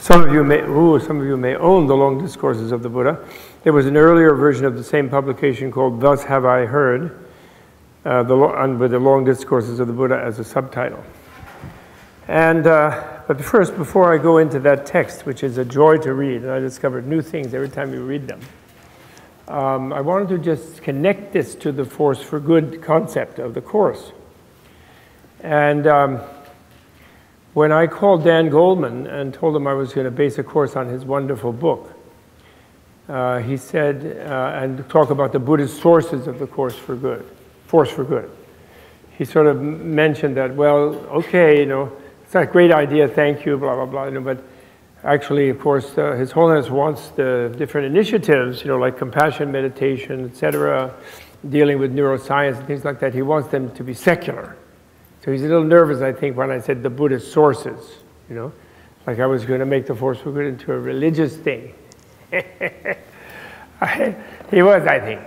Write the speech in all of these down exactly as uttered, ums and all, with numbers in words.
Some of you may, ooh, some of you may own the long discourses of the Buddha. There was an earlier version of the same publication called "Thus Have I Heard," uh, the, on, with the long discourses of the Buddha as a subtitle. And uh, but first, before I go into that text, which is a joy to read, and I discovered new things every time you read them, um, I wanted to just connect this to the Force for Good concept of the Course. And um, when I called Dan Goldman and told him I was going to base a course on his wonderful book, uh, he said, uh, and talk about the Buddhist sources of the Course for Good, Force for Good. He sort of mentioned that, well, okay, you know, it's a great idea, thank you, blah, blah, blah, you know, but actually, of course, uh, His Holiness wants the different initiatives, you know, like compassion, meditation, et cetera, dealing with neuroscience and things like that, he wants them to be secular. So he's a little nervous, I think, when I said the Buddhist sources, you know, like I was going to make the Force for Good into a religious thing. I, he was, I think.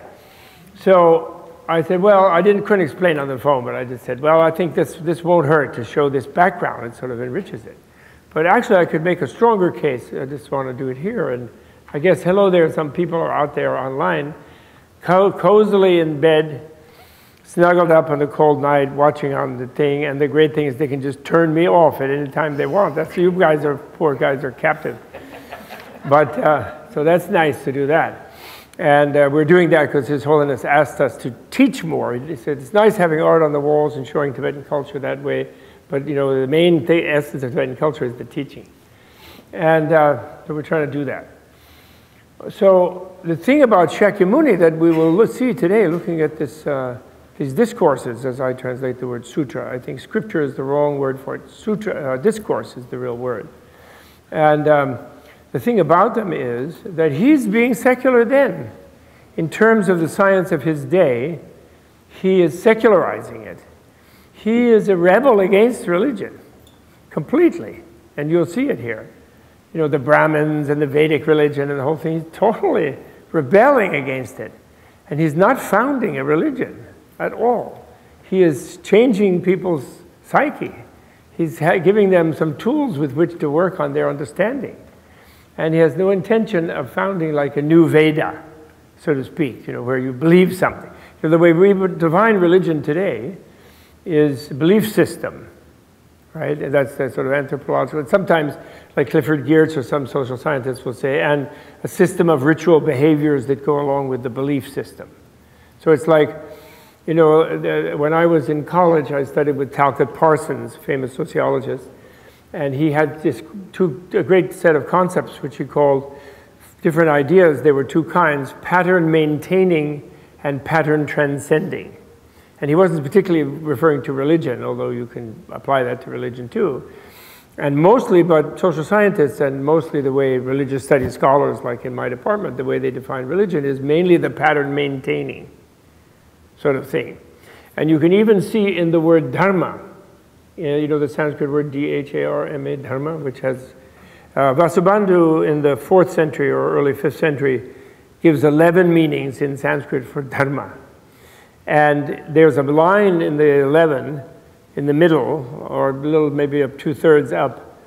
So I said, well, I didn't, couldn't explain on the phone, but I just said, well, I think this, this won't hurt to show this background. It sort of enriches it. But actually, I could make a stronger case. I just want to do it here. And I guess, hello there, some people are out there online, co cozily in bed, snuggled up on a cold night, watching on the thing, and the great thing is they can just turn me off at any time they want. That's, you guys are, poor guys are captive. But, uh, so that's nice to do that. And uh, we're doing that because His Holiness asked us to teach more. He said, it's nice having art on the walls and showing Tibetan culture that way, but, you know, the main th essence of Tibetan culture is the teaching. And uh, so we're trying to do that. So the thing about Shakyamuni that we will see today, looking at this, uh, these discourses, as I translate the word sutra, I think scripture is the wrong word for it. Sutra, uh, discourse is the real word. And um, the thing about them is that he's being secular then. In terms of the science of his day, he is secularizing it. He is a rebel against religion, completely. And you'll see it here. You know, the Brahmins and the Vedic religion and the whole thing, he's totally rebelling against it. And he's not founding a religion at all. He is changing people's psyche. He's giving them some tools with which to work on their understanding. And he has no intention of founding like a new Veda, so to speak, you know, where you believe something. So the way we would define religion today is belief system, right? And that's the sort of anthropological. And sometimes, like Clifford Geertz or some social scientists will say, and a system of ritual behaviors that go along with the belief system. So it's like, you know, when I was in college, I studied with Talcott Parsons, famous sociologist, and he had this two, a great set of concepts which he called different ideas. There were two kinds, pattern maintaining and pattern transcending. And he wasn't particularly referring to religion, although you can apply that to religion too. And mostly, but social scientists and mostly the way religious studies scholars, like in my department, the way they define religion is mainly the pattern maintaining sort of thing. And you can even see in the word dharma, you know, the Sanskrit word D H A R M A, dharma, which has, uh, Vasubandhu in the fourth century or early fifth century gives eleven meanings in Sanskrit for dharma. And there's a line in the eleven, in the middle, or a little maybe up two-thirds up,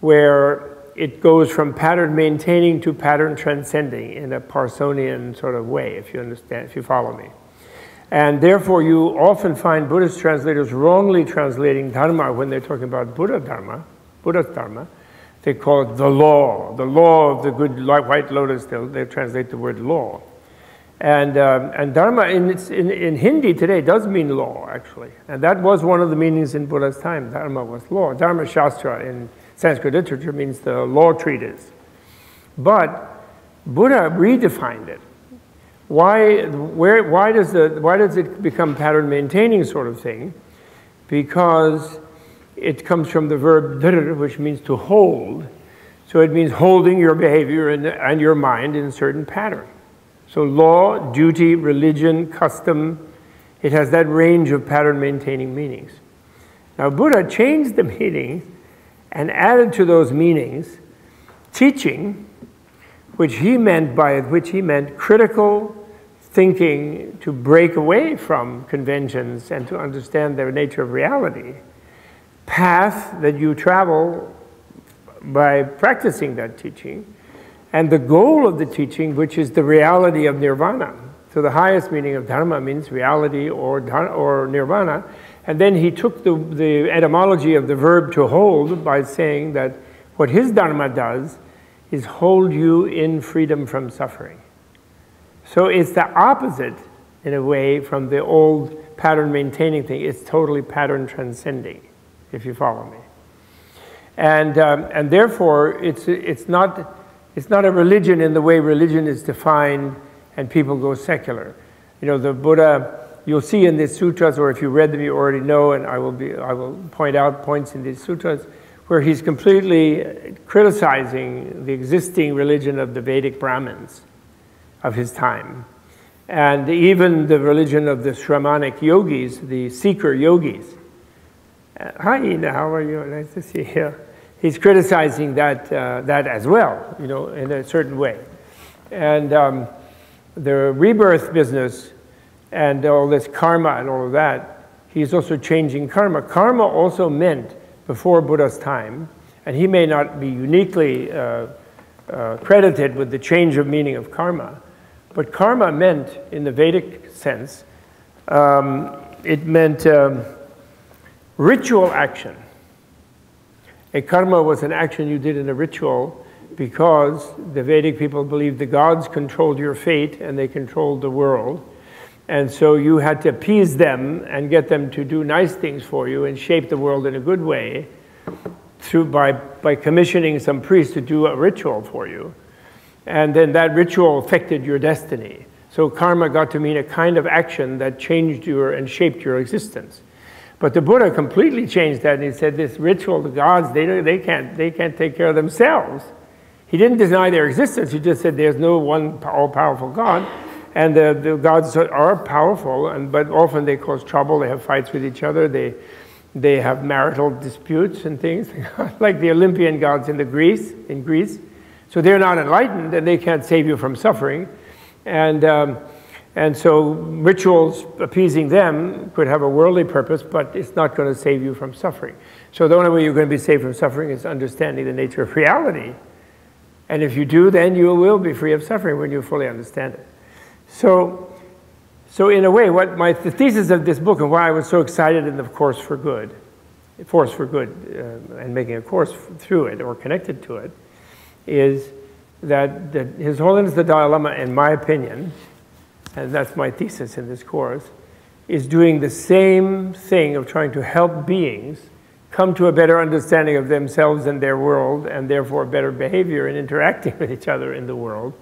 where it goes from pattern maintaining to pattern transcending in a Parsonian sort of way, if you understand, if you follow me. And therefore, you often find Buddhist translators wrongly translating dharma when they're talking about Buddha dharma, Buddha's dharma. They call it the law, the law of the good white lotus. They'll, they translate the word law. And, um, and dharma in, its, in, in Hindi today does mean law, actually. And that was one of the meanings in Buddha's time. Dharma was law. Dharma Shastra in Sanskrit literature means the law treatise. But Buddha redefined it. Why, where, why, does the, why does it become pattern-maintaining sort of thing? Because it comes from the verb dhir, which means to hold. So it means holding your behavior and, and your mind in a certain pattern. So law, duty, religion, custom, it has that range of pattern-maintaining meanings. Now Buddha changed the meanings and added to those meanings teaching, which he meant by it, which he meant critical thinking to break away from conventions and to understand the nature of reality. Path that you travel by practicing that teaching, and the goal of the teaching, which is the reality of nirvana. So the highest meaning of dharma means reality or, or nirvana. And then he took the, the etymology of the verb to hold by saying that what his dharma does is hold you in freedom from suffering. So it's the opposite, in a way, from the old pattern-maintaining thing. It's totally pattern-transcending, if you follow me. And, um, and therefore, it's, it's, not, it's not a religion in the way religion is defined and people go secular. You know, the Buddha, you'll see in the sutras, or if you read them, you already know, and I will, be, I will point out points in these sutras, where he's completely criticizing the existing religion of the Vedic Brahmins of his time. And even the religion of the Shramanic yogis, the seeker yogis. Uh, hi, Ina, how are you? Nice to see you. He's criticizing that, uh, that as well, you know, in a certain way. And um, the rebirth business and all this karma and all of that, he's also changing karma. Karma also meant, before Buddha's time, and he may not be uniquely uh, uh, credited with the change of meaning of karma, but karma meant, in the Vedic sense, um, it meant um, ritual action. A karma was an action you did in a ritual because the Vedic people believed the gods controlled your fate and they controlled the world. And so you had to appease them and get them to do nice things for you and shape the world in a good way through by, by commissioning some priest to do a ritual for you. And then that ritual affected your destiny. So karma got to mean a kind of action that changed your and shaped your existence. But the Buddha completely changed that, and he said this ritual, the gods, they, don't, they, can't, they can't take care of themselves. He didn't deny their existence. He just said there's no one all-powerful God, and the, the gods are powerful, and, but often they cause trouble. They have fights with each other. They, they have marital disputes and things, like the Olympian gods in, the Greece, in Greece. So they're not enlightened, and they can't save you from suffering. And, um, and so rituals appeasing them could have a worldly purpose, but it's not going to save you from suffering. So the only way you're going to be saved from suffering is understanding the nature of reality. And if you do, then you will be free of suffering when you fully understand it. So, so in a way, what my the thesis of this book and why I was so excited in the Course for Good, Force for Good, uh, and making a course through it or connected to it, is that, that His Holiness the Dalai Lama, in my opinion, and that's my thesis in this course, is doing the same thing of trying to help beings come to a better understanding of themselves and their world, and therefore better behavior in interacting with each other in the world,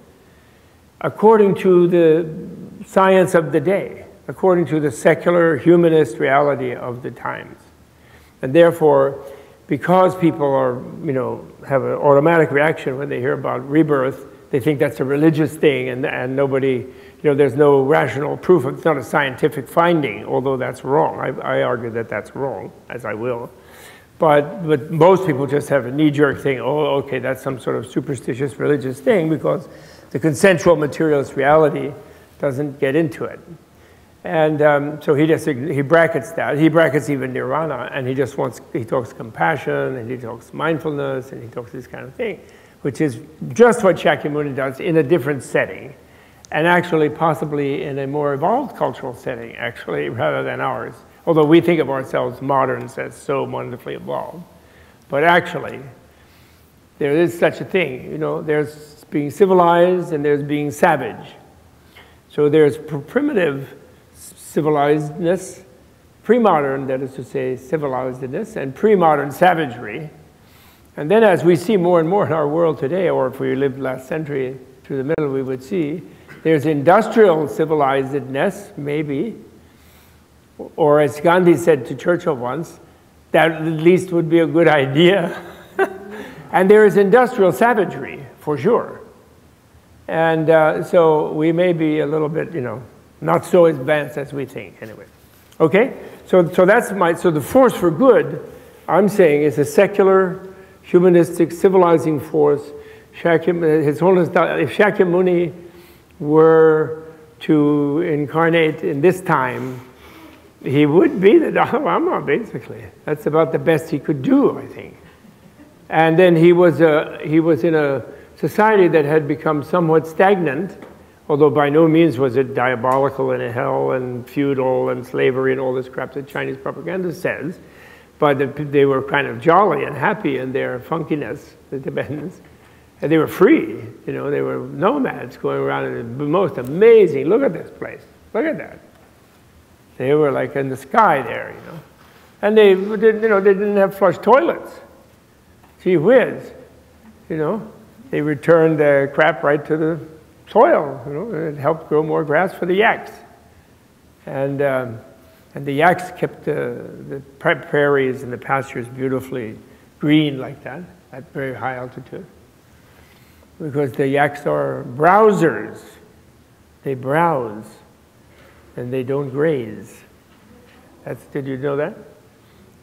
according to the science of the day, according to the secular humanist reality of the times. And therefore, because people are, you know, have an automatic reaction when they hear about rebirth, they think that's a religious thing, and, and nobody, you know, there's no rational proof. It's not a scientific finding, although that's wrong. I, I argue that that's wrong, as I will. But, but most people just have a knee-jerk thing, oh, okay, that's some sort of superstitious religious thing, because the consensual materialist reality doesn't get into it. And um, so he just he brackets that. He brackets even nirvana, and he just wants, he talks compassion, and he talks mindfulness, and he talks this kind of thing, which is just what Shakyamuni does in a different setting, and actually possibly in a more evolved cultural setting, actually, rather than ours. Although we think of ourselves moderns as so wonderfully evolved. But actually, there is such a thing, you know, there's being civilized, and there's being savage. So there's primitive civilizedness, pre-modern, that is to say, civilizedness, and pre-modern savagery. And then as we see more and more in our world today, or if we lived last century through the middle, we would see there's industrial civilizedness, maybe, or as Gandhi said to Churchill once, that at least would be a good idea. And there is industrial savagery, for sure. And uh, so we may be a little bit, you know, not so advanced as we think, anyway. Okay? So, so that's my, so the force for good, I'm saying, is a secular, humanistic, civilizing force. Shakyamuni, His Holiness, if Shakyamuni were to incarnate in this time, he would be the Dalai Lama, basically. That's about the best he could do, I think. And then he was, uh, he was in a society that had become somewhat stagnant, although by no means was it diabolical and hell and feudal and slavery and all this crap that Chinese propaganda says, but they were kind of jolly and happy in their funkiness, the Tibetans. And they were free, you know, they were nomads going around in the most amazing, look at this place, look at that. They were like in the sky there, you know. And they didn't, you know, they didn't have flush toilets. Gee whiz, you know. They returned the crap right to the soil, you know, it helped grow more grass for the yaks. And, um, and the yaks kept the, the prairies and the pastures beautifully green like that, at very high altitude. Because the yaks are browsers. They browse, and they don't graze. That's, did you know that?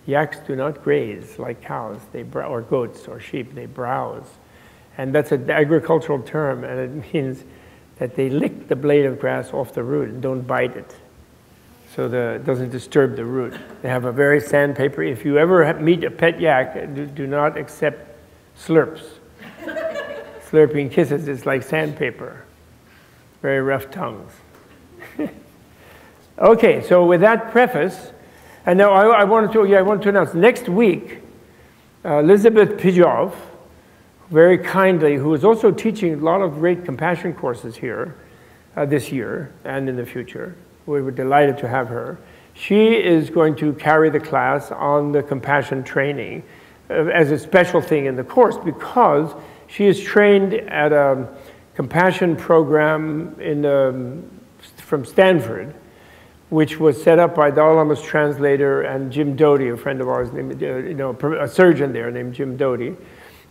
Yaks do not graze like cows, they brow, or goats or sheep, they browse. And that's an agricultural term, and it means that they lick the blade of grass off the root and don't bite it. So the, it doesn't disturb the root. They have a very sandpaper. If you ever meet a pet yak, do, do not accept slurps. Slurping kisses is like sandpaper. Very rough tongues. Okay, so with that preface, and now I, I, wanted to, yeah, I wanted to announce, next week, uh, Elizabeth Pijov, very kindly, who is also teaching a lot of great compassion courses here uh, this year and in the future. We were delighted to have her. She is going to carry the class on the compassion training uh, as a special thing in the course, because she is trained at a compassion program in, um, from Stanford, which was set up by Dalai Lama's translator and Jim Doty, a friend of ours, named, uh, you know, a surgeon there named Jim Doty.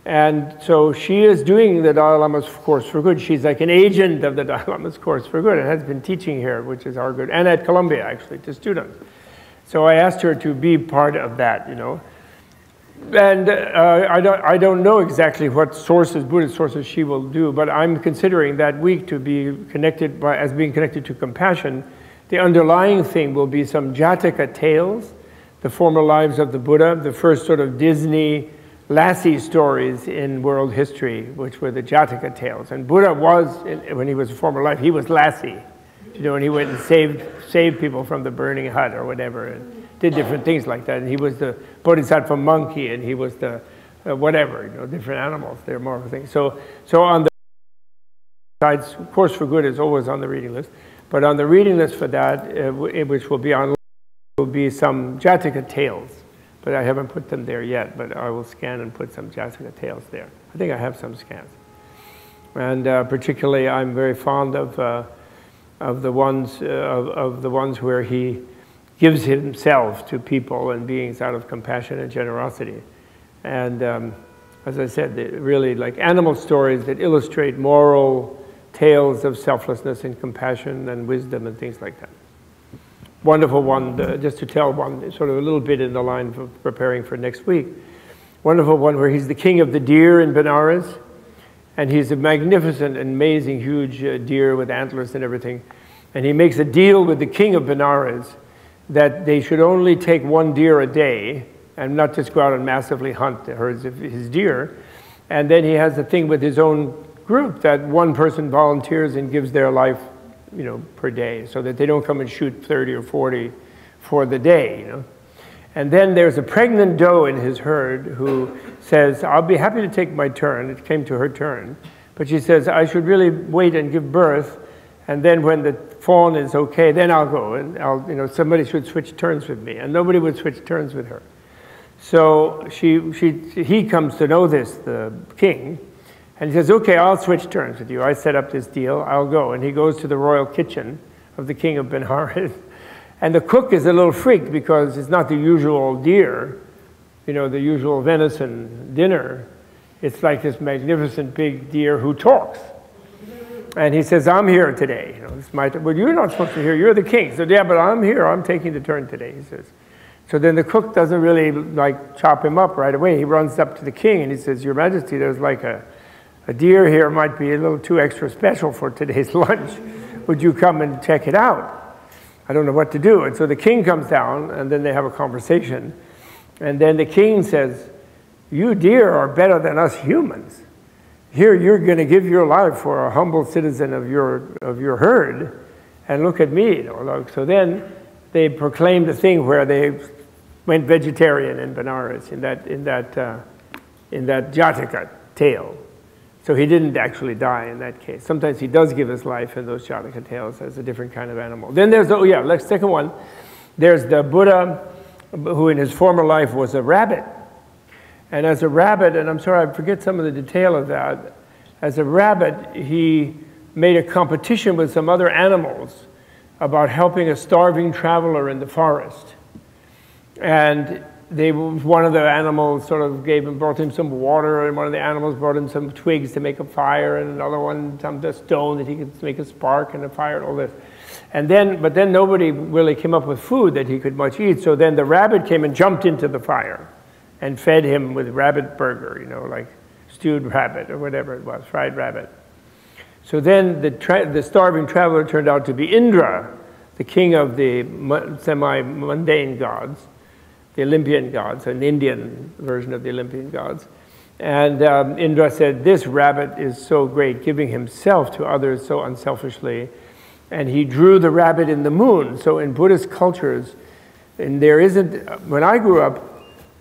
And so she is doing the Dalai Lama's Course for Good. She's like an agent of the Dalai Lama's Course for Good and has been teaching here, which is our good, and at Columbia, actually, to students. So I asked her to be part of that, you know. And uh, I, don't, I don't know exactly what sources, Buddhist sources she will do, but I'm considering that week to be connected, by, as being connected to compassion. The underlying thing will be some Jataka tales, the former lives of the Buddha, the first sort of Disney Lassie stories in world history, which were the Jataka tales. And Buddha was, when he was a former life, he was Lassie. You know, and he went and saved, saved people from the burning hut or whatever, and did different things like that. And he was the Bodhisattva monkey, and he was the uh, whatever, you know, different animals. They're more of a thing. So, so on the sides, Course for Good is always on the reading list. But on the reading list for that, uh, which will be online, will be some Jataka tales. But I haven't put them there yet, but I will scan and put some Jataka tales there. I think I have some scans. And uh, particularly, I'm very fond of, uh, of, the ones, uh, of, of the ones where he gives himself to people and beings out of compassion and generosity. And um, as I said, really like animal stories that illustrate moral tales of selflessness and compassion and wisdom and things like that. Wonderful one, uh, just to tell one, sort of a little bit in the line for preparing for next week. Wonderful one where he's the king of the deer in Benares, and he's a magnificent, amazing, huge uh, deer with antlers and everything. And he makes a deal with the king of Benares that they should only take one deer a day and not just go out and massively hunt the herds of his deer. And then he has a thing with his own group that one person volunteers and gives their life, you know, per day, so that they don't come and shoot thirty or forty for the day, you know. And then there's a pregnant doe in his herd who says, I'll be happy to take my turn. It came to her turn. But she says, I should really wait and give birth, and then when the fawn is okay, then I'll go, and I'll, you know, somebody should switch turns with me. And nobody would switch turns with her. So she, she, he comes to know this, the king, and he says, okay, I'll switch turns with you. I set up this deal, I'll go. And he goes to the royal kitchen of the king of Benares. And the cook is a little freaked because it's not the usual deer, you know, the usual venison dinner. It's like this magnificent big deer who talks. And he says, I'm here today. You know, it's my turn. Well, you're not supposed to be here, you're the king. So yeah, but I'm here, I'm taking the turn today, he says. So then the cook doesn't really like chop him up right away. He runs up to the king and he says, Your Majesty, there's like a A deer here might be a little too extra special for today's lunch. Would you come and check it out? I don't know what to do. And so the king comes down, and then they have a conversation. And then the king says, you deer are better than us humans. Here you're going to give your life for a humble citizen of your, of your herd, and look at me. You know. So then they proclaimed a thing where they went vegetarian in Benares, in that, in that, uh, in that Jataka tale. So he didn't actually die in that case. Sometimes he does give his life in those Jataka tales as a different kind of animal. Then there's, the, oh yeah, the second one, there's the Buddha, who in his former life was a rabbit. And as a rabbit, and I'm sorry, I forget some of the detail of that, as a rabbit, he made a competition with some other animals about helping a starving traveler in the forest. And they, one of the animals sort of gave him, brought him some water, and one of the animals brought him some twigs to make a fire, and another one, some stone that he could make a spark and a fire and all this. And then, but then nobody really came up with food that he could much eat, so then the rabbit came and jumped into the fire and fed him with rabbit burger, you know, like stewed rabbit or whatever it was, fried rabbit. So then the, tra the starving traveler turned out to be Indra, the king of the semi-mundane gods, the Olympian gods, an Indian version of the Olympian gods. And um, Indra said, this rabbit is so great, giving himself to others so unselfishly. And he drew the rabbit in the moon. So in Buddhist cultures, and there isn't, when I grew up,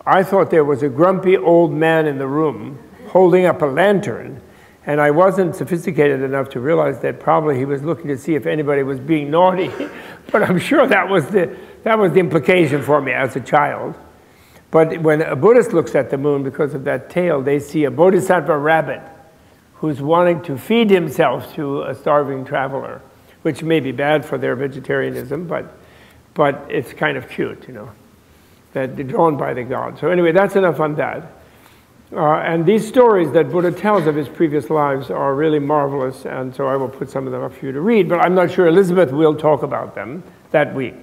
I thought there was a grumpy old man in the room holding up a lantern, and I wasn't sophisticated enough to realize that probably he was looking to see if anybody was being naughty, but I'm sure that was, the, that was the implication for me as a child. But when a Buddhist looks at the moon because of that tale, they see a Bodhisattva rabbit who's wanting to feed himself to a starving traveler, which may be bad for their vegetarianism, but, but it's kind of cute, you know. That they're drawn by the God. So anyway, that's enough on that. Uh, and these stories that Buddha tells of his previous lives are really marvelous, and so I will put some of them up for you to read, but I'm not sure Elizabeth will talk about them that week.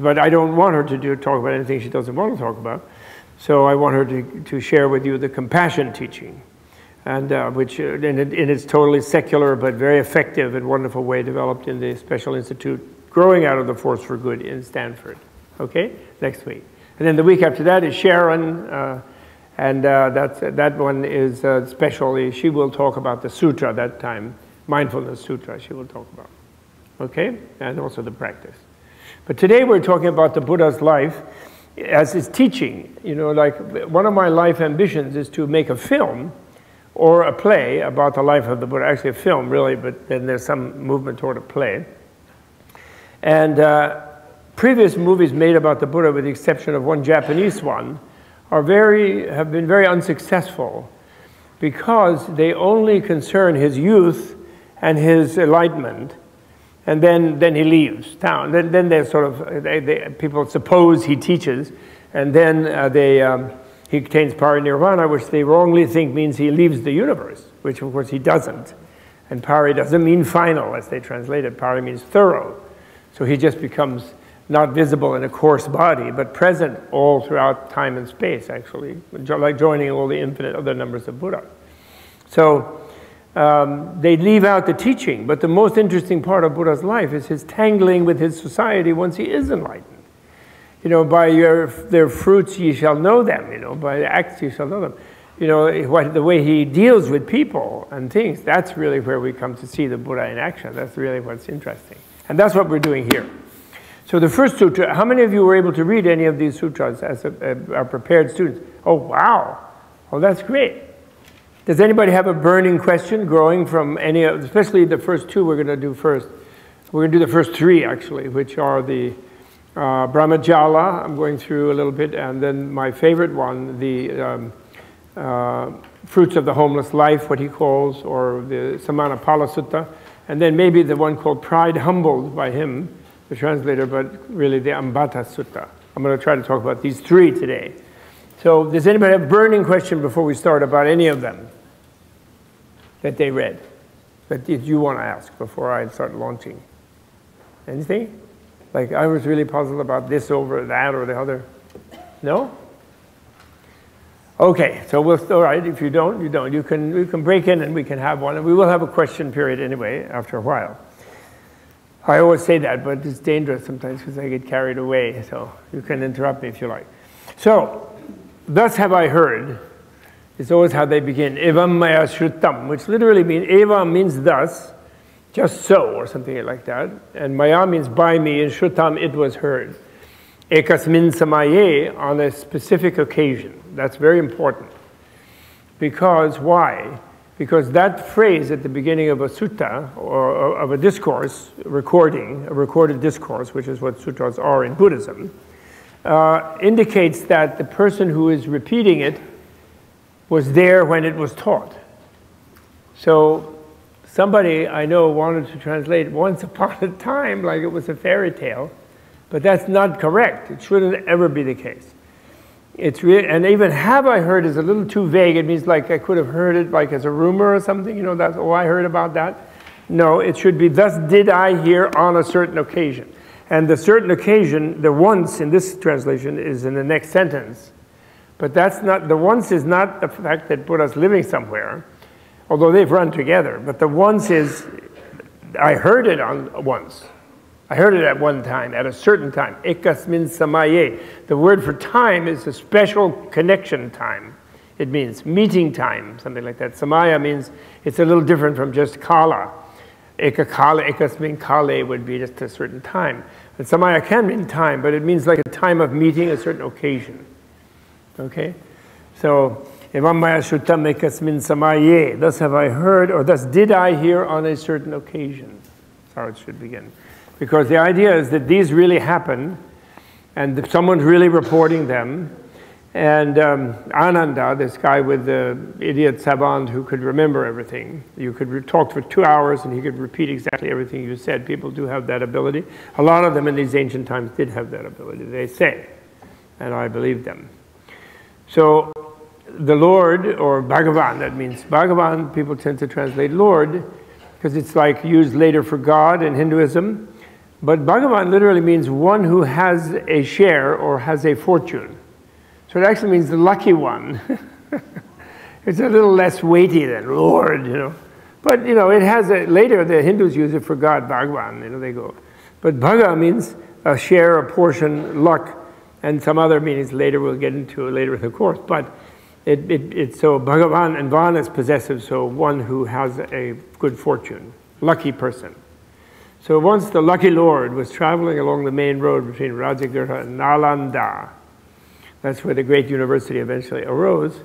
But I don't want her to do, talk about anything she doesn't want to talk about, so I want her to, to share with you the compassion teaching, and, uh, which uh, in, in its totally secular but very effective and wonderful way developed in the Special Institute growing out of the Force for Good in Stanford. Okay? Next week. And then the week after that is Sharon, uh, and uh, that's, uh, that one is uh, specially, she will talk about the sutra that time, mindfulness sutra she will talk about, okay? And also the practice. But today we're talking about the Buddha's life as his teaching. You know, like one of my life ambitions is to make a film or a play about the life of the Buddha, actually a film really, but then there's some movement toward a play. And uh, previous movies made about the Buddha, with the exception of one Japanese one, are very, have been very unsuccessful because they only concern his youth and his enlightenment, and then, then he leaves town. Then, then they're sort of, they, they, people suppose he teaches, and then uh, they, um, he attains parinirvana, which they wrongly think means he leaves the universe, which of course he doesn't. And pari doesn't mean final, as they translate it. Pari means thorough. So he just becomes not visible in a coarse body, but present all throughout time and space, actually, like joining all the infinite other numbers of Buddha. So um, they leave out the teaching, but the most interesting part of Buddha's life is his tangling with his society once he is enlightened. You know, by your, their fruits ye shall know them, you know, by the acts ye shall know them. You know, what, the way he deals with people and things, that's really where we come to see the Buddha in action. That's really what's interesting. And that's what we're doing here. So the first sutra, how many of you were able to read any of these sutras as our prepared students? Oh, wow. Well, that's great. Does anybody have a burning question growing from any of, especially the first two we're going to do first. We're going to do the first three, actually, which are the uh, Brahmajala, I'm going through a little bit, and then my favorite one, the um, uh, Fruits of the Homeless Life, what he calls, or the Samanapala Sutta, and then maybe the one called Pride Humbled by him, the translator, but really the Ambata Sutta. I'm going to try to talk about these three today. So does anybody have a burning question before we start about any of them that they read, that you want to ask before I start launching? Anything? Like, I was really puzzled about this over that or the other. No? Okay, so we'll, all right, if you don't, you don't. You can, you can break in and we can have one, and we will have a question period anyway after a while. I always say that, but it's dangerous sometimes because I get carried away, so you can interrupt me if you like. So, thus have I heard, It's always how they begin. Evam maya shrutam, which literally means, eva means thus, just so, or something like that. And maya means by me, and shrutam, it was heard. Ekasmin samaye, on a specific occasion. That's very important. Because why? Because that phrase at the beginning of a sutta, or of a discourse, recording, a recorded discourse, which is what suttas are in Buddhism, uh, indicates that the person who is repeating it was there when it was taught. So somebody I know wanted to translate once upon a time like it was a fairy tale, but that's not correct. It shouldn't ever be the case. It's re and even have I heard is a little too vague. It means like I could have heard it like as a rumor or something, you know, that's, oh, I heard about that. No, it should be, thus did I hear on a certain occasion. And the certain occasion, the once in this translation is in the next sentence. But that's not, the once is not the fact that Buddha's living somewhere, although they've run together. But the once is, I heard it on once. I heard it at one time, at a certain time. Ekasmin samaye. The word for time is a special connection time. It means meeting time, something like that. Samaya means it's a little different from just kala. Ekakala, ekasmin kale would be just a certain time. And samaya can mean time, but it means like a time of meeting, a certain occasion. Okay? So, evam maya shrutam ekasmin samaye. Thus have I heard, or thus did I hear on a certain occasion. That's how it should begin. Because the idea is that these really happen, and someone's really reporting them. And um, Ananda, this guy with the idiot savant who could remember everything, you could talk for two hours and he could repeat exactly everything you said. People do have that ability. A lot of them in these ancient times did have that ability, they say, and I believe them. So the Lord, or Bhagavan, that means Bhagavan, people tend to translate Lord, because it's like used later for God in Hinduism. But Bhagavan literally means one who has a share or has a fortune. So it actually means the lucky one. It's a little less weighty than Lord, you know. But, you know, it has a, later the Hindus use it for God, Bhagavan, you know, they go. But Bhaga means a share, a portion, luck, and some other meanings later we'll get into later in the course. But it, it, it, so Bhagavan and Van is possessive, so one who has a good fortune, lucky person. So once the lucky Lord was traveling along the main road between Rajagriha and Nalanda, that's where the great university eventually arose,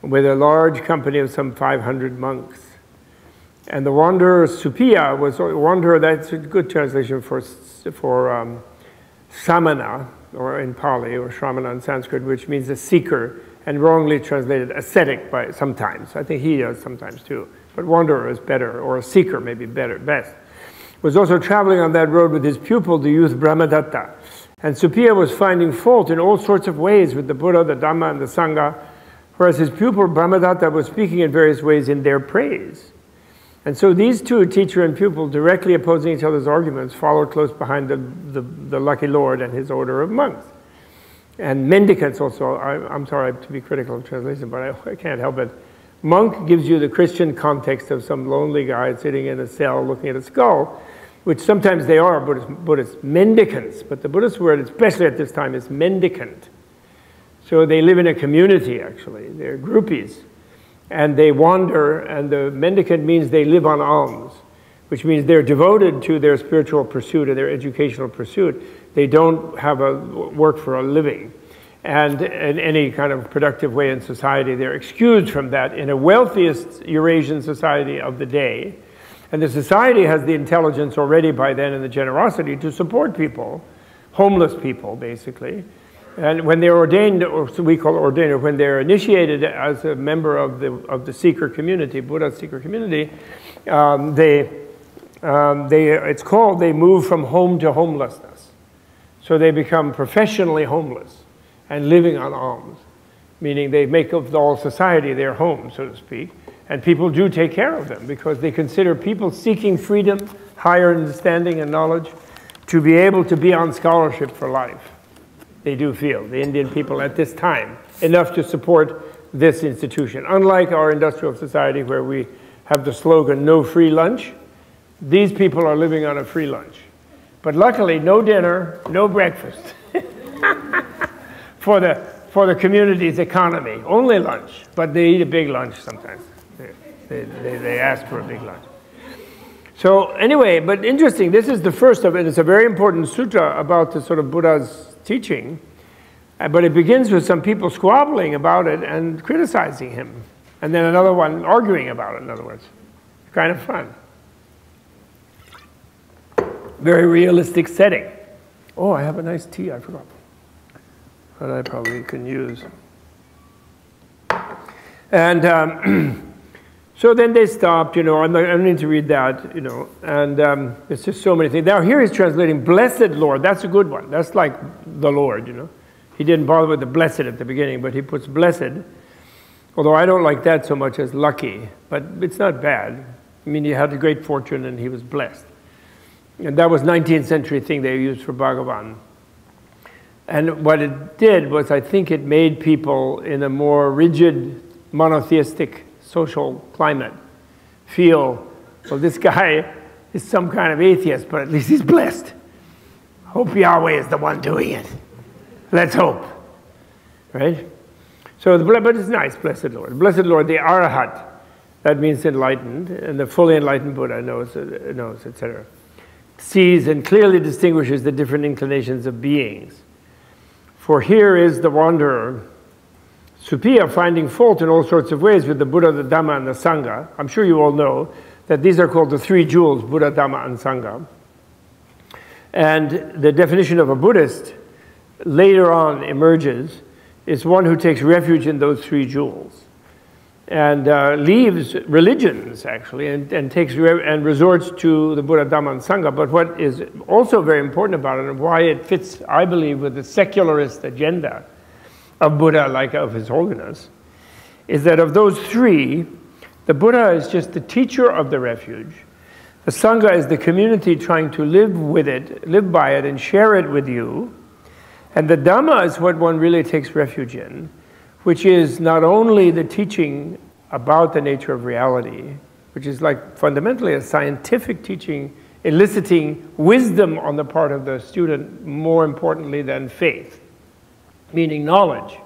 with a large company of some five hundred monks. And the wanderer Suppiya was wanderer, that's a good translation for, for um, samana, or in Pali, or shramana in Sanskrit, which means a seeker, and wrongly translated ascetic by sometimes. I think he does sometimes too. But wanderer is better, or a seeker may be better, best. Was also traveling on that road with his pupil, the youth Brahmadatta. And Suppiya was finding fault in all sorts of ways with the Buddha, the Dhamma, and the Sangha, whereas his pupil Brahmadatta was speaking in various ways in their praise. And so these two, teacher and pupil, directly opposing each other's arguments, followed close behind the, the, the lucky Lord and his order of monks. And mendicants also, I, I'm sorry to be critical of translation, but I, I can't help it. Monk gives you the Christian context of some lonely guy sitting in a cell looking at a skull, which sometimes they are Buddhist, Buddhist mendicants, but the Buddhist word, especially at this time, is mendicant. So they live in a community, actually. They're groupies. And they wander, and the mendicant means they live on alms, which means they're devoted to their spiritual pursuit and their educational pursuit. They don't have a work for a living. And in any kind of productive way in society, they're excused from that in a wealthiest Eurasian society of the day. And the society has the intelligence already by then and the generosity to support people, homeless people, basically. And when they're ordained, or we call ordained, or when they're initiated as a member of the, of the seeker community, Buddha's seeker community, um, they, um, they, it's called, they move from home to homelessness. So they become professionally homeless and living on alms, meaning they make of all society their home, so to speak. And people do take care of them because they consider people seeking freedom, higher understanding and knowledge, to be able to be on scholarship for life. They do feel, the Indian people at this time, enough to support this institution. Unlike our industrial society where we have the slogan, no free lunch, these people are living on a free lunch. But luckily, no dinner, no breakfast. For the, for the community's economy. Only lunch, but they eat a big lunch sometimes. They, they, they, they ask for a big lunch. So anyway, but interesting, this is the first of it. It's a very important sutta about the sort of Buddha's teaching. But it begins with some people squabbling about it and criticizing him. And then another one arguing about it, in other words. Kind of fun. Very realistic setting. Oh, I have a nice tea, I forgot. That I probably can use. And um, so then they stopped, you know, I'm not, I don't need to read that, you know, and um, it's just so many things. Now here he's translating blessed Lord, that's a good one. That's like the Lord, you know. He didn't bother with the blessed at the beginning, but he puts blessed. Although I don't like that so much as lucky, but it's not bad. I mean, he had a great fortune and he was blessed. And that was nineteenth century thing they used for Bhagavan. And what it did was, I think it made people in a more rigid, monotheistic social climate feel, well, this guy is some kind of atheist, but at least he's blessed. Hope Yahweh is the one doing it. Let's hope, right? So, the, but it's nice, blessed Lord. Blessed Lord, the Arahat, that means enlightened, and the fully enlightened Buddha knows, knows, et cetera, sees and clearly distinguishes the different inclinations of beings. For here is the wanderer, Suppiya, finding fault in all sorts of ways with the Buddha, the Dhamma, and the Sangha. I'm sure you all know that these are called the three jewels, Buddha, Dhamma, and Sangha. And the definition of a Buddhist later on emerges is one who takes refuge in those three jewels and uh, leaves religions, actually, and, and, takes re and resorts to the Buddha, Dhamma, and Sangha. But what is also very important about it, and why it fits, I believe, with the secularist agenda of Buddha, like of His Holiness, is that of those three, the Buddha is just the teacher of the refuge. The Sangha is the community trying to live with it, live by it, and share it with you. And the Dhamma is what one really takes refuge in, which is not only the teaching about the nature of reality, which is like fundamentally a scientific teaching, eliciting wisdom on the part of the student, more importantly than faith, meaning knowledge,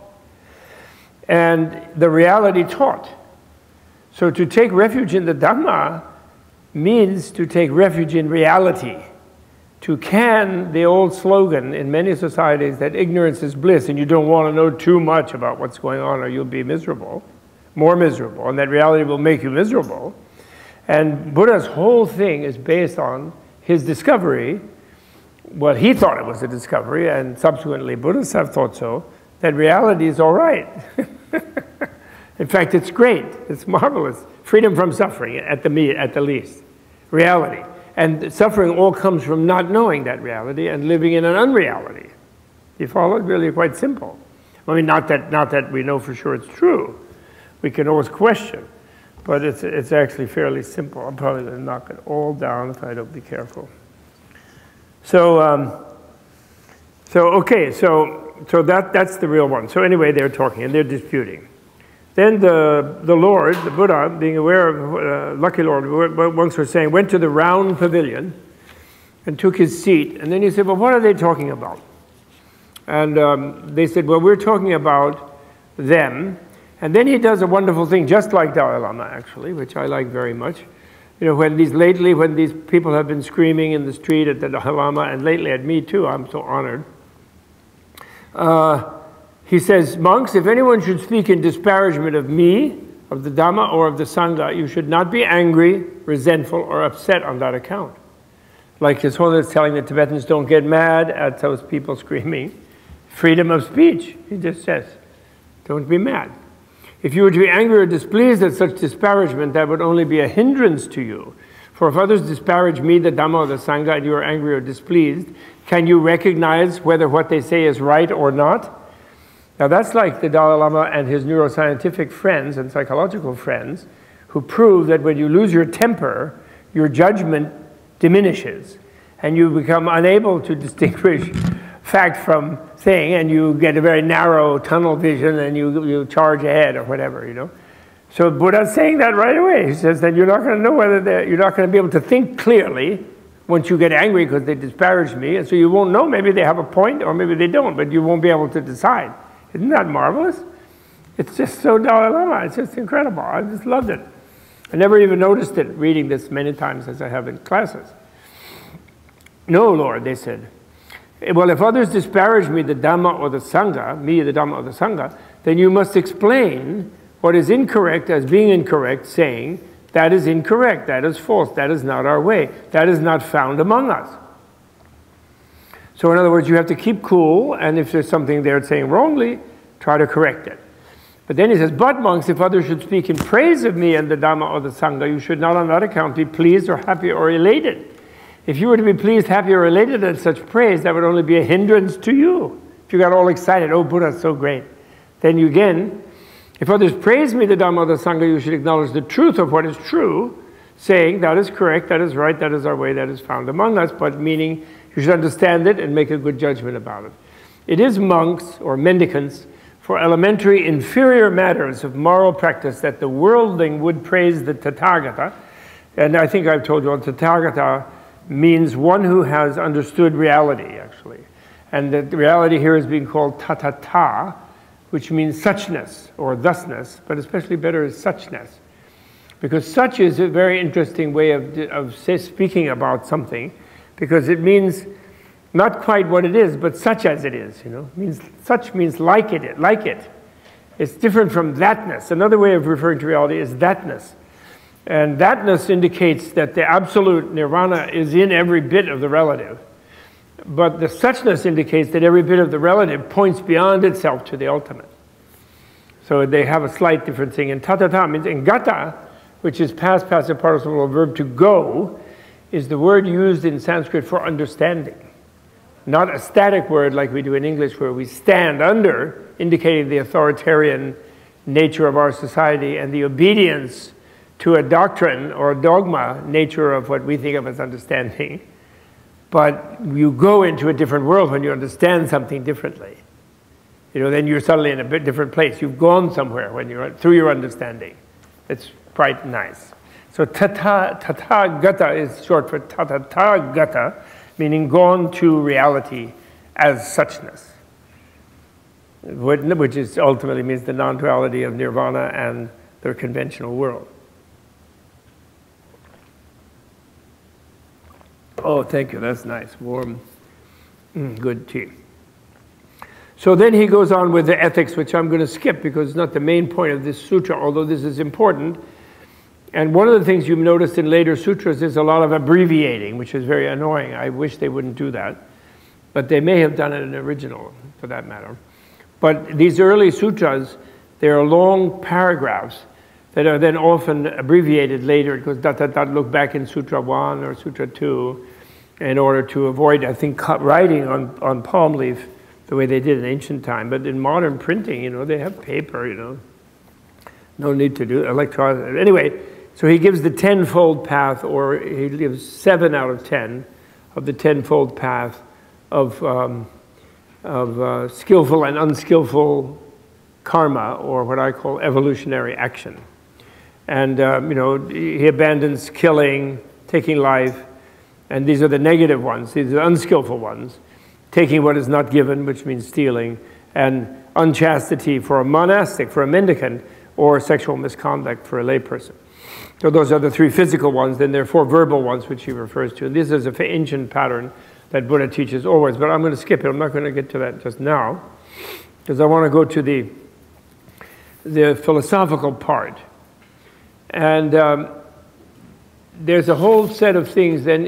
and the reality taught. So to take refuge in the Dhamma means to take refuge in reality. To can the old slogan in many societies that ignorance is bliss and you don't want to know too much about what's going on or you'll be miserable, more miserable, and that reality will make you miserable. And Buddha's whole thing is based on his discovery, what he thought it was a discovery, and subsequently Buddhists have thought so, that reality is all right. In fact, it's great, it's marvelous. Freedom from suffering, at the, at the least, reality. And suffering all comes from not knowing that reality and living in an unreality. You follow? Really quite simple. I mean, not that, not that we know for sure it's true. We can always question. But it's, it's actually fairly simple. I'm probably going to knock it all down if I don't be careful. So, um, so okay, so, so that, that's the real one. So anyway, they're talking and they're disputing. Then the, the Lord, the Buddha, being aware of, uh, lucky Lord, monks were saying, went to the round pavilion and took his seat. And then he said, well, what are they talking about? And um, they said, well, we're talking about them. And then he does a wonderful thing, just like Dalai Lama, actually, which I like very much. You know, when these, lately, when these people have been screaming in the street at the Dalai Lama, and lately at me, too, I'm so honored. Uh, He says, monks, if anyone should speak in disparagement of me, of the Dhamma, or of the Sangha, you should not be angry, resentful, or upset on that account. Like His Holiness telling the Tibetans, don't get mad at those people screaming. Freedom of speech, he just says. Don't be mad. If you were to be angry or displeased at such disparagement, that would only be a hindrance to you. For if others disparage me, the Dhamma, or the Sangha, and you are angry or displeased, can you recognize whether what they say is right or not? Now that's like the Dalai Lama and his neuroscientific friends and psychological friends who prove that when you lose your temper, your judgment diminishes and you become unable to distinguish fact from thing and you get a very narrow tunnel vision and you, you charge ahead or whatever, you know. So Buddha's saying that right away. He says that you're not going to know whether they're, you're not going to be able to think clearly once you get angry because they disparage me, and so you won't know. Maybe they have a point or maybe they don't, but you won't be able to decide. Isn't that marvelous? It's just so Dalai Lama. It's just incredible. I just loved it. I never even noticed it reading this many times as I have in classes. No, Lord, they said. Well, if others disparage me, the Dhamma or the Sangha, me, the Dhamma or the Sangha, then you must explain what is incorrect as being incorrect, saying, that is incorrect, that is false, that is not our way, that is not found among us. So in other words, you have to keep cool, and if there's something they're saying wrongly, try to correct it. But then he says, but monks, if others should speak in praise of me and the Dhamma or the Sangha, you should not on that account be pleased or happy or elated. If you were to be pleased, happy, or elated at such praise, that would only be a hindrance to you. If you got all excited, oh, Buddha's so great. Then you again, if others praise me, the Dhamma or the Sangha, you should acknowledge the truth of what is true, saying that is correct, that is right, that is our way, that is found among us, but meaning you should understand it and make a good judgment about it. It is monks or mendicants for elementary inferior matters of moral practice that the worldling would praise the Tathagata. And I think I've told you on Tathagata, means one who has understood reality, actually. And the reality here is being called tatata, which means suchness or thusness, but especially better is suchness. Because such is a very interesting way of, of say, speaking about something, because it means not quite what it is, but such as it is, you know. It means, such means like it, like it. It's different from thatness. Another way of referring to reality is thatness. And thatness indicates that the absolute nirvana is in every bit of the relative. But the suchness indicates that every bit of the relative points beyond itself to the ultimate. So they have a slight different thing. And tatata means, and gata, which is past passive participle verb to go, is the word used in Sanskrit for understanding. Not a static word like we do in English where we stand under, indicating the authoritarian nature of our society and the obedience to a doctrine or a dogma, nature of what we think of as understanding. But you go into a different world when you understand something differently. You know, then you're suddenly in a bit different place. You've gone somewhere when you're through your understanding. It's quite nice. So tata, Tathagata is short for Tathagata, meaning gone to reality as suchness, which is ultimately means the non-duality of nirvana and the conventional world. Oh, thank you. That's nice. Warm, mm, good tea. So then he goes on with the ethics, which I'm going to skip because it's not the main point of this sutra, although this is important. And one of the things you've noticed in later sutras is a lot of abbreviating, which is very annoying. I wish they wouldn't do that. But they may have done it in the original, for that matter. But these early sutras, they are long paragraphs that are then often abbreviated later because dot, dot, dot, look back in Sutra one or Sutra two in order to avoid, I think, writing on, on palm leaf the way they did in ancient time. But in modern printing, you know, they have paper, you know. No need to do electronic. Anyway, so he gives the tenfold path, or he gives seven out of ten of the tenfold path of, um, of uh, skillful and unskillful karma, or what I call evolutionary action. And, uh, you know, he abandons killing, taking life, and these are the negative ones, these are the unskillful ones, taking what is not given, which means stealing, and unchastity for a monastic, for a mendicant, or sexual misconduct for a layperson. So those are the three physical ones, then there are four verbal ones, which he refers to. And this is an ancient pattern that Buddha teaches always, but I'm going to skip it. I'm not going to get to that just now, because I want to go to the, the philosophical part. And um, there's a whole set of things then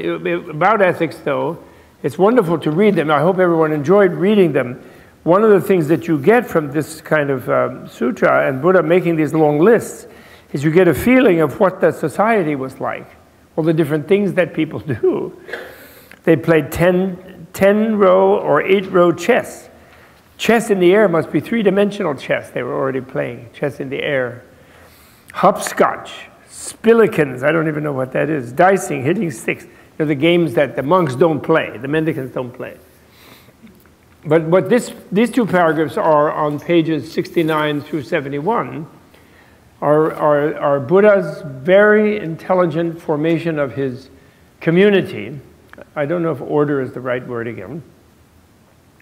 about ethics, though. It's wonderful to read them. I hope everyone enjoyed reading them. One of the things that you get from this kind of um, sutra and Buddha making these long lists is you get a feeling of what the society was like, all the different things that people do. They played ten row or eight row chess. Chess in the air must be three-dimensional chess. They were already playing chess in the air. Hopscotch, spillikins, I don't even know what that is, dicing, hitting sticks. They're the games that the monks don't play, the mendicants don't play. But what this, these two paragraphs are on pages sixty-nine through seventy-one are, are, are Buddha's very intelligent formation of his community. I don't know if order is the right word again,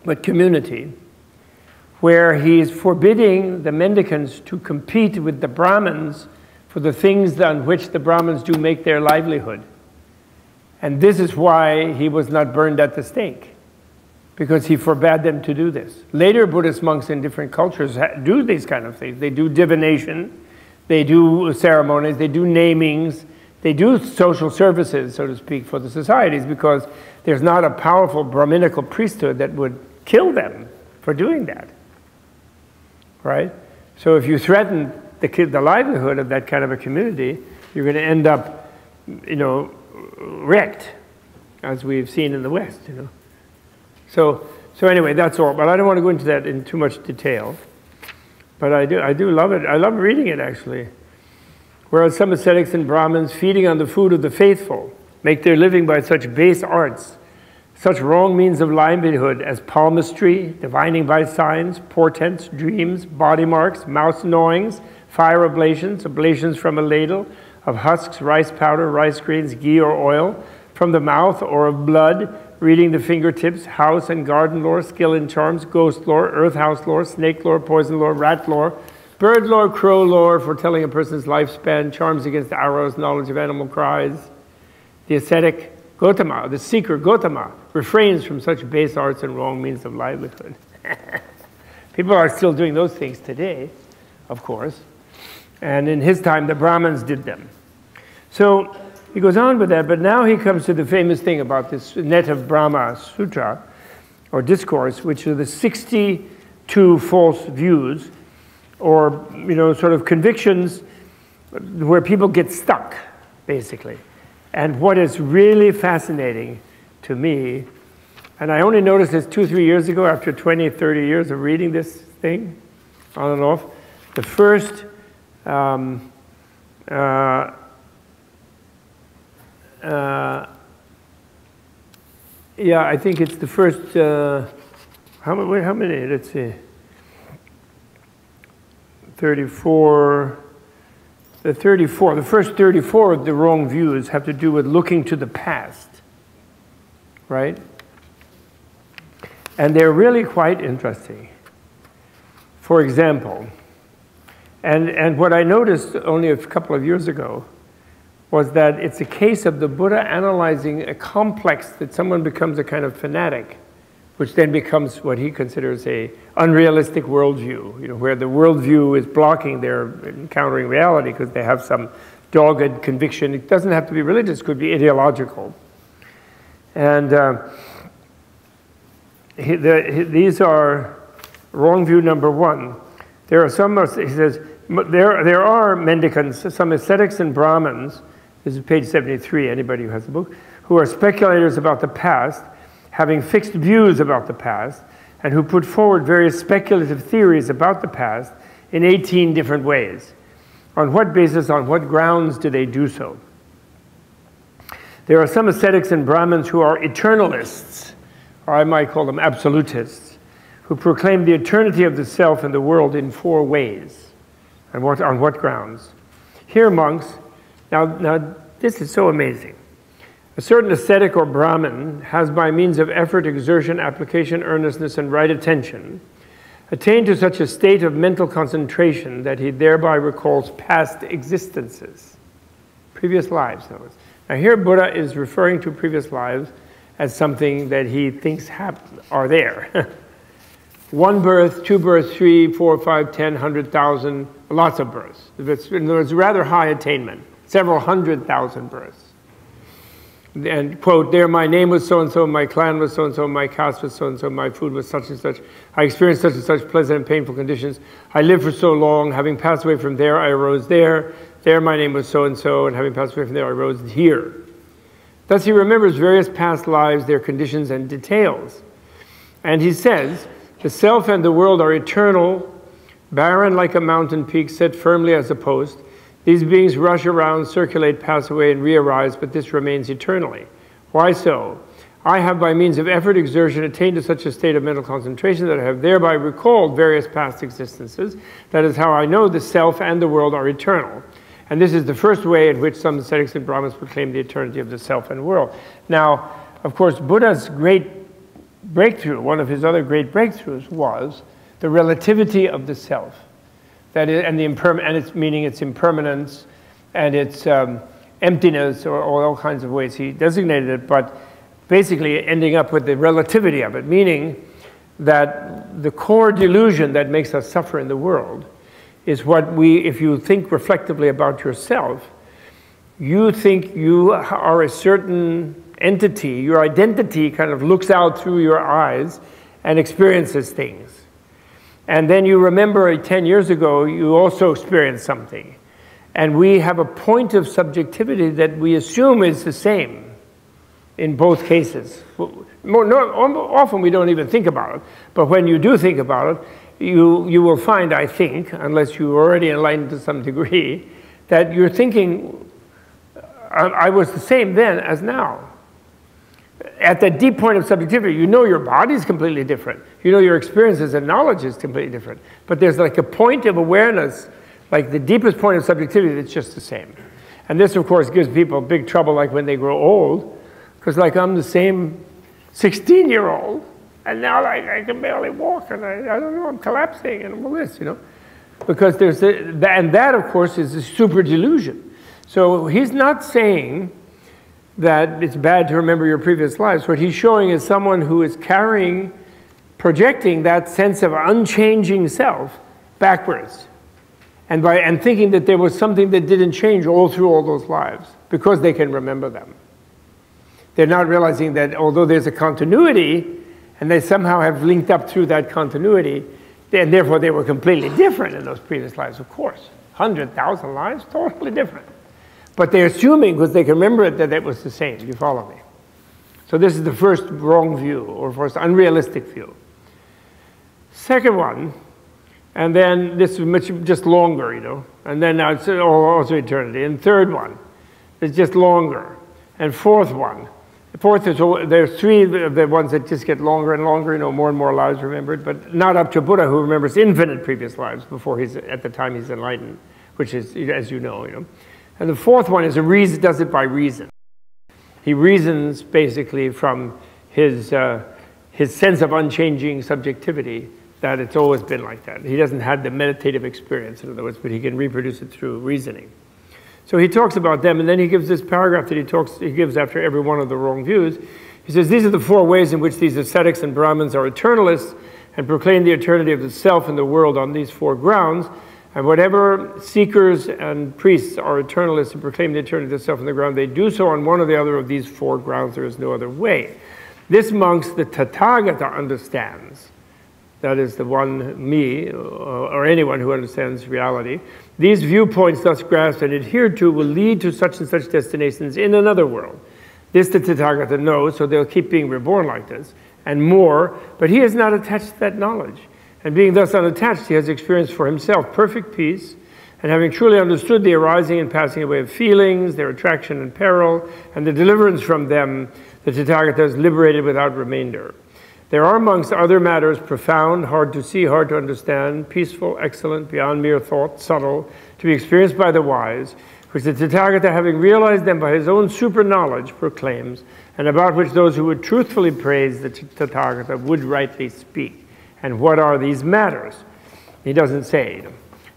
but community. where he's forbidding the mendicants to compete with the Brahmins for the things on which the Brahmins do make their livelihood. And this is why he was not burned at the stake, because he forbade them to do this. Later Buddhist monks in different cultures do these kind of things. They do divination, they do ceremonies, they do namings, they do social services, so to speak, for the societies, because there's not a powerful Brahminical priesthood that would kill them for doing that. Right? So if you threaten the, the livelihood of that kind of a community, you're going to end up, you know, wrecked, as we've seen in the West, you know. So, so anyway, that's all. But I don't want to go into that in too much detail. But I do, I do love it. I love reading it, actually. Whereas some ascetics and Brahmins, feeding on the food of the faithful, make their living by such base arts, such wrong means of livelihood as palmistry, divining by signs, portents, dreams, body marks, mouse gnawings, fire oblations, oblations from a ladle, of husks, rice powder, rice grains, ghee or oil, from the mouth or of blood, reading the fingertips, house and garden lore, skill in charms, ghost lore, earth house lore, snake lore, poison lore, rat lore, bird lore, crow lore, foretelling a person's lifespan, charms against arrows, knowledge of animal cries. The ascetic Gotama, the seeker Gotama, refrains from such base arts and wrong means of livelihood. People are still doing those things today, of course. And in his time, the Brahmins did them. So he goes on with that, but now he comes to the famous thing about this net of Brahma Sutra, or discourse, which are the sixty-two false views, or, you know, sort of convictions where people get stuck, basically. And what is really fascinating to me, and I only noticed this two, three years ago after twenty, thirty years of reading this thing, on and off, the first um, uh, uh, yeah, I think it's the first, uh, how, wait, how many, let's see, thirty-four, the thirty-four, the first thirty-four of the wrong views have to do with looking to the past, right? And they're really quite interesting. For example, and, and what I noticed only a couple of years ago was that it's a case of the Buddha analyzing a complex that someone becomes a kind of fanatic, which then becomes what he considers a unrealistic worldview, you know, where the worldview is blocking their encountering reality because they have some dogged conviction. It doesn't have to be religious, it could be ideological. And uh, he, the, he, these are wrong view number one. There are some, he says, there, there are mendicants, some ascetics and Brahmins, this is page seventy-three, anybody who has the book, who are speculators about the past, having fixed views about the past, and who put forward various speculative theories about the past in eighteen different ways. On what basis, on what grounds do they do so? There are some ascetics and Brahmins who are eternalists, or I might call them absolutists, who proclaim the eternity of the self and the world in four ways. And what, on what grounds? Here, monks, now, now this is so amazing. A certain ascetic or Brahmin has, by means of effort, exertion, application, earnestness, and right attention, attained to such a state of mental concentration that he thereby recalls past existences, previous lives. Now here Buddha is referring to previous lives as something that he thinks are there. One birth, two births, three, four, five, ten, hundred thousand, lots of births. In other words, rather high attainment, several hundred thousand births. And quote, there my name was so-and-so, my clan was so-and-so, my caste was so-and-so, my food was such and such. I experienced such and such pleasant and painful conditions. I lived for so long, having passed away from there, I arose there. There my name was so-and-so, and having passed away from there, I arose here. Thus he remembers various past lives, their conditions and details. And he says, the self and the world are eternal, barren like a mountain peak, set firmly as a post. These beings rush around, circulate, pass away, and re-arise, but this remains eternally. Why so? I have, by means of effort, exertion, attained to such a state of mental concentration that I have thereby recalled various past existences. That is how I know the self and the world are eternal. And this is the first way in which some ascetics and Brahmins proclaim the eternity of the self and world. Now, of course, Buddha's great breakthrough, one of his other great breakthroughs was the relativity of the self, that is, and the imperm and its meaning, its impermanence, and its um, emptiness, or, or all kinds of ways he designated it, but basically ending up with the relativity of it, meaning that the core delusion that makes us suffer in the world is what we, if you think reflectively about yourself, you think you are a certain entity, your identity kind of looks out through your eyes and experiences things. And then you remember ten years ago, you also experienced something. And we have a point of subjectivity that we assume is the same in both cases. More, no, often we don't even think about it, but when you do think about it, You, you will find, I think, unless you're already enlightened to some degree, that you're thinking, I, I was the same then as now. At that deep point of subjectivity, you know your body's completely different. You know your experiences and knowledge is completely different. But there's like a point of awareness, like the deepest point of subjectivity, that's just the same. And this, of course, gives people big trouble, like when they grow old, because like I'm the same sixteen-year-old. And now I, I can barely walk, and I, I don't know, I'm collapsing, and all this, you know. Because there's, a, and that, of course, is a super delusion. So he's not saying that it's bad to remember your previous lives. What he's showing is someone who is carrying, projecting that sense of unchanging self backwards. And, by, and thinking that there was something that didn't change all through all those lives, because they can remember them. They're not realizing that although there's a continuity, and they somehow have linked up through that continuity, and therefore they were completely different in those previous lives, of course. one hundred thousand lives, totally different. But they're assuming, because they can remember it, that it was the same. Do you follow me? So this is the first wrong view, or first unrealistic view. Second one, and then this is much, just longer, you know, and then now it's also eternity. And third one is just longer. And fourth one, Fourth is, there's three of the ones that just get longer and longer, you know, more and more lives remembered, but not up to Buddha, who remembers infinite previous lives before he's, at the time he's enlightened, which is, as you know, you know. And the fourth one is a reason, does it by reason. He reasons basically from his, uh, his sense of unchanging subjectivity that it's always been like that. He doesn't have the meditative experience, in other words, but he can reproduce it through reasoning. So he talks about them, and then he gives this paragraph that he, talks, he gives after every one of the wrong views. He says, these are the four ways in which these ascetics and Brahmins are eternalists and proclaim the eternity of the self and the world on these four grounds. And whatever seekers and priests are eternalists and proclaim the eternity of the self and the ground, they do so on one or the other of these four grounds. There is no other way. This, amongst the Tathagata understands, that is the one, me, or anyone who understands reality, these viewpoints thus grasped and adhered to will lead to such and such destinations in another world. This the Tathagata knows, so they'll keep being reborn like this, and more, but he is not attached to that knowledge. And being thus unattached, he has experienced for himself perfect peace, and having truly understood the arising and passing away of feelings, their attraction and peril, and the deliverance from them, the Tathagata is liberated without remainder. There are, amongst other matters, profound, hard to see, hard to understand, peaceful, excellent, beyond mere thought, subtle, to be experienced by the wise, which the Tathagata, having realized them by his own super knowledge, proclaims, and about which those who would truthfully praise the Tathagata would rightly speak. And what are these matters? He doesn't say,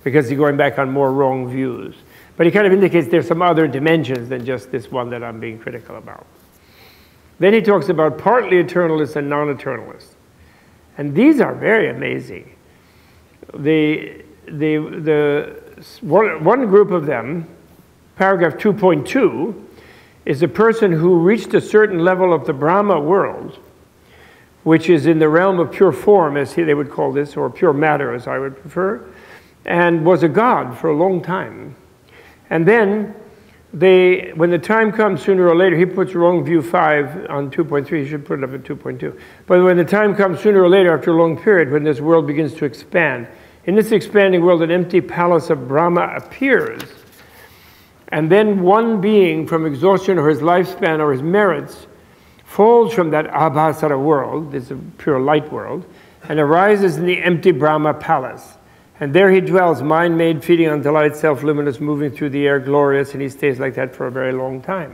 because he's going back on more wrong views. But he kind of indicates there's some other dimensions than just this one that I'm being critical about. Then he talks about partly eternalists and non-eternalists. And these are very amazing. The, the, the, one, one group of them, paragraph two point two, is a person who reached a certain level of the Brahma world, which is in the realm of pure form, as they would call this, or pure matter, as I would prefer, and was a god for a long time. And then, They, when the time comes, sooner or later, he puts wrong view five on two point three, he should put it up at two point two. But when the time comes, sooner or later, after a long period, when this world begins to expand, in this expanding world, an empty palace of Brahma appears. And then one being, from exhaustion or his lifespan or his merits, falls from that Abhasara world, this pure light world, and arises in the empty Brahma palace. And there he dwells, mind-made, feeding on delight, self-luminous, moving through the air, glorious, and he stays like that for a very long time.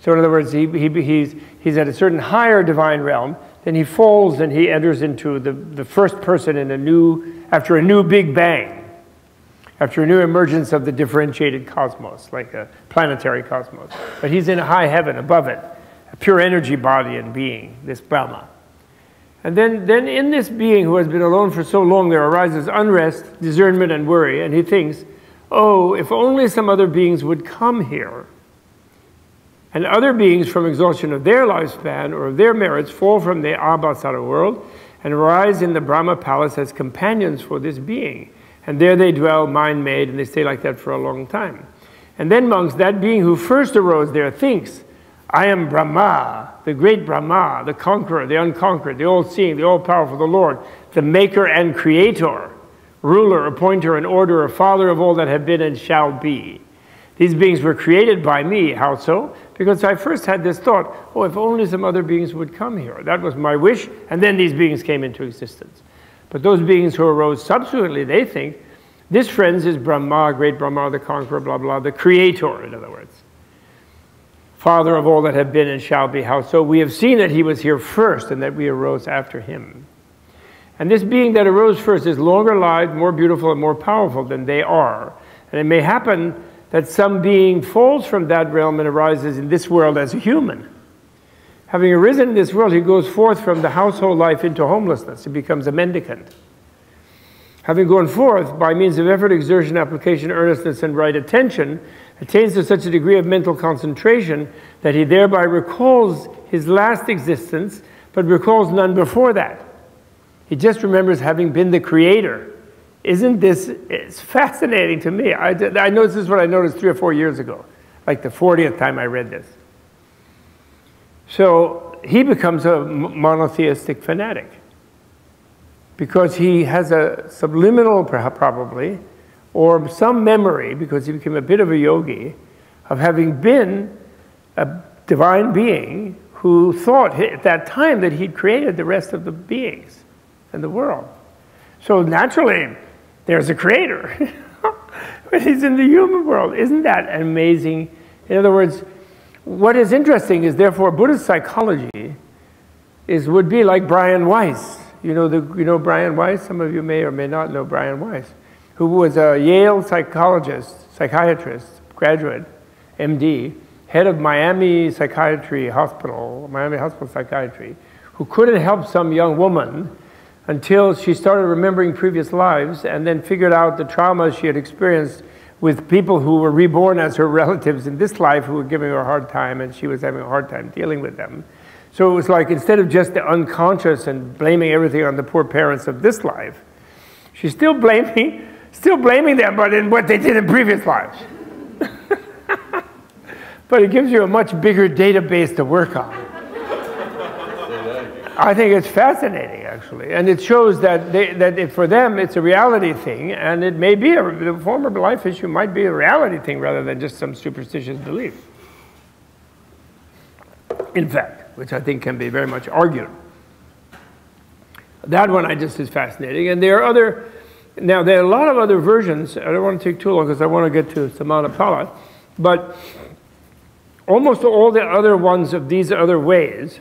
So in other words, he, he, he's, he's at a certain higher divine realm and he folds and he enters into the, the first person in a new, after a new big bang, after a new emergence of the differentiated cosmos, like a planetary cosmos. But he's in high heaven, above it, a pure energy body and being, this Brahma. And then, then in this being who has been alone for so long, there arises unrest, discernment, and worry. And he thinks, oh, if only some other beings would come here. And other beings from exhaustion of their lifespan or of their merits fall from the Abhasara world and arise in the Brahma palace as companions for this being. And there they dwell, mind-made, and they stay like that for a long time. And then, monks, that being who first arose there thinks, I am Brahma, the great Brahma, the conqueror, the unconquered, the all-seeing, the all-powerful, the Lord, the maker and creator, ruler, appointer, and orderer, father of all that have been and shall be. These beings were created by me. How so? Because I first had this thought, oh, if only some other beings would come here. That was my wish, and then these beings came into existence. But those beings who arose subsequently, they think, this, friends, is Brahma, great Brahma, the conqueror, blah, blah, the creator, in other words. Father of all that have been and shall be. How so? We have seen that he was here first and that we arose after him. And this being that arose first is longer-lived, more beautiful, and more powerful than they are. And it may happen that some being falls from that realm and arises in this world as a human. Having arisen in this world, he goes forth from the household life into homelessness. He becomes a mendicant. Having gone forth, by means of effort, exertion, application, earnestness, and right attention, attains to such a degree of mental concentration that he thereby recalls his last existence, but recalls none before that. He just remembers having been the creator. Isn't this, it's fascinating to me. I, I noticed this is what I noticed three or four years ago, like the fortieth time I read this. So he becomes a monotheistic fanatic because he has a subliminal, probably, or some memory, because he became a bit of a yogi, of having been a divine being who thought at that time that he'd created the rest of the beings and the world. So naturally, there's a creator, but he's in the human world. Isn't that amazing? In other words, what is interesting is, therefore, Buddhist psychology is, would be like Brian Weiss. You know, the, you know Brian Weiss? Some of you may or may not know Brian Weiss, who was a Yale psychologist, psychiatrist, graduate, M D, head of Miami Psychiatry Hospital, Miami Hospital Psychiatry, who couldn't help some young woman until she started remembering previous lives and then figured out the trauma she had experienced with people who were reborn as her relatives in this life who were giving her a hard time, and she was having a hard time dealing with them. So it was like, instead of just the unconscious and blaming everything on the poor parents of this life, she's still blaming, still blaming them, but in what they did in previous lives. But it gives you a much bigger database to work on. I think it's fascinating, actually, and it shows that, they, that it, for them it's a reality thing, and it may be, a, the former life issue might be a reality thing rather than just some superstitious belief. In fact, which I think can be very much argued. That one I just is fascinating, and there are other, now there are a lot of other versions. I don't want to take too long because I want to get to Samanapala, but almost all the other ones of these other ways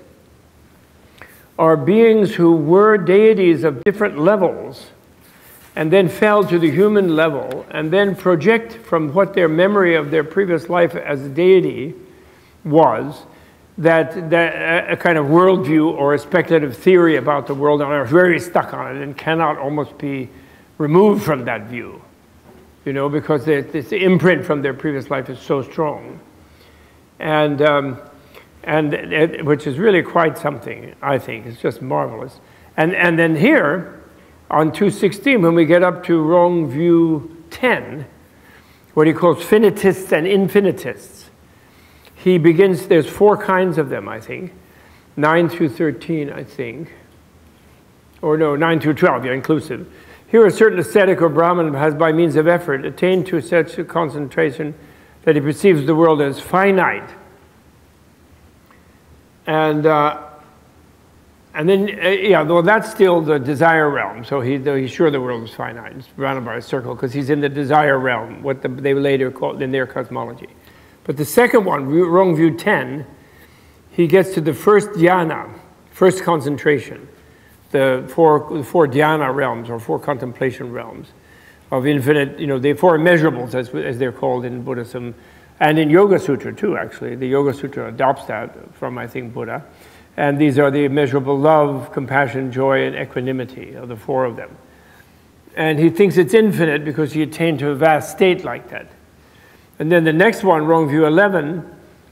are beings who were deities of different levels and then fell to the human level and then project from what their memory of their previous life as a deity was, that, that a kind of worldview or a speculative theory about the world, and are very stuck on it and cannot almost be removed from that view, you know, because this imprint from their previous life is so strong. And... Um, And it, which is really quite something, I think. It's just marvelous. And, and then here, on two sixteen, when we get up to wrong view ten, what he calls finitists and infinitists, he begins, there's four kinds of them, I think. nine through thirteen, I think. Or no, nine through twelve, yeah, inclusive. Here a certain ascetic or Brahmin has, by means of effort, attained to such a concentration that he perceives the world as finite. And, uh, and then, uh, yeah, well, that's still the desire realm. So he, though he's sure the world is finite. It's surrounded by a circle because he's in the desire realm, what the, they later called in their cosmology. But the second one, wrong view ten, he gets to the first dhyana, First, concentration, the four, the four dhyana realms or four contemplation realms of infinite, you know, the four immeasurables as, as they're called in Buddhism and in Yoga Sutra too, actually. The Yoga Sutra adopts that from, I think, Buddha. And these are the immeasurable love, compassion, joy, and equanimity, of the four of them. And he thinks it's infinite because he attained to a vast state like that. And then the next one, wrong view eleven,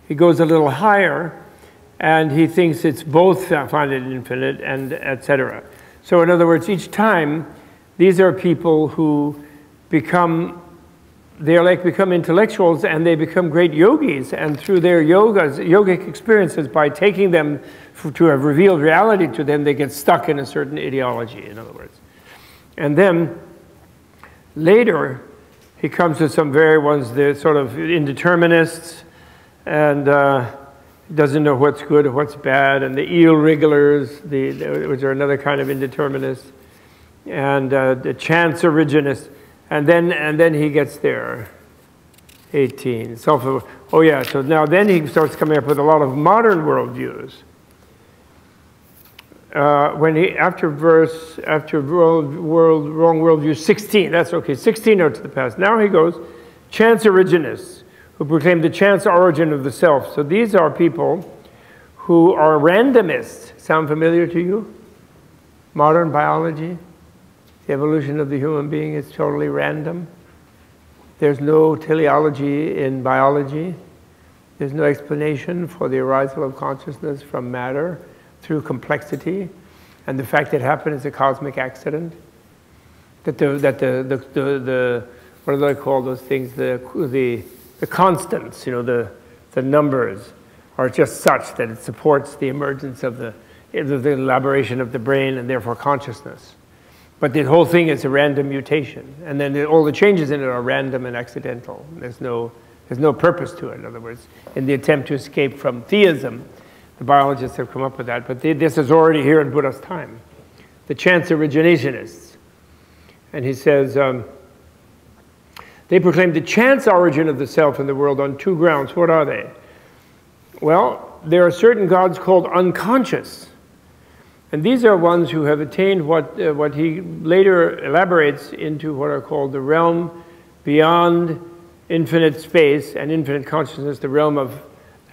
he goes a little higher, and he thinks it's both founded in infinite, and et cetera. So in other words, each time, these are people who become, they're like become intellectuals, and they become great yogis, and through their yogas, yogic experiences, by taking them to have revealed reality to them, they get stuck in a certain ideology, in other words. And then later, he comes to some very ones, they're sort of indeterminists, and uh, doesn't know what's good or what's bad, and the irregulars, the, the, which are another kind of indeterminist, and uh, the chance originist. And then, and then he gets there, eighteen. Self, oh yeah, so now then he starts coming up with a lot of modern worldviews. Uh, when he, after verse, after world, world, wrong worldview, sixteen, that's okay, sixteen notes to the past. Now he goes, chance originists, who proclaim the chance origin of the self. So these are people who are randomists. Sound familiar to you? Modern biology? The evolution of the human being is totally random. There's no teleology in biology. There's no explanation for the arisal of consciousness from matter through complexity, and the fact that it happened is a cosmic accident. That the that the the the, the what do they call those things? The the the constants, you know, the the numbers are just such that it supports the emergence of the the elaboration of the brain and therefore consciousness. But the whole thing is a random mutation. And then the, all the changes in it are random and accidental. There's no, there's no purpose to it, in other words. In the attempt to escape from theism, the biologists have come up with that. But they, this is already here in Buddha's time. The chance originationists. And he says, um, they proclaim the chance origin of the self in the world on two grounds. What are they? Well, there are certain gods called unconscious. And these are ones who have attained what, uh, what he later elaborates into what are called the realm beyond infinite space and infinite consciousness, the realm of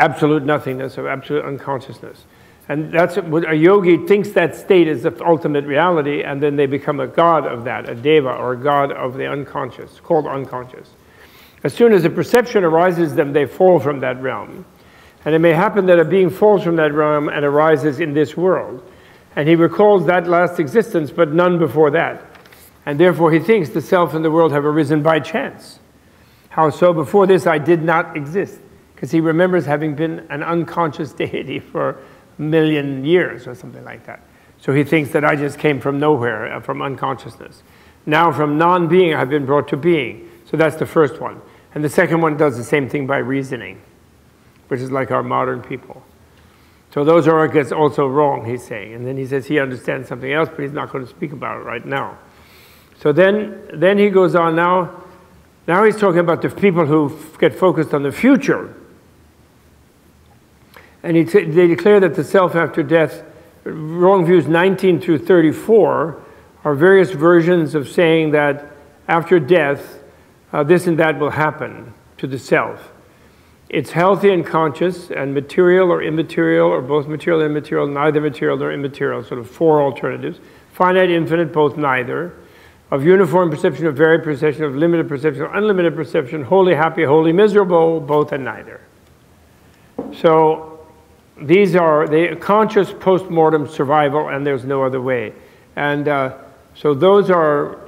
absolute nothingness, of absolute unconsciousness. And that's what a yogi thinks, that state is the ultimate reality, and then they become a god of that, a deva, or a god of the unconscious, called unconscious. As soon as a perception arises them, they fall from that realm. And it may happen that a being falls from that realm and arises in this world. And he recalls that last existence, but none before that. And therefore he thinks the self and the world have arisen by chance. How so? Before this I did not exist. Because he remembers having been an unconscious deity for a million years or something like that. So he thinks that I just came from nowhere, from unconsciousness. Now from non-being I've been brought to being. So that's the first one. And the second one does the same thing by reasoning, which is like our modern people. So those are also wrong, he's saying. And then he says he understands something else, but he's not going to speak about it right now. So then, then he goes on now. Now he's talking about the people who get focused on the future. And he they declare that the self after death, wrong views nineteen through thirty-four, are various versions of saying that after death, uh, this and that will happen to the self. It's healthy and conscious, and material or immaterial, or both material and immaterial, neither material nor immaterial, sort of four alternatives. Finite, infinite, both, neither. Of uniform perception, of varied perception, of limited perception, of unlimited perception, wholly happy, wholly miserable, both and neither. So these are the conscious post-mortem survival, and there's no other way. And uh, so those are,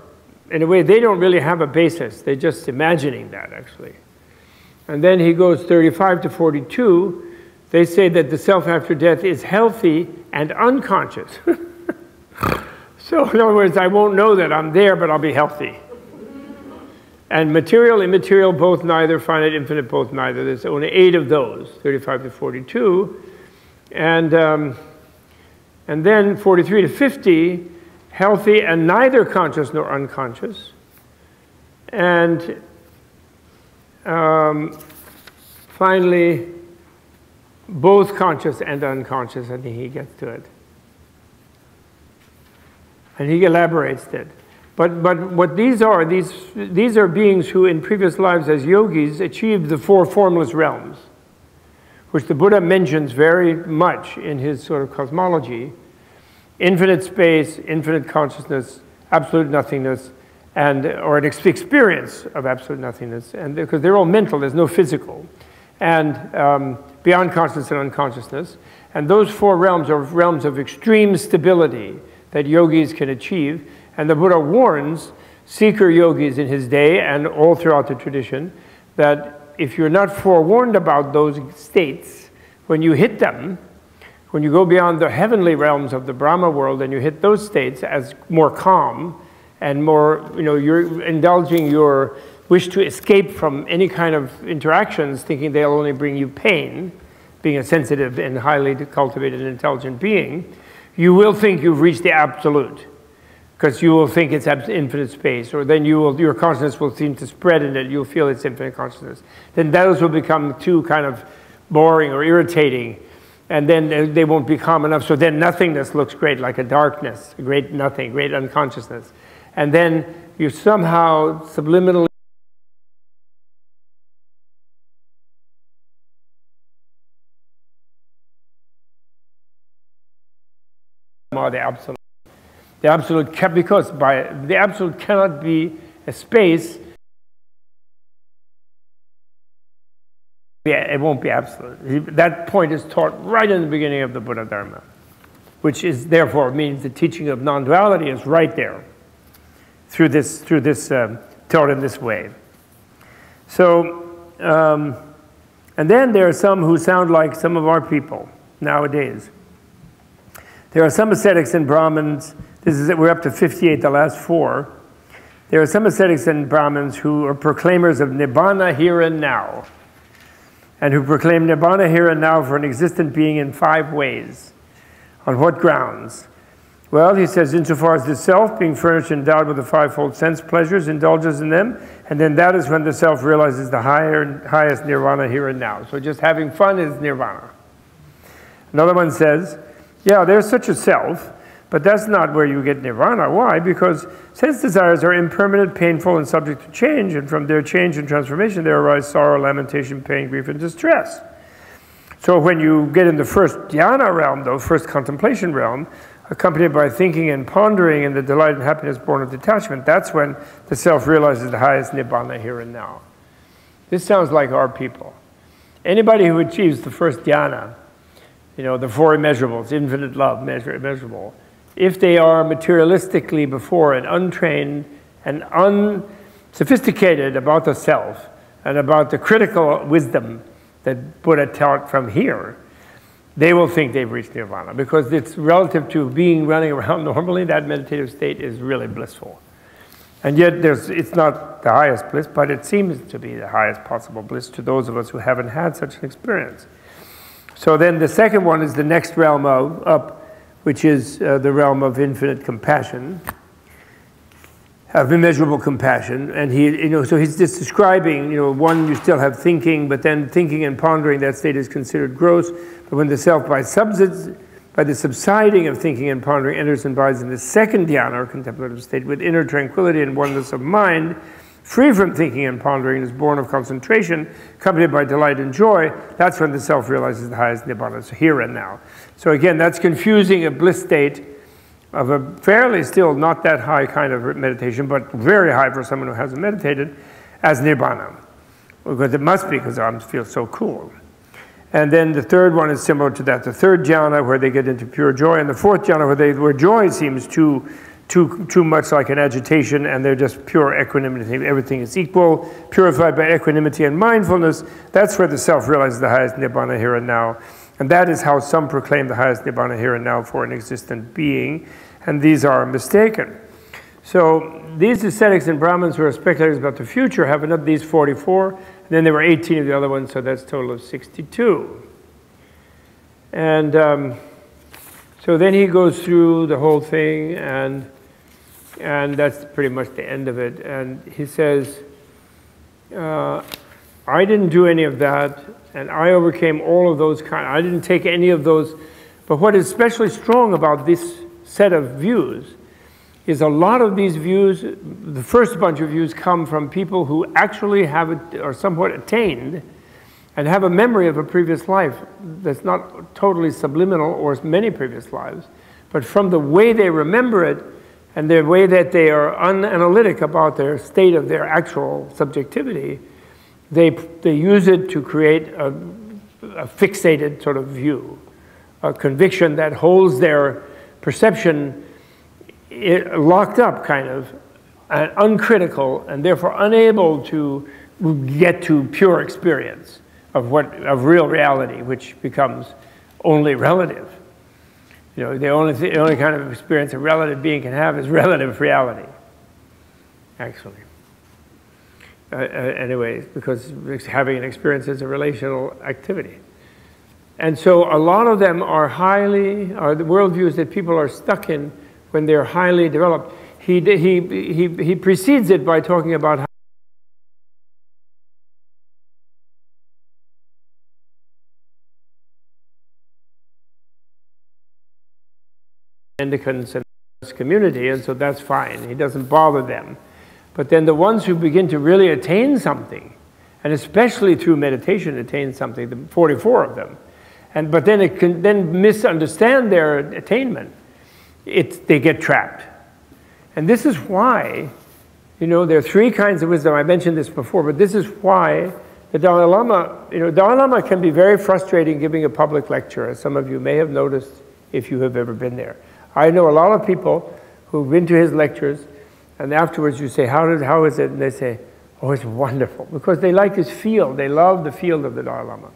in a way, they don't really have a basis. They're just imagining that, actually. And then he goes thirty-five to forty-two. They say that the self after death is healthy and unconscious. So in other words, I won't know that I'm there, but I'll be healthy. And material, immaterial, both neither, finite, infinite, both neither. There's only eight of those, thirty-five to forty-two. And, um, and then forty-three to fifty, healthy and neither conscious nor unconscious. And Um, finally, both conscious and unconscious, I think he gets to it. and he elaborates that. But, but what these are, these, these are beings who in previous lives as yogis achieved the four formless realms, which the Buddha mentions very much in his sort of cosmology: infinite space, infinite consciousness, absolute nothingness, and, or an experience of absolute nothingness, and because they're all mental, there's no physical, and um, beyond consciousness and unconsciousness. And those four realms are realms of extreme stability that yogis can achieve. And the Buddha warns seeker yogis in his day and all throughout the tradition that if you're not forewarned about those states, when you hit them, when you go beyond the heavenly realms of the Brahma world and you hit those states as more calm and more, you know, you're indulging your wish to escape from any kind of interactions, thinking they'll only bring you pain, being a sensitive and highly cultivated and intelligent being, you will think you've reached the absolute, because you will think it's infinite space, or then you will, your consciousness will seem to spread in it, you'll feel it's infinite consciousness. Then those will become too kind of boring or irritating, and then they won't be calm enough, so then nothingness looks great, like a darkness, a great nothing, great unconsciousness. And then you somehow subliminally are the absolute. The absolute can, because by the absolute cannot be a space. Yeah, it won't be absolute. That point is taught right in the beginning of the Buddha Dharma, which is therefore means the teaching of non-duality is right there through this through this um, taught in this way. So, um, and then there are some who sound like some of our people nowadays. There are some ascetics and Brahmins, this is, we're up to fifty-eight, the last four. There are some ascetics and Brahmins who are proclaimers of Nibbana here and now, and who proclaim Nibbana here and now for an existent being in five ways. On what grounds? Well, he says, insofar as the self, being furnished and endowed with the fivefold sense pleasures, indulges in them, and then that is when the self realizes the higher, highest Nirvana here and now. So just having fun is Nirvana. Another one says, yeah, there's such a self, but that's not where you get Nirvana. Why? Because sense desires are impermanent, painful, and subject to change, and from their change and transformation there arise sorrow, lamentation, pain, grief, and distress. So when you get in the first dhyana realm, though, first contemplation realm, accompanied by thinking and pondering and the delight and happiness born of detachment, that's when the self realizes the highest Nibbana here and now. This sounds like our people. Anybody who achieves the first dhyana, you know, the four immeasurables, infinite love, measure, immeasurable, if they are materialistically before and untrained and unsophisticated about the self and about the critical wisdom that Buddha taught from here, they will think they've reached Nirvana, because it's relative to being running around normally, that meditative state is really blissful. And yet there's, it's not the highest bliss, but it seems to be the highest possible bliss to those of us who haven't had such an experience. So then the second one is the next realm of, up, which is uh, the realm of infinite compassion, of immeasurable compassion. And he, you know, so he's just describing, you know, one, you still have thinking, but then thinking and pondering, that state is considered gross. But when the self by, by the subsiding of thinking and pondering enters and abides in the second dhyana, or contemplative state, with inner tranquility and oneness of mind, free from thinking and pondering, is born of concentration, accompanied by delight and joy, that's when the self realizes the highest Nibbana, so here and now. So again, that's confusing a bliss state of a fairly still not that high kind of meditation, but very high for someone who hasn't meditated, as Nibbana. Because it must be, because I feel so cool. And then the third one is similar to that. The third jhana, where they get into pure joy, and the fourth jhana, where, they, where joy seems to Too, too much like an agitation, and they're just pure equanimity. Everything is equal, purified by equanimity and mindfulness. That's where the self realizes the highest Nibbana here and now. And that is how some proclaim the highest Nibbana here and now for an existent being. And these are mistaken. So these ascetics and Brahmins who are speculators about the future have another, these forty-four. And then there were eighteen of the other ones, so that's a total of sixty-two. And um, so then he goes through the whole thing, and And that's pretty much the end of it. And he says, uh, I didn't do any of that, and I overcame all of those kind. I didn't take any of those. But what is especially strong about this set of views is a lot of these views, the first bunch of views come from people who actually have or somewhat attained and have a memory of a previous life that's not totally subliminal or many previous lives, but from the way they remember it and the way that they are unanalytic about their state of their actual subjectivity, they, they use it to create a, a fixated sort of view, a conviction that holds their perception locked up, kind of, and uncritical, and therefore unable to get to pure experience of what of real reality, which becomes only relative. You know, the only th the only kind of experience a relative being can have is relative reality. Actually, uh, uh, anyway, because having an experience is a relational activity, and so a lot of them are highly are the worldviews that people are stuck in when they're highly developed. He he he he precedes it by talking about how mendicants and this community, and so that's fine. He doesn't bother them. But then the ones who begin to really attain something, and especially through meditation attain something, the forty-four of them, and but then it can then misunderstand their attainment. It, they get trapped. And this is why, you know, there are three kinds of wisdom. I mentioned this before, but this is why the Dalai Lama, you know, Dalai Lama can be very frustrating giving a public lecture, as some of you may have noticed if you have ever been there. I know a lot of people who've been to his lectures, and afterwards you say, how, did, how is it? And they say, oh, it's wonderful, because they like his field. They love the field of the Dalai Lama.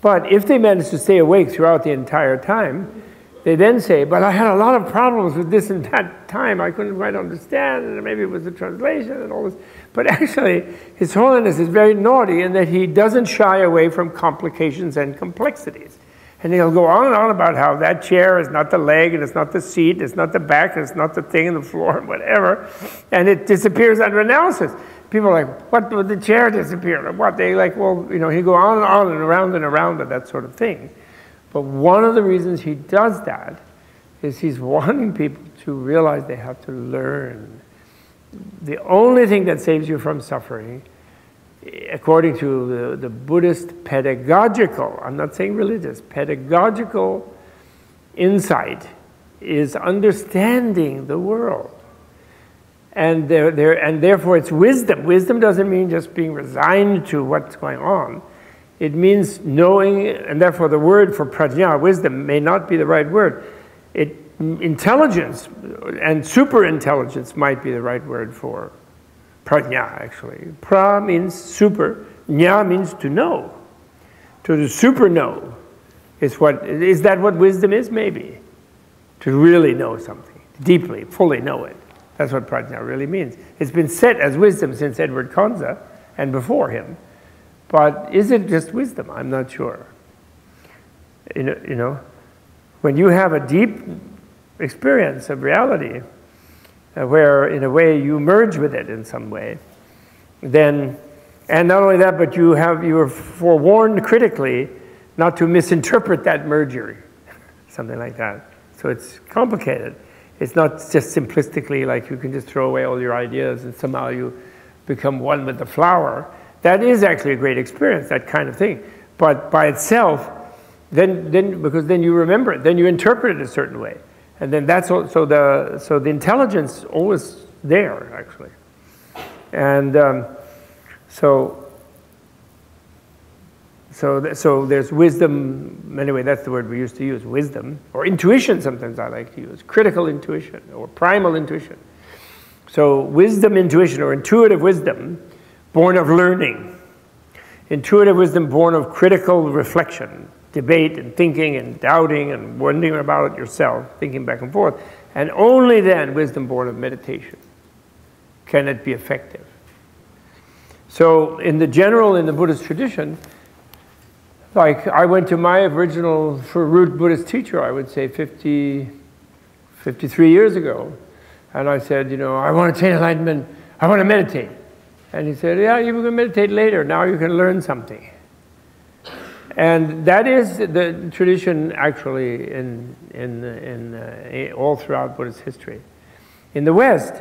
But if they manage to stay awake throughout the entire time, they then say, but I had a lot of problems with this and that time. I couldn't quite understand, and maybe it was the translation and all this. But actually, His Holiness is very naughty in that he doesn't shy away from complications and complexities. And he'll go on and on about how that chair is not the leg, and it's not the seat, it's not the back, and it's not the thing in the floor, and whatever. And it disappears under analysis. People are like, what, would the chair disappear? Or what? They like, well, you know, he'll go on and on and around and around and that sort of thing. But one of the reasons he does that is he's wanting people to realize they have to learn. The only thing that saves you from suffering, according to the, the Buddhist pedagogical, I'm not saying religious, pedagogical insight, is understanding the world. And, there, there, and therefore it's wisdom. Wisdom doesn't mean just being resigned to what's going on. It means knowing, and therefore the word for prajna, wisdom, may not be the right word. It, intelligence and super intelligence might be the right word for prajna, actually. Pra means super, nya means to know. To the super know is what, is that what wisdom is? Maybe. To really know something, deeply, fully know it. That's what prajna really means. It's been set as wisdom since Edward Konza and before him. But is it just wisdom? I'm not sure. You know, you know, when you have a deep experience of reality, uh, where in a way you merge with it in some way, then, and not only that, but you have you are forewarned critically not to misinterpret that merger, something like that. So it's complicated. It's not just simplistically like you can just throw away all your ideas and somehow you become one with the flower. That is actually a great experience, that kind of thing. But by itself, then, then, because then you remember it, then you interpret it a certain way. And then that's all, so the, so the intelligence is always there, actually. And um, so, so, th so there's wisdom, anyway, that's the word we used to use, wisdom, or intuition sometimes I like to use, critical intuition or primal intuition. So wisdom, intuition, or intuitive wisdom, born of learning. Intuitive wisdom born of critical reflection, debate and thinking and doubting and wondering about it yourself, thinking back and forth. And only then, wisdom born of meditation, can it be effective. So in the general, in the Buddhist tradition, like I went to my original root Buddhist teacher, I would say fifty, fifty-three years ago. And I said, you know, I want to attain enlightenment, I want to meditate. And he said, yeah, you can meditate later. Now you can learn something. And that is the tradition, actually, in, in, in uh, all throughout Buddhist history. In the West,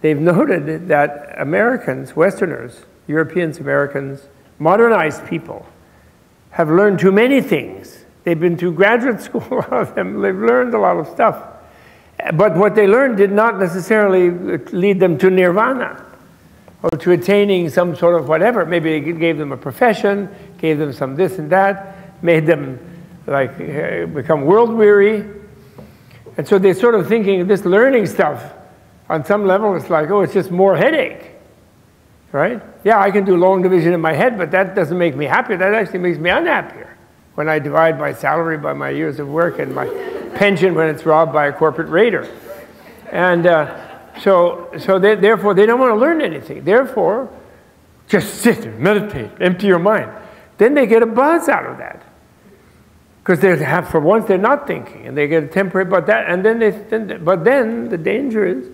they've noted that Americans, Westerners, Europeans, Americans, modernized people, have learned too many things. They've been to graduate school, a lot of them, they've learned a lot of stuff. But what they learned did not necessarily lead them to nirvana, or to attaining some sort of whatever. Maybe it gave them a profession, gave them some this and that, made them like become world-weary. And so they're sort of thinking this learning stuff, on some level it's like, oh, it's just more headache, right? Yeah, I can do long division in my head, but that doesn't make me happier. That actually makes me unhappier when I divide my salary by my years of work and my pension when it's robbed by a corporate raider. And uh, so, so they, therefore, they don't want to learn anything. Therefore, just sit and meditate, empty your mind. Then they get a buzz out of that. Because they have, for once, they're not thinking, and they get a temporary about that. And then they, then they, but then the danger is,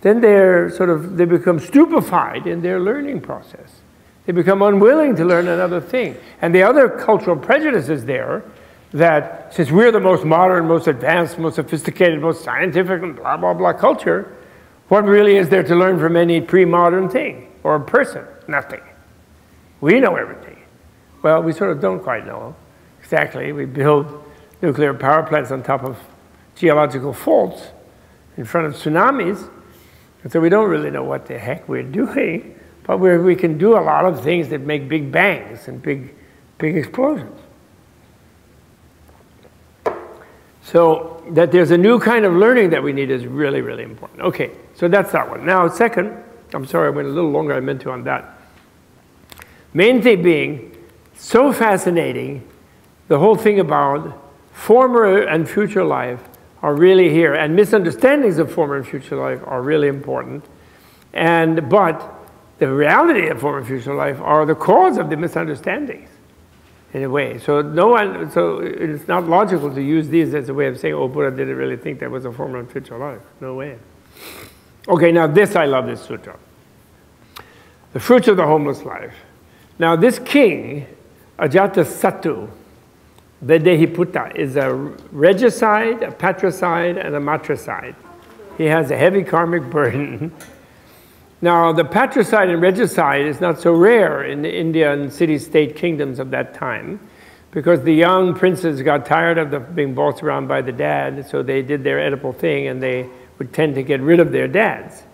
then they're sort of they become stupefied in their learning process. They become unwilling to learn another thing. And the other cultural prejudice is there, that since we're the most modern, most advanced, most sophisticated, most scientific, and blah, blah, blah culture, what really is there to learn from any pre-modern thing or person? Nothing. We know everything. Well, we sort of don't quite know exactly. We build nuclear power plants on top of geological faults in front of tsunamis, and so we don't really know what the heck we're doing, but we're, we can do a lot of things that make big bangs and big, big explosions. So that there's a new kind of learning that we need is really, really important. Okay, so that's that one. Now, second, I'm sorry I went a little longer than I meant to on that. Main thing being, so fascinating, the whole thing about former and future life are really here, and misunderstandings of former and future life are really important. And, but the reality of former and future life are the cause of the misunderstandings, in a way. So no one, so it's not logical to use these as a way of saying, oh, Buddha didn't really think that was a former and future life. No way. Okay, now this, I love this sutra. The fruits of the homeless life. Now this king, Ajatasattu, Vedehiputta, is a regicide, a patricide, and a matricide. He has a heavy karmic burden. Now, the patricide and regicide is not so rare in the Indian city-state kingdoms of that time, because the young princes got tired of the, being bossed around by the dad, so they did their Oedipal thing, and they would tend to get rid of their dads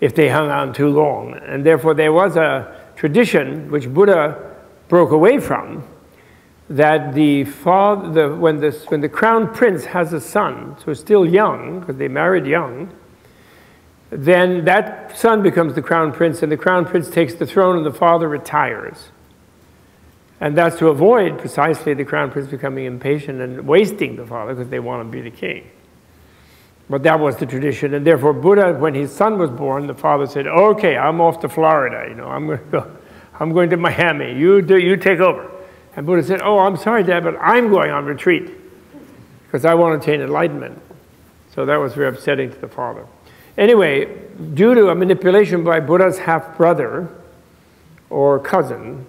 if they hung on too long. And therefore, there was a tradition which Buddha broke away from, that the father, the, when, this, when the crown prince has a son, so still young, because they married young, then that son becomes the crown prince, and the crown prince takes the throne, and the father retires. And that's to avoid precisely the crown prince becoming impatient and wasting the father, because they want to be the king. But that was the tradition, and therefore Buddha, when his son was born, the father said, okay, I'm off to Florida, you know, I'm going to go, I'm going to Miami, you, do, you take over. And Buddha said, oh, I'm sorry, Dad, but I'm going on retreat, because I want to attain enlightenment. So that was very upsetting to the father. Anyway, due to a manipulation by Buddha's half-brother or cousin,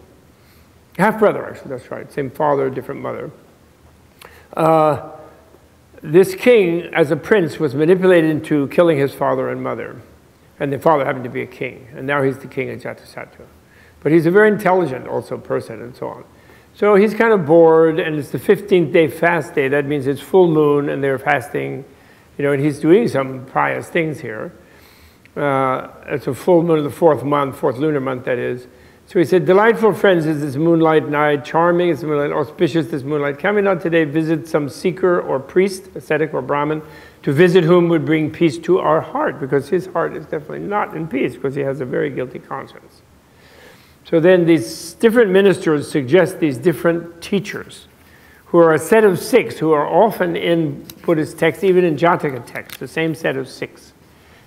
half-brother actually, that's right, same father, different mother, uh, this king, as a prince, was manipulated into killing his father and mother, and the father happened to be a king, and now he's the king of Ajatasattu. But he's a very intelligent also person and so on. So he's kind of bored, and it's the fifteenth day fast day, that means it's full moon and they're fasting. You know, and he's doing some pious things here. Uh, it's a full moon of the fourth month, fourth lunar month, that is. So he said, delightful friends is this moonlight night, charming is this moonlight, auspicious this moonlight. Can we not today visit some seeker or priest, ascetic or Brahmin, to visit whom would bring peace to our heart? Because his heart is definitely not in peace, because he has a very guilty conscience. So then these different ministers suggest these different teachers, who are a set of six, who are often in Buddhist texts, even in Jataka texts, the same set of six.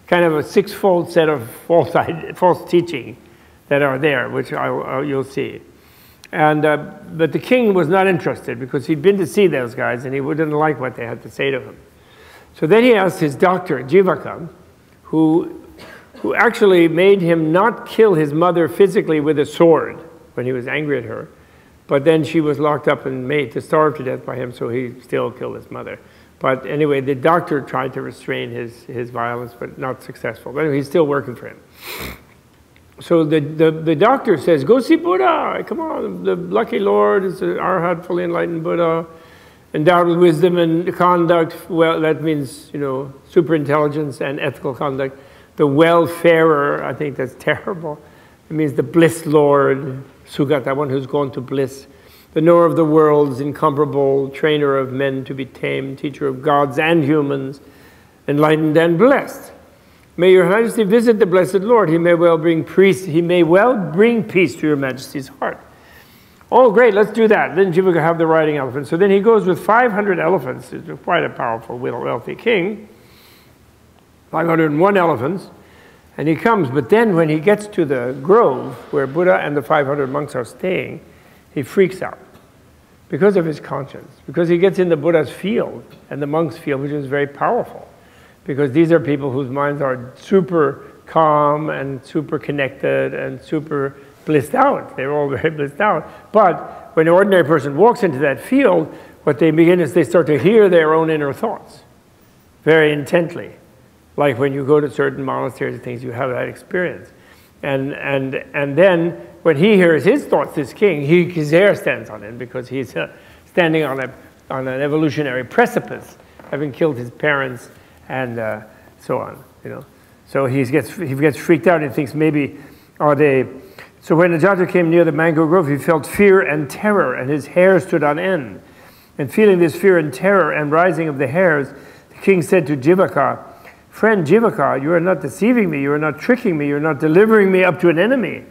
Kind of a six-fold set of false, false teaching that are there, which I, I, you'll see. And, uh, but the king was not interested, because he'd been to see those guys, and he didn't like what they had to say to him. So then he asked his doctor, Jivaka, who... who actually made him not kill his mother physically with a sword when he was angry at her, but then she was locked up and made to starve to death by him, so he still killed his mother. But anyway, the doctor tried to restrain his, his violence, but not successful. But anyway, he's still working for him. So the, the, the doctor says, go see Buddha. Come on, the lucky Lord is the Arhat, fully enlightened Buddha, endowed with wisdom and conduct. Well, that means, you know, super intelligence and ethical conduct. The welfarer, I think that's terrible. It means the bliss Lord, Sugata, one who's gone to bliss. The knower of the worlds, incomparable, trainer of men to be tamed, teacher of gods and humans, enlightened and blessed. May your Majesty visit the blessed Lord. He may well bring peace. He may well bring peace to your Majesty's heart. Oh, great! Let's do that. Then Jivaka have the riding elephant. So then he goes with five hundred elephants. He's quite a powerful, wealthy king. five hundred and one elephants, and he comes. But then when he gets to the grove where Buddha and the five hundred monks are staying, he freaks out because of his conscience, because he gets in the Buddha's field and the monk's field, which is very powerful, because these are people whose minds are super calm and super connected and super blissed out. They're all very blissed out. But when an ordinary person walks into that field, what they begin is they start to hear their own inner thoughts very intently. Like when you go to certain monasteries and things, you have that experience. And, and, and then when he hears his thoughts, this king, he, his hair stands on end because he's uh, standing on, a, on an evolutionary precipice, having killed his parents and uh, so on. You know? So he gets, he gets freaked out and thinks maybe are they... So when Ajata came near the mango grove, he felt fear and terror, and his hair stood on end. And feeling this fear and terror and rising of the hairs, the king said to Jivaka, "Friend Jivaka, you are not deceiving me, you are not tricking me, you are not delivering me up to an enemy.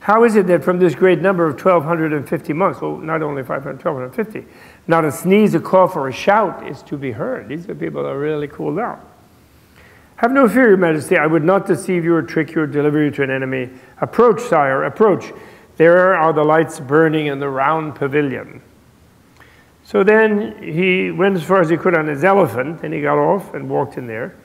How is it that from this great number of twelve fifty monks," oh, not only five hundred, twelve fifty, "not a sneeze, a cough, or a shout is to be heard?" These are people that are really cooled out. "Have no fear, Your Majesty. I would not deceive you or trick you or deliver you to an enemy. Approach, sire, approach. There are the lights burning in the round pavilion." So then he went as far as he could on his elephant, and he got off and walked in there.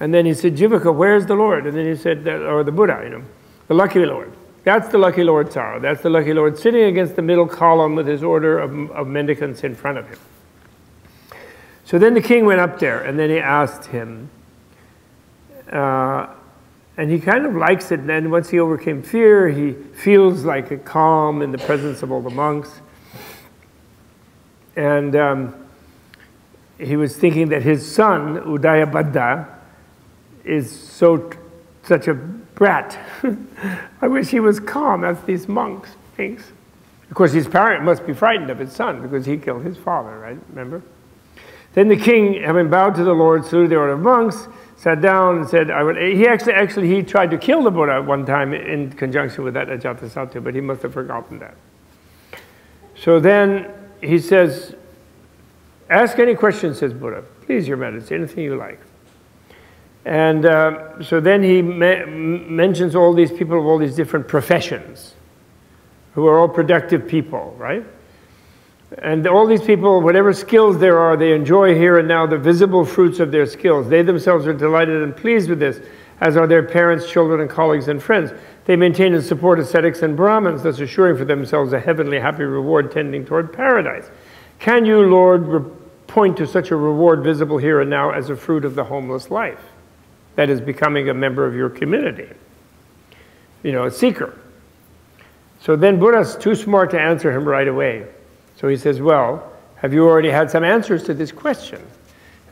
And then he said, "Jivaka, where's the Lord?" And then he said, that, or the Buddha, you know, the lucky Lord. That's the lucky Lord, Sara. That's the lucky Lord sitting against the middle column with his order of, of mendicants in front of him. So then the king went up there, and then he asked him, uh, and he kind of likes it. And then once he overcame fear, he feels like a calm in the presence of all the monks. And um, he was thinking that his son, Udayabhadda, is so such a brat. I wish he was calm as these monks thinks. Of course, his parent must be frightened of his son because he killed his father, right? Remember? Then the king, having bowed to the Lord, saluted the order of monks, sat down and said, "I would." He actually, actually, he tried to kill the Buddha one time in conjunction with that Ajatasattu, but he must have forgotten that. So then he says, "Ask any questions," says Buddha. "Please, Your Majesty, anything you like." And uh, so then he me mentions all these people of all these different professions, who are all productive people, right? And all these people, whatever skills there are, they enjoy here and now the visible fruits of their skills. They themselves are delighted and pleased with this, as are their parents, children, and colleagues and friends. They maintain and support ascetics and Brahmins, thus assuring for themselves a heavenly happy reward tending toward paradise. Can you, Lord, point to such a reward visible here and now as a fruit of the homeless life? That is becoming a member of your community, you know, a seeker. So then Buddha's too smart to answer him right away. So he says, "Well, have you already had some answers to this question?"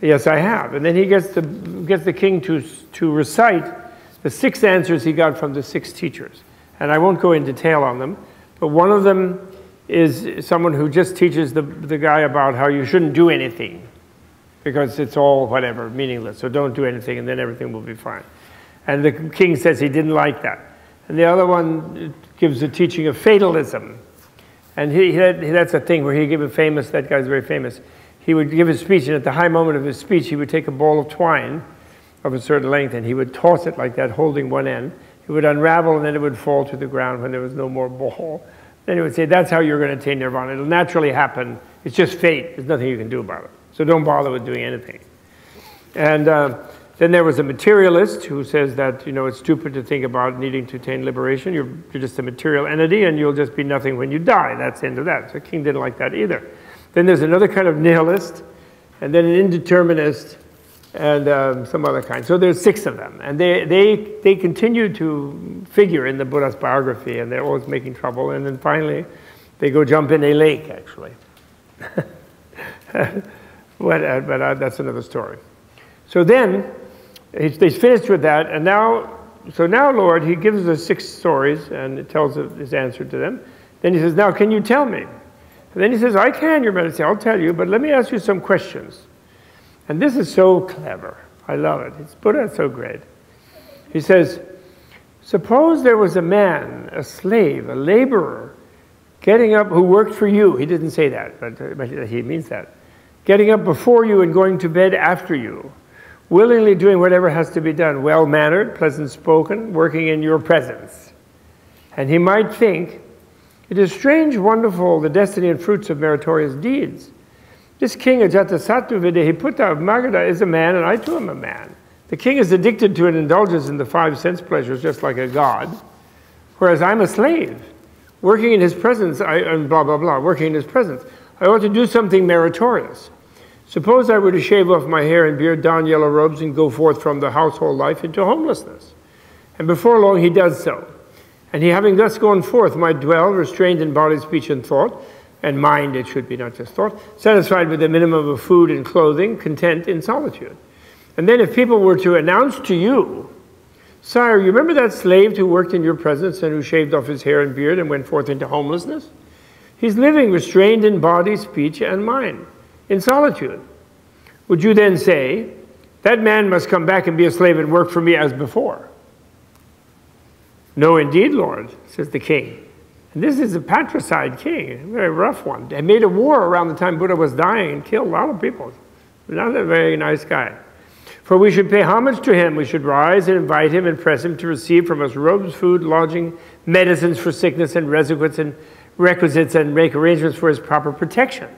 "Yes, I have." And then he gets the, gets the king to, to recite the six answers he got from the six teachers. And I won't go in detail on them, but one of them is someone who just teaches the, the guy about how you shouldn't do anything, because it's all whatever, meaningless. So don't do anything, and then everything will be fine. And the king says he didn't like that. And the other one gives a teaching of fatalism. And he, that's a thing where he gave a famous, that guy's very famous. He would give his speech, and at the high moment of his speech, he would take a ball of twine of a certain length, and he would toss it like that, holding one end. It would unravel, and then it would fall to the ground when there was no more ball. Then he would say, "That's how you're going to attain nirvana. It'll naturally happen. It's just fate. There's nothing you can do about it. So don't bother with doing anything." And uh, then there was a materialist who says that, you know, it's stupid to think about needing to attain liberation. You're, you're just a material entity, and you'll just be nothing when you die. That's the end of that. So the king didn't like that either. Then there's another kind of nihilist and then an indeterminist, and um, some other kind. So there's six of them. And they, they, they continue to figure in the Buddha's biography, and they're always making trouble. And then finally, they go jump in a lake, actually. But uh, but uh, that's another story. So then, he's, he's finished with that. And now, so now, Lord, he gives us six stories, and it tells his answer to them. Then he says, now, can you tell me? And then he says, I can, Your Majesty, I'll tell you, but let me ask you some questions. And this is so clever. I love it. It's Buddha, it's so great. He says, suppose there was a man, a slave, a laborer, getting up who worked for you. He didn't say that, but he means that. Getting up before you and going to bed after you, willingly doing whatever has to be done, well-mannered, pleasant-spoken, working in your presence. And he might think, it is strange, wonderful, the destiny and fruits of meritorious deeds. This king Ajatasattu Videhiputta of Magadha is a man, and I too am a man. The king is addicted to an indulgence in the five sense pleasures, just like a god, whereas I'm a slave. Working in his presence, I, and blah, blah, blah, working in his presence, I ought to do something meritorious. Suppose I were to shave off my hair and beard, don yellow robes, and go forth from the household life into homelessness. And before long he does so. And he, having thus gone forth, might dwell, restrained in body, speech, and thought, and mind, it should be not just thought, satisfied with the minimum of food and clothing, content in solitude. And then if people were to announce to you, Sire, you remember that slave who worked in your presence and who shaved off his hair and beard and went forth into homelessness? He's living restrained in body, speech, and mind, in solitude. Would you then say, that man must come back and be a slave and work for me as before? No, indeed, Lord, says the king. And this is a patricide king, a very rough one. They made a war around the time Buddha was dying and killed a lot of people. Not a very nice guy. For we should pay homage to him. We should rise and invite him and press him to receive from us robes, food, lodging, medicines for sickness and requisites and requisites and make arrangements for his proper protection.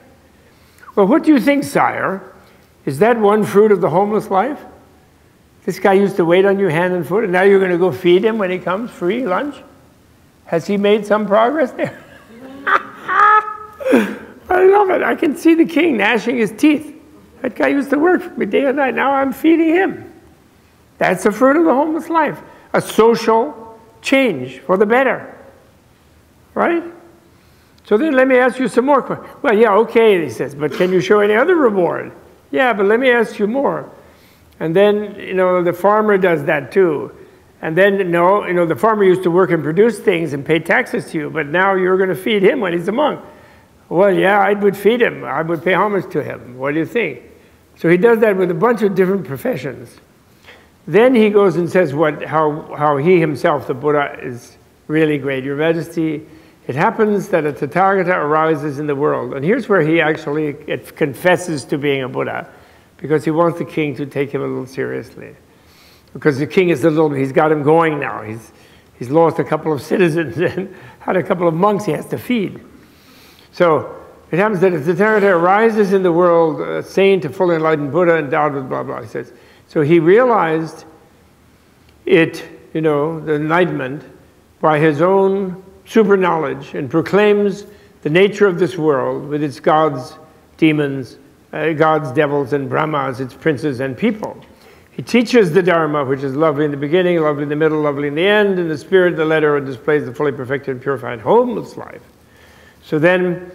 Well, what do you think, sire? Is that one fruit of the homeless life? This guy used to wait on you hand and foot, and now you're going to go feed him when he comes, free lunch? Has he made some progress there? I love it. I can see the king gnashing his teeth. That guy used to work for me day and night. Now I'm feeding him. That's the fruit of the homeless life. A social change for the better. Right? So then let me ask you some more questions. Well, yeah, okay, he says, but can you show any other reward? Yeah, but let me ask you more. And then, you know, the farmer does that too. And then, no, you know, the farmer used to work and produce things and pay taxes to you, but now you're going to feed him when he's a monk. Well, yeah, I would feed him. I would pay homage to him. What do you think? So he does that with a bunch of different professions. Then he goes and says what, how, how he himself, the Buddha, is really great. Your Majesty, it happens that a Tathagata arises in the world. And here's where he actually confesses to being a Buddha, because he wants the king to take him a little seriously. Because the king is a little, he's got him going now. He's, he's lost a couple of citizens and had a couple of monks he has to feed. So it happens that if the Tathagata arises in the world, a saint, a fully enlightened Buddha, endowed with blah, blah, he says. So he realized it, you know, the enlightenment, by his own super knowledge, and proclaims the nature of this world with its gods, demons, Uh, gods, devils, and Brahmas, its princes and people. He teaches the Dharma, which is lovely in the beginning, lovely in the middle, lovely in the end, and the spirit, the letter, displays the fully perfected and purified homeless life. So then,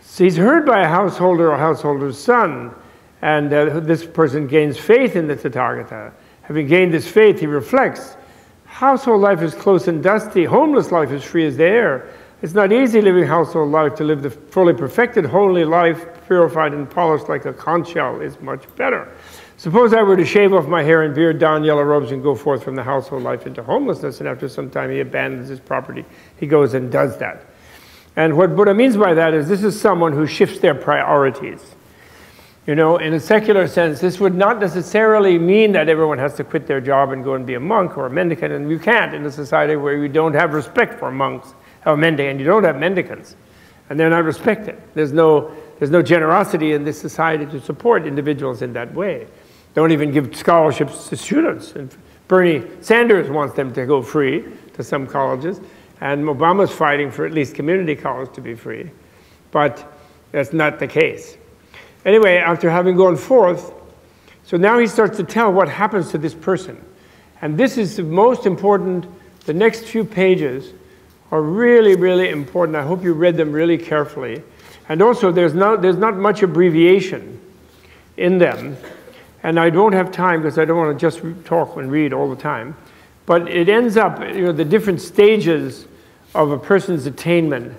so he's heard by a householder or householder's son, and uh, this person gains faith in the Tathagata. Having gained this faith, he reflects, household life is close and dusty, homeless life is free as the air. It's not easy living household life. To live the fully perfected, holy life, purified and polished like a conch shell, is much better. Suppose I were to shave off my hair and beard, don yellow robes, and go forth from the household life into homelessness, and after some time he abandons his property. He goes and does that. And what Buddha means by that is this is someone who shifts their priorities. You know, in a secular sense, this would not necessarily mean that everyone has to quit their job and go and be a monk or a mendicant, and you can't in a society where you don't have respect for monks. Or mendicant, and you don't have mendicants, and they're not respected. There's no, there's no generosity in this society to support individuals in that way. Don't even give scholarships to students. And Bernie Sanders wants them to go free to some colleges, and Obama's fighting for at least community college to be free, but that's not the case. Anyway, after having gone forth, so now he starts to tell what happens to this person. And this is the most important, the next few pages are really, really important. I hope you read them really carefully. And also, there's not, there's not much abbreviation in them. And I don't have time, because I don't want to just talk and read all the time. But it ends up, you know, the different stages of a person's attainment.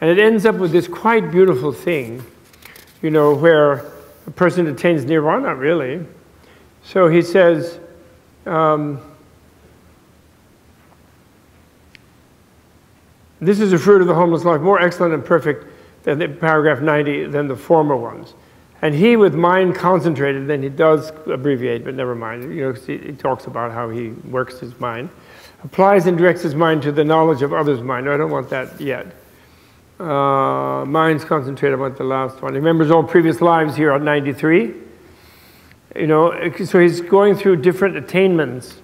And it ends up with this quite beautiful thing, you know, where a person attains nirvana, really. So he says, um, this is the fruit of the homeless life, more excellent and perfect than the paragraph ninety than the former ones. And he, with mind concentrated, then he does abbreviate, but never mind. You know, he, he talks about how he works his mind, applies and directs his mind to the knowledge of others' mind. No, I don't want that yet. Uh, mind's concentrated. I want the last one. He remembers all previous lives here on ninety-three. You know, so he's going through different attainments,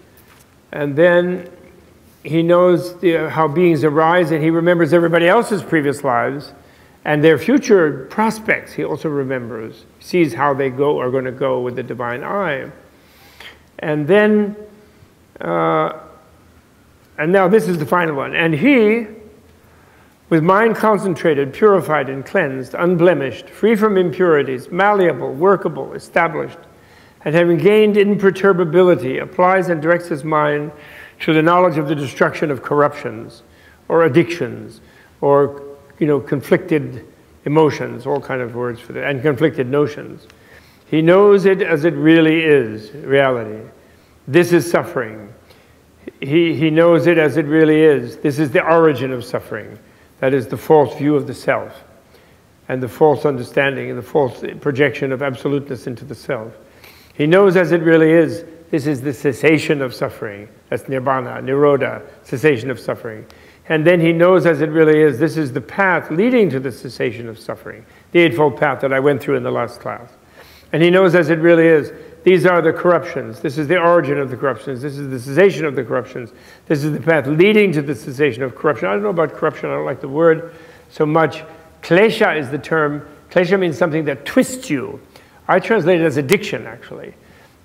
and then he knows the, how beings arise, and he remembers everybody else's previous lives. And their future prospects, he also remembers, sees how they go are going to go with the divine eye. And then, uh, and now this is the final one. And he, with mind concentrated, purified and cleansed, unblemished, free from impurities, malleable, workable, established, and having gained imperturbability, applies and directs his mind to the knowledge of the destruction of corruptions, or addictions, or you know, conflicted emotions, all kind of words for that, and conflicted notions. He knows it as it really is, reality. This is suffering. He, he knows it as it really is. This is the origin of suffering. That is the false view of the self, and the false understanding, and the false projection of absoluteness into the self. He knows as it really is. This is the cessation of suffering. That's Nibbana, Nirodha, cessation of suffering. And then he knows as it really is, this is the path leading to the cessation of suffering, the Eightfold Path that I went through in the last class. And he knows as it really is, these are the corruptions, this is the origin of the corruptions, this is the cessation of the corruptions, this is the path leading to the cessation of corruption. I don't know about corruption, I don't like the word so much. Klesha is the term. Klesha means something that twists you. I translate it as addiction, actually,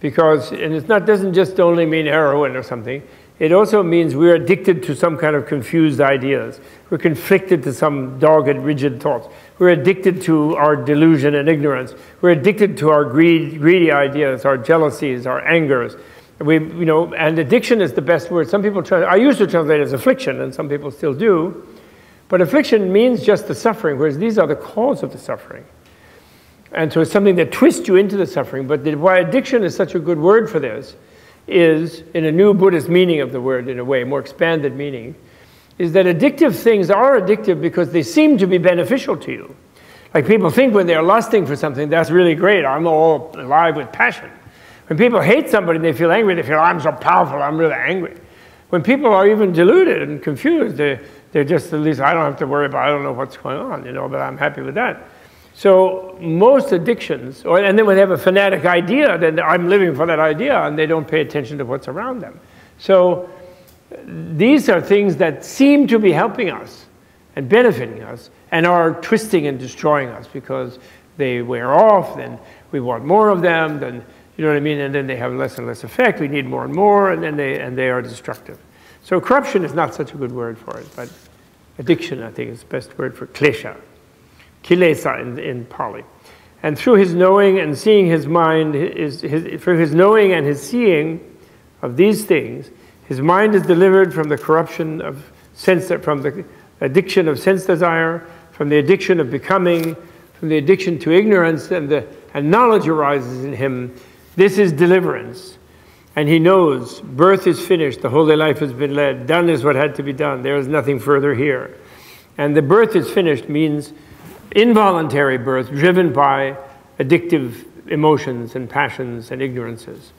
because, and it doesn't just only mean heroin or something. It also means we're addicted to some kind of confused ideas. We're conflicted to some dogged, rigid thoughts. We're addicted to our delusion and ignorance. We're addicted to our greed, greedy ideas, our jealousies, our angers. We, you know, and addiction is the best word. Some people, I used to translate it as affliction, and some people still do. But affliction means just the suffering, whereas these are the cause of the suffering. And so it's something that twists you into the suffering. But why addiction is such a good word for this is, in a new Buddhist meaning of the word, in a way, more expanded meaning, is that addictive things are addictive because they seem to be beneficial to you. Like people think when they're lusting for something, that's really great, I'm all alive with passion. When people hate somebody and they feel angry, they feel, I'm so powerful, I'm really angry. When people are even deluded and confused, they're, they're just at least, I don't have to worry about, I don't know what's going on, you know, but I'm happy with that. So most addictions, or, and then when they have a fanatic idea, then I'm living for that idea, and they don't pay attention to what's around them. So these are things that seem to be helping us and benefiting us, and are twisting and destroying us because they wear off, then we want more of them, then, you know what I mean, and then they have less and less effect, we need more and more, and then they, and they are destructive. So corruption is not such a good word for it, but addiction, I think, is the best word for klesha. Kilesa in, in Pali. And through his knowing and seeing his mind, his, his, through his knowing and his seeing of these things, his mind is delivered from the corruption of sense, from the addiction of sense desire, from the addiction of becoming, from the addiction to ignorance, and, the, and knowledge arises in him. This is deliverance. And he knows birth is finished, the holy life has been led, done is what had to be done, there is nothing further here. And the birth is finished means involuntary birth driven by addictive emotions and passions and ignorances.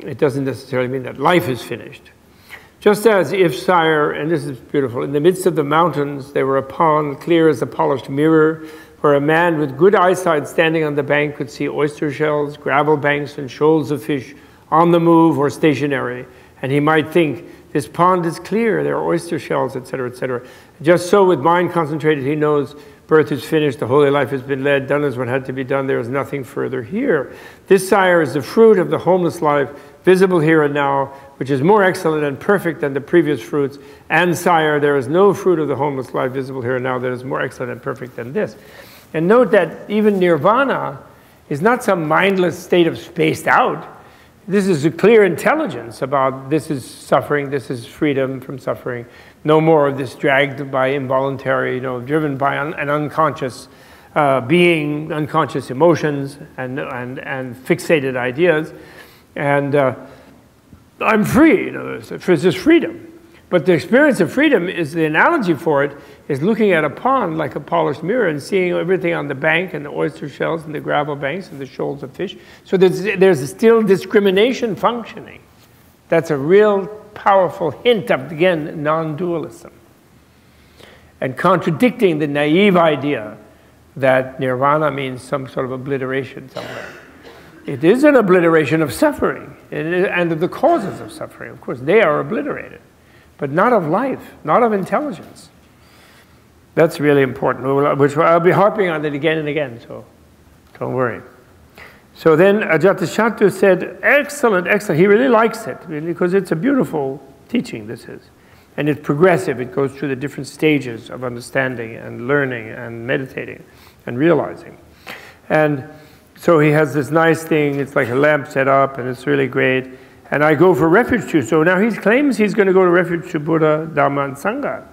It doesn't necessarily mean that life is finished. Just as if sire, and this is beautiful, in the midst of the mountains there were a pond clear as a polished mirror where a man with good eyesight standing on the bank could see oyster shells, gravel banks and shoals of fish on the move or stationary, and he might think, this pond is clear, there are oyster shells, et cetera, et cetera. Just so with mind concentrated he knows Birth is finished, the holy life has been led, done is what had to be done, there is nothing further here. This sire is the fruit of the homeless life, visible here and now, which is more excellent and perfect than the previous fruits. And sire, there is no fruit of the homeless life, visible here and now, that is more excellent and perfect than this. And note that even nirvana is not some mindless state of spaced out. This is a clear intelligence about this is suffering, this is freedom from suffering. No more of this dragged by involuntary, you know, driven by un an unconscious uh, being, unconscious emotions, and, and, and fixated ideas. And uh, I'm free, you know, it's just freedom. But the experience of freedom is, the analogy for it, is looking at a pond like a polished mirror and seeing everything on the bank and the oyster shells and the gravel banks and the shoals of fish. So there's, there's still discrimination functioning. That's a real powerful hint of, again, non-dualism, and contradicting the naive idea that nirvana means some sort of obliteration somewhere. It is an obliteration of suffering and of the causes of suffering. Of course, they are obliterated, but not of life, not of intelligence. That's really important, which I'll be harping on it again and again, so don't worry. So then Ajatasattu said, excellent, excellent. He really likes it, really, because it's a beautiful teaching, this is. And it's progressive. It goes through the different stages of understanding and learning and meditating and realizing. And so he has this nice thing. It's like a lamp set up, and it's really great. And I go for refuge to. So now he claims he's going to go to refuge to Buddha, Dhamma, and Sangha.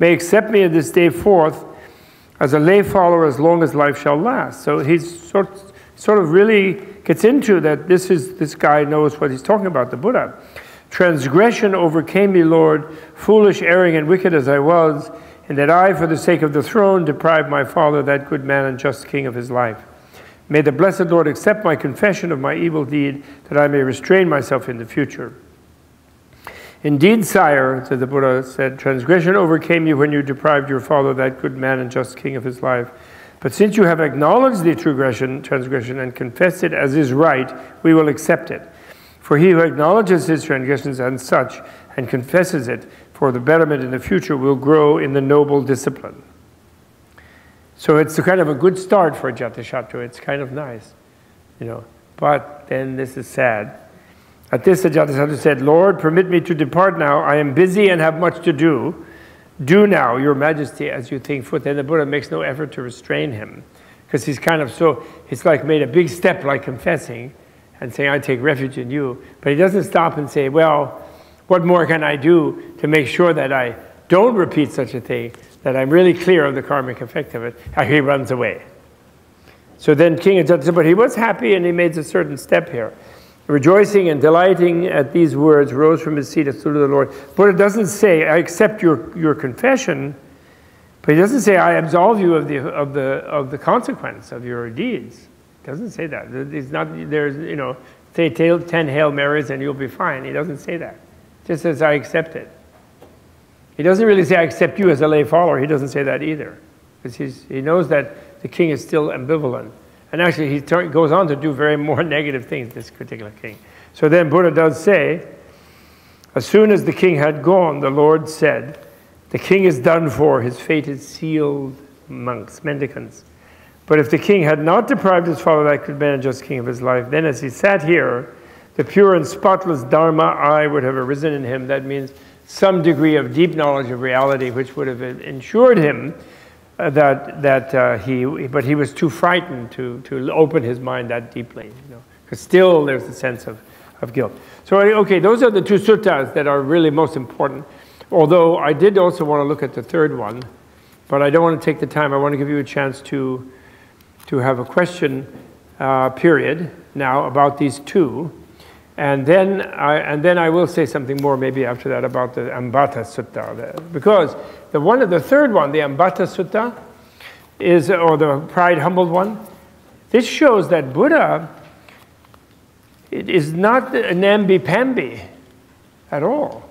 May accept me this day forth as a lay follower as long as life shall last. So he's sort of sort of really gets into that this is, this guy knows what he's talking about, the Buddha. Transgression overcame me, Lord, foolish, erring, and wicked as I was, and that I, for the sake of the throne, deprived my father, that good man and just king, of his life. May the blessed Lord accept my confession of my evil deed, that I may restrain myself in the future. Indeed, sire, said the Buddha, said, transgression overcame you when you deprived your father, that good man and just king, of his life. But since you have acknowledged the transgression, transgression and confessed it as is right, we will accept it. For he who acknowledges his transgressions and such, and confesses it for the betterment in the future, will grow in the noble discipline. So it's kind of a good start for Ajatasattu. It's kind of nice, you know. But then this is sad. At this, Ajatasattu said, Lord, permit me to depart now. I am busy and have much to do. Do now, Your Majesty, as you think fit. And the Buddha makes no effort to restrain him, because he's kind of so, he's like made a big step, like confessing and saying, I take refuge in you. But he doesn't stop and say, well, what more can I do to make sure that I don't repeat such a thing, that I'm really clear of the karmic effect of it? He runs away. So then King Ajatasattu, but he was happy and he made a certain step here. Rejoicing and delighting at these words, rose from his seat and stood to the Lord. Buddha doesn't say, I accept your, your confession, but he doesn't say, I absolve you of the, of the, of the consequence of your deeds. He doesn't say that. It's not, there's, you know, say ten Hail Marys and you'll be fine. He doesn't say that. He just says, I accept it. He doesn't really say, I accept you as a lay follower. He doesn't say that either, because he's, he knows that the king is still ambivalent. And actually, he goes on to do very more negative things, this particular king. So then Buddha does say, as soon as the king had gone, the Lord said, the king is done for, his fate is sealed, monks, mendicants. But if the king had not deprived his father, that good man and just king, of his life, then as he sat here, the pure and spotless Dharma eye would have arisen in him. That means some degree of deep knowledge of reality, which would have ensured him Uh, that that uh, he, but he was too frightened to to open his mind that deeply, you know, because still there's a sense of of guilt. So okay, those are the two suttas that are really most important. Although I did also want to look at the third one, but I don't want to take the time. I want to give you a chance to to have a question uh, period now about these two, and then I, and then I will say something more maybe after that about the Ambata Sutta, because. The one of the third one, the Ambata Sutta, is, or the pride humbled one, this shows that Buddha, it is not an namby-pamby at all.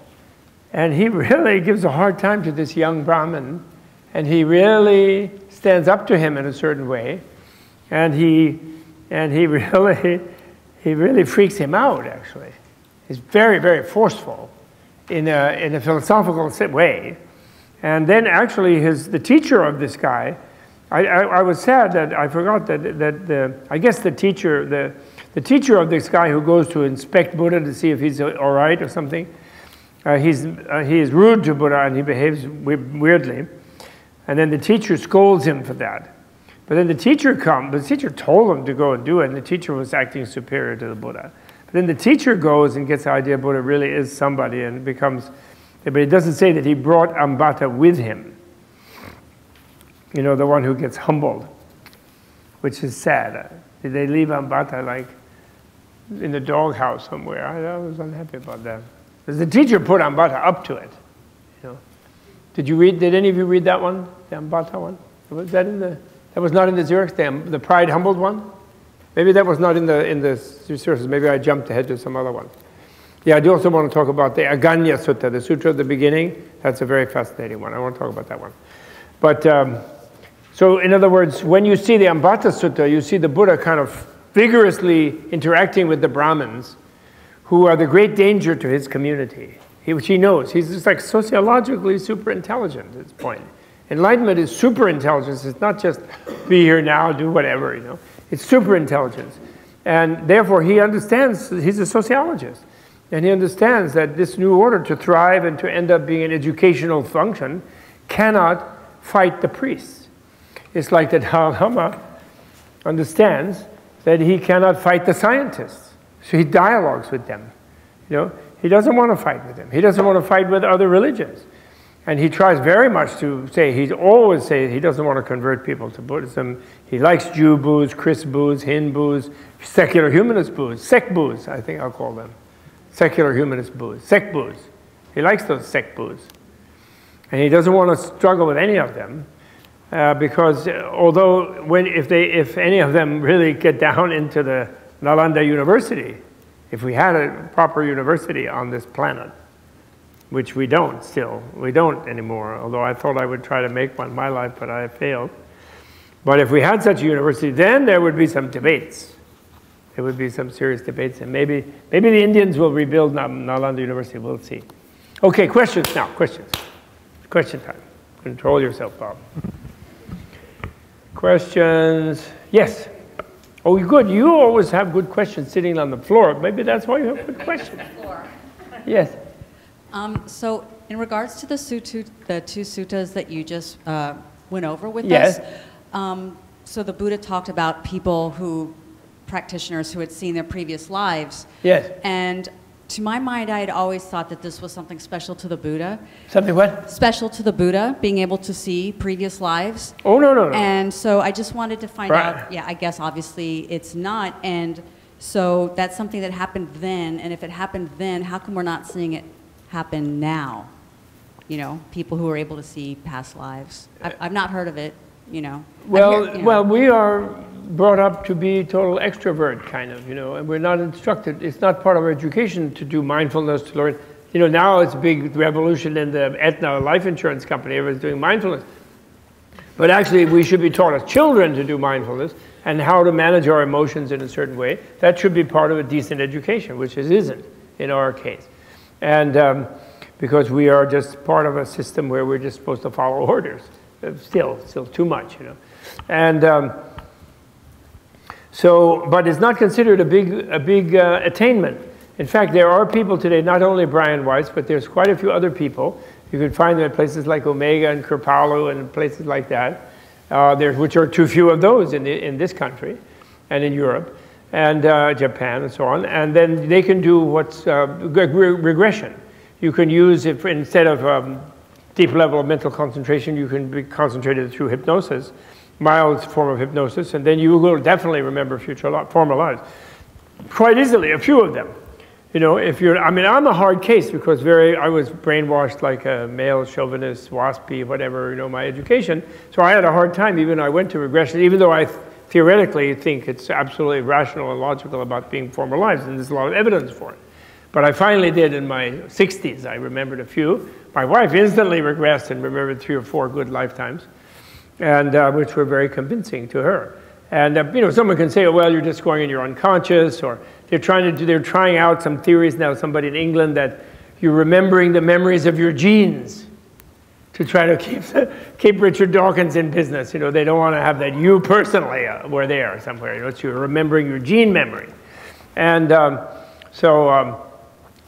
And he really gives a hard time to this young Brahmin, and he really stands up to him in a certain way, and he and he really he really freaks him out, actually. He's very, very forceful in a in a philosophical way. And then actually his, the teacher of this guy I, I, I was sad that I forgot that, that the, I guess the teacher, the, the teacher of this guy who goes to inspect Buddha to see if he's all right or something, uh, he's, uh, he is rude to Buddha and he behaves weirdly. And then the teacher scolds him for that. But then the teacher comes, the teacher told him to go and do it, and the teacher was acting superior to the Buddha. But then the teacher goes and gets the idea Buddha really is somebody and becomes, but it doesn't say that he brought Ambata with him. You know, the one who gets humbled, which is sad. Did they leave Ambata like in the doghouse somewhere? I, I was unhappy about that. Because the teacher put Ambata up to it. You know. Did you read, did any of you read that one? The Ambata one? Was that in the... That was not in the Xerox, the, the pride humbled one? Maybe that was not in the in the Xerox, maybe I jumped ahead to some other one. Yeah, I do also want to talk about the Aganya Sutta, the Sutra of the Beginning. That's a very fascinating one. I want to talk about that one. But, um, so in other words, when you see the Ambata Sutta, you see the Buddha kind of vigorously interacting with the Brahmins, who are the great danger to his community, he, which he knows. He's just like sociologically super intelligent at this point. Enlightenment is super intelligence. It's not just be here now, do whatever, you know. It's super intelligence. And therefore he understands, he's a sociologist. And he understands that this new order to thrive and to end up being an educational function cannot fight the priests. It's like the Dalai Lama understands that he cannot fight the scientists. So he dialogues with them. You know, he doesn't want to fight with them. He doesn't want to fight with other religions. And he tries very much to say, he always says he doesn't want to convert people to Buddhism. He likes Jew Booths, Chris Booths, Hin Booths, secular humanist Booths, sect Booths, I think I'll call them. Secular humanist Booths, sect Booths. He likes those sect Booths. And he doesn't want to struggle with any of them uh, because although when, if, they, if any of them really get down into the Nalanda University, if we had a proper university on this planet, which we don't still, we don't anymore, although I thought I would try to make one in my life, but I failed. But if we had such a university, then there would be some debates. There would be some serious debates, and maybe, maybe the Indians will rebuild Nalanda University, we'll see. Okay, questions now, questions. Question time. Control yourself, Bob. Questions, yes. Oh, good, you always have good questions sitting on the floor. Maybe that's why you have good questions. Yes. Um, so, in regards to the, sutu, the two suttas that you just uh, went over with yes. us, um, so the Buddha talked about people who, practitioners who had seen their previous lives. Yes. And to my mind, I had always thought that this was something special to the Buddha. Something what? Special to the Buddha, being able to see previous lives. Oh, no, no, no. And so I just wanted to find right. out, yeah, I guess obviously it's not. And so that's something that happened then. And if it happened then, how come we're not seeing it happen now, you know, people who are able to see past lives? I've, I've not heard of it, you know. Well, heard, you know. Well, we are brought up to be total extrovert, kind of, you know, and we're not instructed. It's not part of our education to do mindfulness, to learn. You know, now it's a big revolution in the Aetna life insurance company. Everyone's doing mindfulness. But actually, we should be taught as children to do mindfulness and how to manage our emotions in a certain way. That should be part of a decent education, which it isn't in our case. And um, because we are just part of a system where we're just supposed to follow orders. Still, still too much, you know. And um, so, but it's not considered a big, a big uh, attainment. In fact, there are people today, not only Brian Weiss, but there's quite a few other people. You can find them at places like Omega and Kripalu and places like that, uh, there, which are too few of those in, the, in this country and in Europe and uh, Japan and so on, and then they can do what's uh, re regression. You can use, if instead of um, deep level of mental concentration, you can be concentrated through hypnosis, mild form of hypnosis, and then you will definitely remember future li former lives. Quite easily, a few of them. You know, if you're, I mean, I'm a hard case because very, I was brainwashed like a male chauvinist, waspy, whatever, you know, my education. So I had a hard time, even I went to regression, even though I, th theoretically, you think it's absolutely rational and logical about being former lives, and there's a lot of evidence for it. But I finally did in my sixties. I remembered a few. My wife instantly regressed and remembered three or four good lifetimes, and uh, which were very convincing to her. And uh, you know, someone can say, oh, well, you're just going in your unconscious, or they're trying to do, they're trying out some theories now, somebody in England, that you're remembering the memories of your genes. to try to keep the, keep Richard Dawkins in business. You know, they don't want to have that you personally uh, were there somewhere. You know, it's you're remembering your gene memory, and um, so um,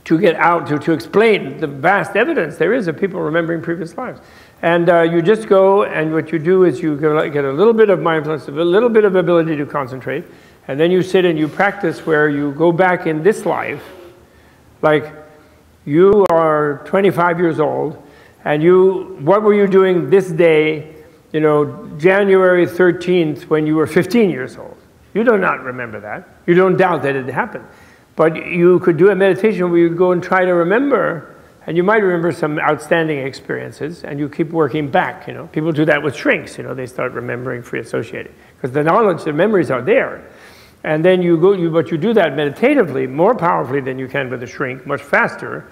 to get out to to explain the vast evidence there is of people remembering previous lives. And uh, you just go, and what you do is you get a little bit of mindfulness, a little bit of ability to concentrate, and then you sit and you practice where you go back in this life, like you are twenty-five years old, and you, what were you doing this day, you know, January thirteenth when you were fifteen years old? You do not remember that. You don't doubt that it happened. But you could do a meditation where you go and try to remember. And you might remember some outstanding experiences, and you keep working back, you know. People do that with shrinks, you know, they start remembering free associating. Because the knowledge, the memories are there. And then you go, you, but you do that meditatively, more powerfully than you can with a shrink, much faster.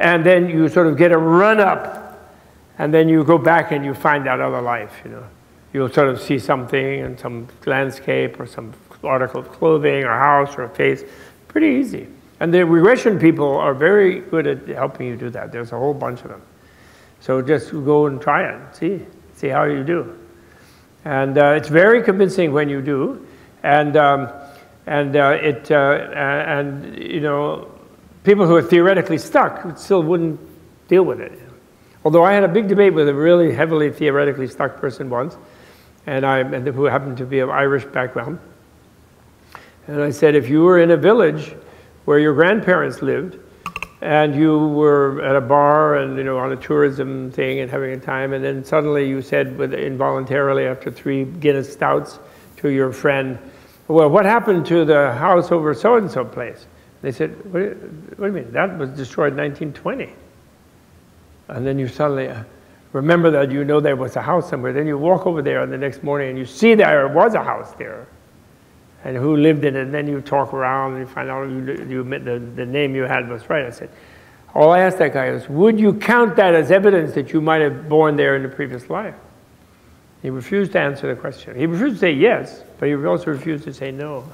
And then you sort of get a run up, and then you go back and you find that other life, you know. You'll sort of see something, and some landscape, or some article of clothing, or house, or a face. Pretty easy. And the regression people are very good at helping you do that. There's a whole bunch of them. So just go and try it. See, see how you do. And uh, it's very convincing when you do. And um, and uh, it uh, and you know, people who are theoretically stuck still wouldn't deal with it. Although I had a big debate with a really heavily theoretically stuck person once, and I and who happened to be of Irish background. And I said, if you were in a village where your grandparents lived, and you were at a bar and you know on a tourism thing and having a time, and then suddenly you said with, involuntarily after three Guinness stouts to your friend, well, what happened to the house over so-and-so place? They said, what, what do you mean? That was destroyed in nineteen twenty. And then you suddenly remember that you know there was a house somewhere. Then you walk over there and the next morning and you see there was a house there. And who lived in it, and then you talk around and you find out you, you the, the name you had was right. I said, all I asked that guy was, would you count that as evidence that you might have born there in the previous life? He refused to answer the question. He refused to say yes, but he also refused to say no.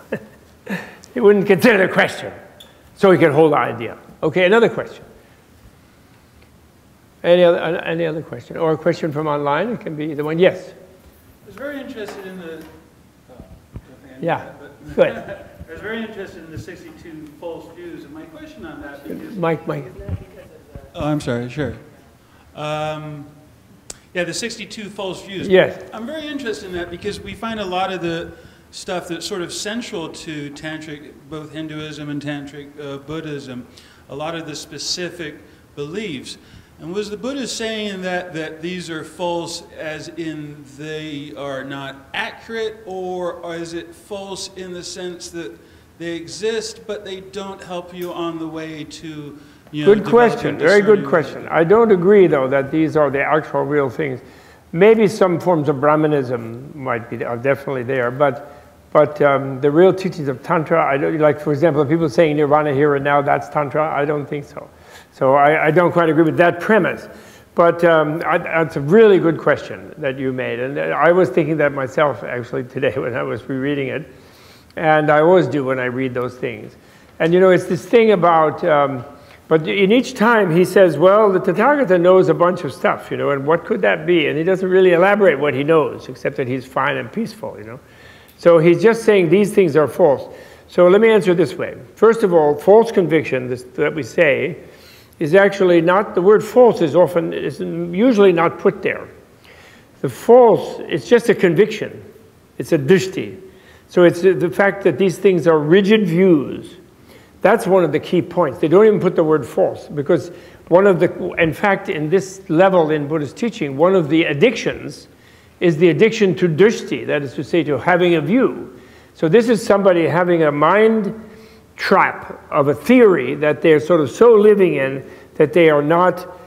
He wouldn't consider the question, so he could hold the idea. Okay, another question. Any other, any other question? Or a question from online? It can be either one. Yes? I was very interested in the... Yeah, but good. I was very interested in the sixty-two false views, and my question on that is... Mike, Mike. Oh, I'm sorry, sure. Um, yeah, the sixty-two false views. Yes. I'm very interested in that because we find a lot of the stuff that's sort of central to Tantric, both Hinduism and Tantric uh, Buddhism, a lot of the specific beliefs. And was the Buddha saying that, that these are false as in they are not accurate, or, or is it false in the sense that they exist but they don't help you on the way to, you know, good question, very good question. I don't agree though that these are the actual real things. Maybe some forms of Brahminism might be, are definitely there, but, but um, the real teachings of Tantra, I don't, like for example, people saying Nirvana here and now, that's Tantra, I don't think so. So I, I don't quite agree with that premise, but um, I, that's a really good question that you made, and I was thinking that myself actually today when I was rereading it, and I always do when I read those things. And you know, it's this thing about, um, but in each time he says, well, the Tathagata knows a bunch of stuff, you know, and what could that be? And he doesn't really elaborate what he knows, except that he's fine and peaceful, you know. So he's just saying these things are false. So let me answer this way. First of all, false conviction this, that we say, is actually not, the word false is often, is usually not put there. The false, it's just a conviction. It's a drishti. So it's the fact that these things are rigid views. That's one of the key points. They don't even put the word false because one of the, in fact, in this level in Buddhist teaching, one of the addictions is the addiction to drishti, that is to say, to having a view. So this is somebody having a mind trap of a theory that they're sort of so living in that they are not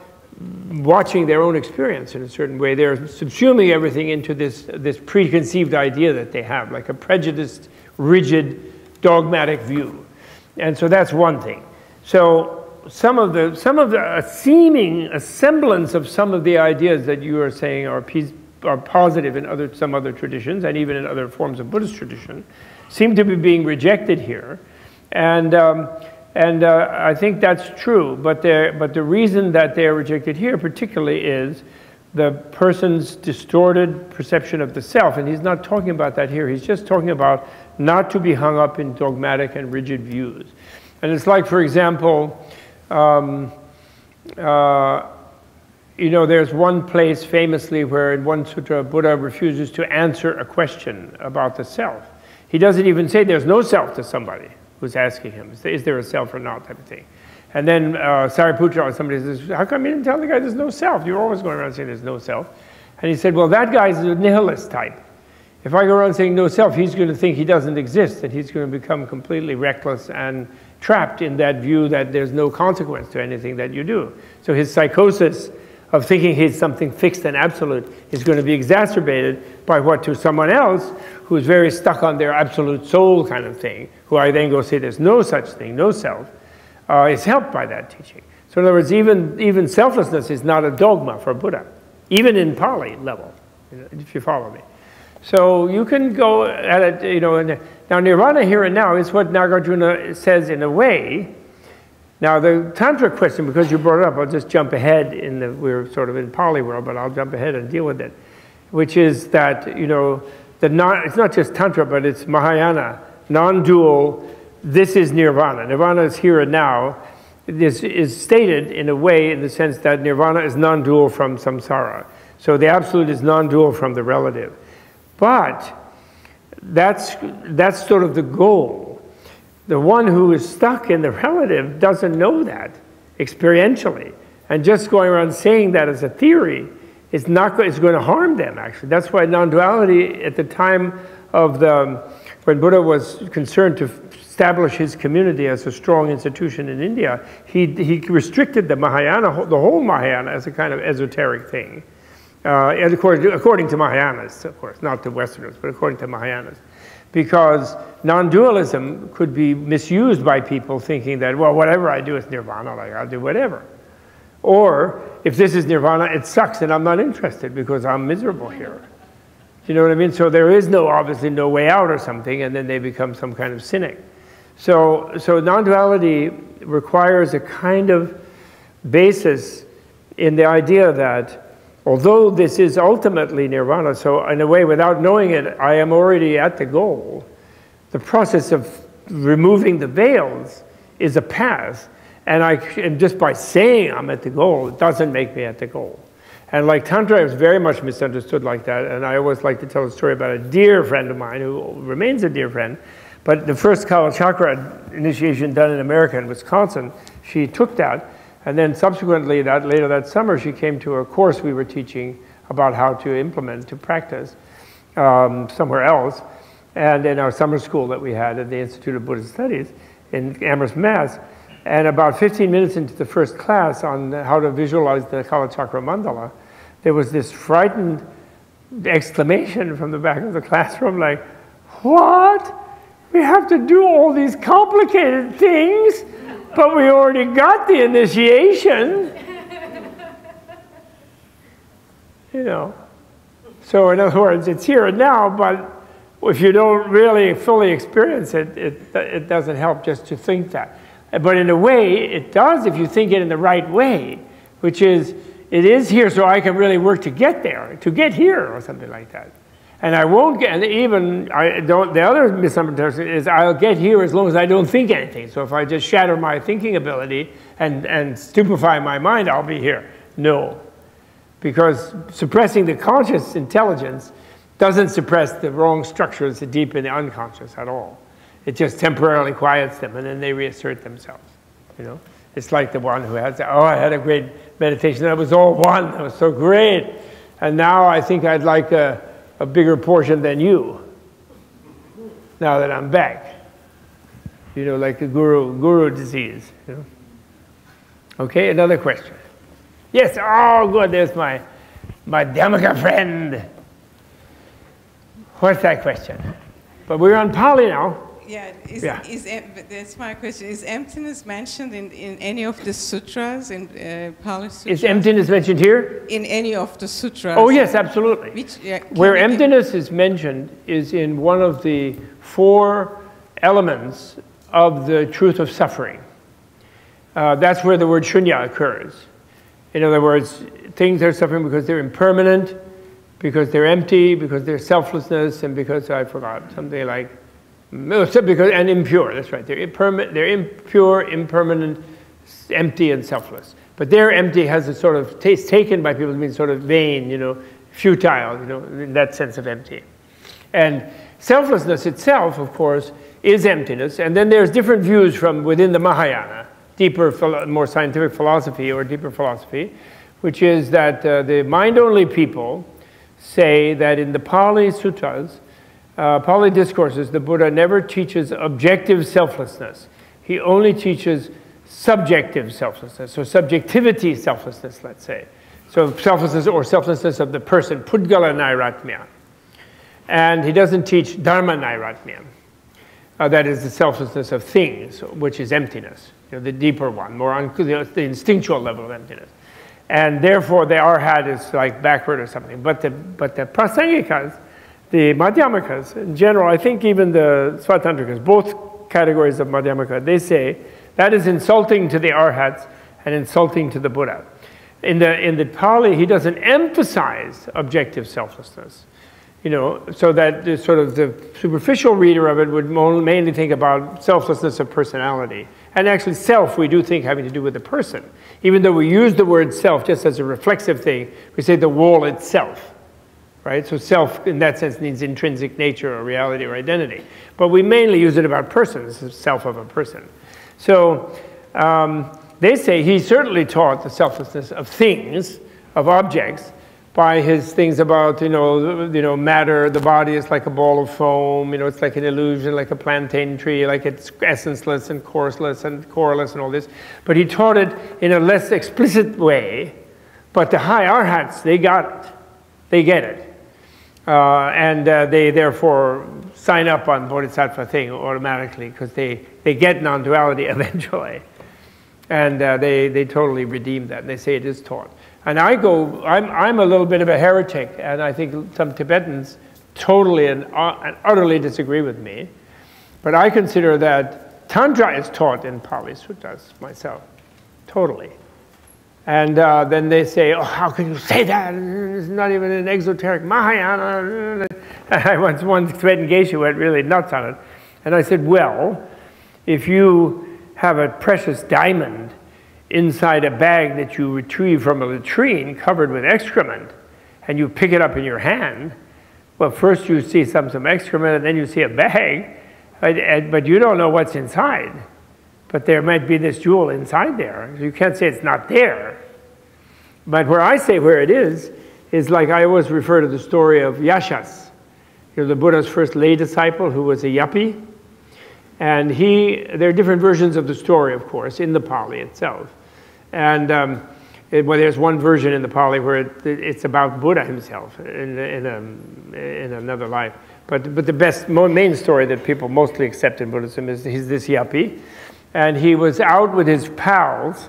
watching their own experience in a certain way. They're subsuming everything into this, this preconceived idea that they have, like a prejudiced, rigid, dogmatic view. And so that's one thing. So some of the, some of the a seeming, a semblance of some of the ideas that you are saying are, piece, are positive in other, some other traditions and even in other forms of Buddhist tradition seem to be being rejected here. And, um, and uh, I think that's true, but, but the reason that they are rejected here particularly is the person's distorted perception of the self. And he's not talking about that here. He's just talking about not to be hung up in dogmatic and rigid views. And it's like, for example, um, uh, you know, there's one place famously where in one sutra, Buddha refuses to answer a question about the self. He doesn't even say there's no self to somebody who's asking him, is there a self or not, type of thing. And then uh, Sariputra or somebody says, how come you didn't tell the guy there's no self? You're always going around saying there's no self. And he said, well, that guy's a nihilist type. If I go around saying no self, he's going to think he doesn't exist, and he's going to become completely reckless and trapped in that view that there's no consequence to anything that you do. So his psychosis of thinking he's something fixed and absolute is going to be exacerbated by what to someone else who's very stuck on their absolute soul kind of thing, who I then go say there's no such thing, no self, uh, is helped by that teaching. So in other words, even, even selflessness is not a dogma for Buddha, even in Pali level, if you follow me. So you can go at it, you know, and now Nirvana here and now is what Nagarjuna says in a way. Now the tantra question, because you brought it up, I'll just jump ahead in the, we're sort of in Pali world, but I'll jump ahead and deal with it. Which is that, you know, the non, it's not just tantra, but it's Mahayana, non-dual, this is Nirvana. Nirvana is here and now. This is stated in a way in the sense that Nirvana is non-dual from samsara. So the absolute is non-dual from the relative. But that's, that's sort of the goal. The one who is stuck in the relative doesn't know that experientially. And just going around saying that as a theory is not, it's going to harm them, actually. That's why non-duality at the time of the, when Buddha was concerned to establish his community as a strong institution in India, he, he restricted the Mahayana, the whole Mahayana as a kind of esoteric thing. Uh, and according to, according to Mahayanists, of course, not to Westerners, but according to Mahayanists. Because non-dualism could be misused by people thinking that, well, whatever I do is Nirvana, like I'll do whatever. Or, if this is Nirvana, it sucks and I'm not interested because I'm miserable here. Do you know what I mean? So there is no, obviously, no way out or something, and then they become some kind of cynic. So, so non-duality requires a kind of basis in the idea that although this is ultimately Nirvana, so in a way, without knowing it, I am already at the goal. The process of removing the veils is a path, and, I, and just by saying I'm at the goal, it doesn't make me at the goal. And like tantra is very much misunderstood like that, and I always like to tell a story about a dear friend of mine who remains a dear friend, but the first Kala Chakra initiation done in America, in Wisconsin, she took that. And then subsequently, that, later that summer, she came to a course we were teaching about how to implement, to practice, um, somewhere else. And in our summer school that we had at the Institute of Buddhist Studies in Amherst, Mass. And about fifteen minutes into the first class on how to visualize the Kala Chakra mandala, there was this frightened exclamation from the back of the classroom, like, what? We have to do all these complicated things? But we already got the initiation. You know. So in other words, it's here and now, but if you don't really fully experience it, it, it doesn't help just to think that. But in a way, it does if you think it in the right way, which is, it is here so I can really work to get there, to get here, or something like that. And I won't get, and even, I don't, the other misunderstanding is I'll get here as long as I don't think anything. So if I just shatter my thinking ability and, and stupefy my mind, I'll be here. No. Because suppressing the conscious intelligence doesn't suppress the wrong structures deep in the unconscious at all. It just temporarily quiets them, and then they reassert themselves. You know? It's like the one who has, oh, I had a great meditation. That was all one. That was so great. And now I think I'd like a... a bigger portion than you, now that I'm back. You know, like the guru, guru disease. You know? Okay, another question. Yes, oh good, there's my, my Dhammaka friend. What's that question? But we're on Pali now. Yeah, is, yeah. Is, that's my question. Is emptiness mentioned in, in any of the sutras, in uh, Pali sutras? Is emptiness mentioned here? In any of the sutras. Oh yes, absolutely. Which, yeah, where emptiness em is mentioned is in one of the four elements of the truth of suffering. Uh, that's where the word shunya occurs. In other words, things are suffering because they're impermanent, because they're empty, because they're selflessness, and because I forgot something like because and impure. That's right. They're impermanent. They're impure, impermanent, empty, and selfless. But their empty has a sort of taste taken by people to mean sort of vain, you know, futile, you know, in that sense of empty. And selflessness itself, of course, is emptiness. And then there's different views from within the Mahayana, deeper, more scientific philosophy or deeper philosophy, which is that uh, the mind-only people say that in the Pali suttas, uh, Pali discourses, the Buddha never teaches objective selflessness. He only teaches subjective selflessness, so subjectivity selflessness, let's say. So selflessness or selflessness of the person, Pudgala Nairatmya. And he doesn't teach Dharma Nairatmya. Uh, that is the selflessness of things, which is emptiness, you know, the deeper one, more on, you know, the instinctual level of emptiness. And therefore, they are had as like backward or something. But the, but the Prasangikas, the Madhyamakas, in general, I think even the Svatantrikas, both categories of Madhyamaka, they say that is insulting to the Arhats and insulting to the Buddha. In the, in the Pali, he doesn't emphasize objective selflessness. You know, so that the sort of the superficial reader of it would mainly think about selflessness of personality. And actually self, we do think having to do with the person. Even though we use the word self just as a reflexive thing, we say the wall itself, right? So self in that sense means intrinsic nature or reality or identity. But we mainly use it about persons, self of a person. So um, they say he certainly taught the selflessness of things, of objects, by his things about, you know, you know, matter, the body is like a ball of foam, you know, it's like an illusion, like a plantain tree, like it's essenceless and coarseless and coreless and all this. But he taught it in a less explicit way, but the high arhats, they got it. They get it. Uh, and uh, they therefore sign up on Bodhisattva thing automatically because they, they get non-duality eventually. And uh, they, they totally redeem that. And they say it is taught. And I go, I'm, I'm a little bit of a heretic, and I think some Tibetans totally and, uh, and utterly disagree with me. But I consider that Tantra is taught in Pali Suttas myself, totally. And uh, then they say, oh, how can you say that? It's not even an exoteric Mahayana. I once one Tibetan geisha went really nuts on it. And I said, well, if you have a precious diamond inside a bag that you retrieve from a latrine covered with excrement, and you pick it up in your hand, well, first you see some, some excrement, and then you see a bag, and, and, but you don't know what's inside. But there might be this jewel inside there. You can't say it's not there. But where I say where it is, is like I always refer to the story of Yashas, you know, the Buddha's first lay disciple who was a yuppie. And he, there are different versions of the story, of course, in the Pali itself. And um, it, well, there's one version in the Pali where it, it's about Buddha himself in, in, a, in another life. But, but the best, main story that people mostly accept in Buddhism is he's this yuppie. And he was out with his pals,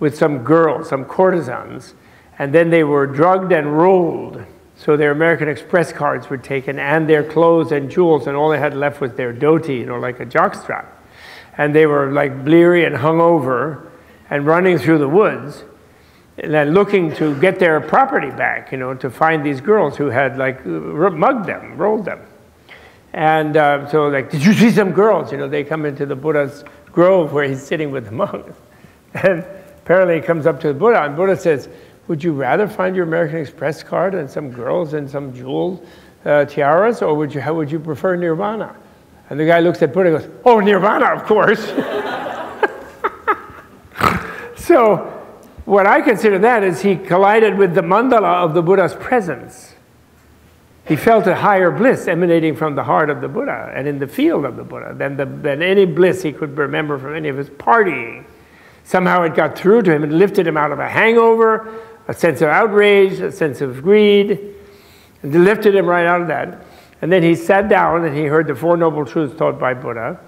with some girls, some courtesans. And then they were drugged and rolled. So their American Express cards were taken, and their clothes and jewels, and all they had left was their dhoti, you know, like a jockstrap. And they were like bleary and hungover, and running through the woods, and then looking to get their property back, you know, to find these girls who had like mugged them, rolled them. And uh, so, like, did you see some girls? You know, they come into the Buddha's grove where he's sitting with the monks, and apparently he comes up to the Buddha, and Buddha says, would you rather find your American Express card and some girls and some jeweled uh, tiaras, or would you, how would you prefer Nirvana? And the guy looks at Buddha and goes, oh, Nirvana, of course. So what I consider that is he collided with the mandala of the Buddha's presence. He felt a higher bliss emanating from the heart of the Buddha and in the field of the Buddha than, the, than any bliss he could remember from any of his partying. Somehow it got through to him and lifted him out of a hangover, a sense of outrage, a sense of greed, and lifted him right out of that. And then he sat down and he heard the Four Noble Truths taught by Buddha.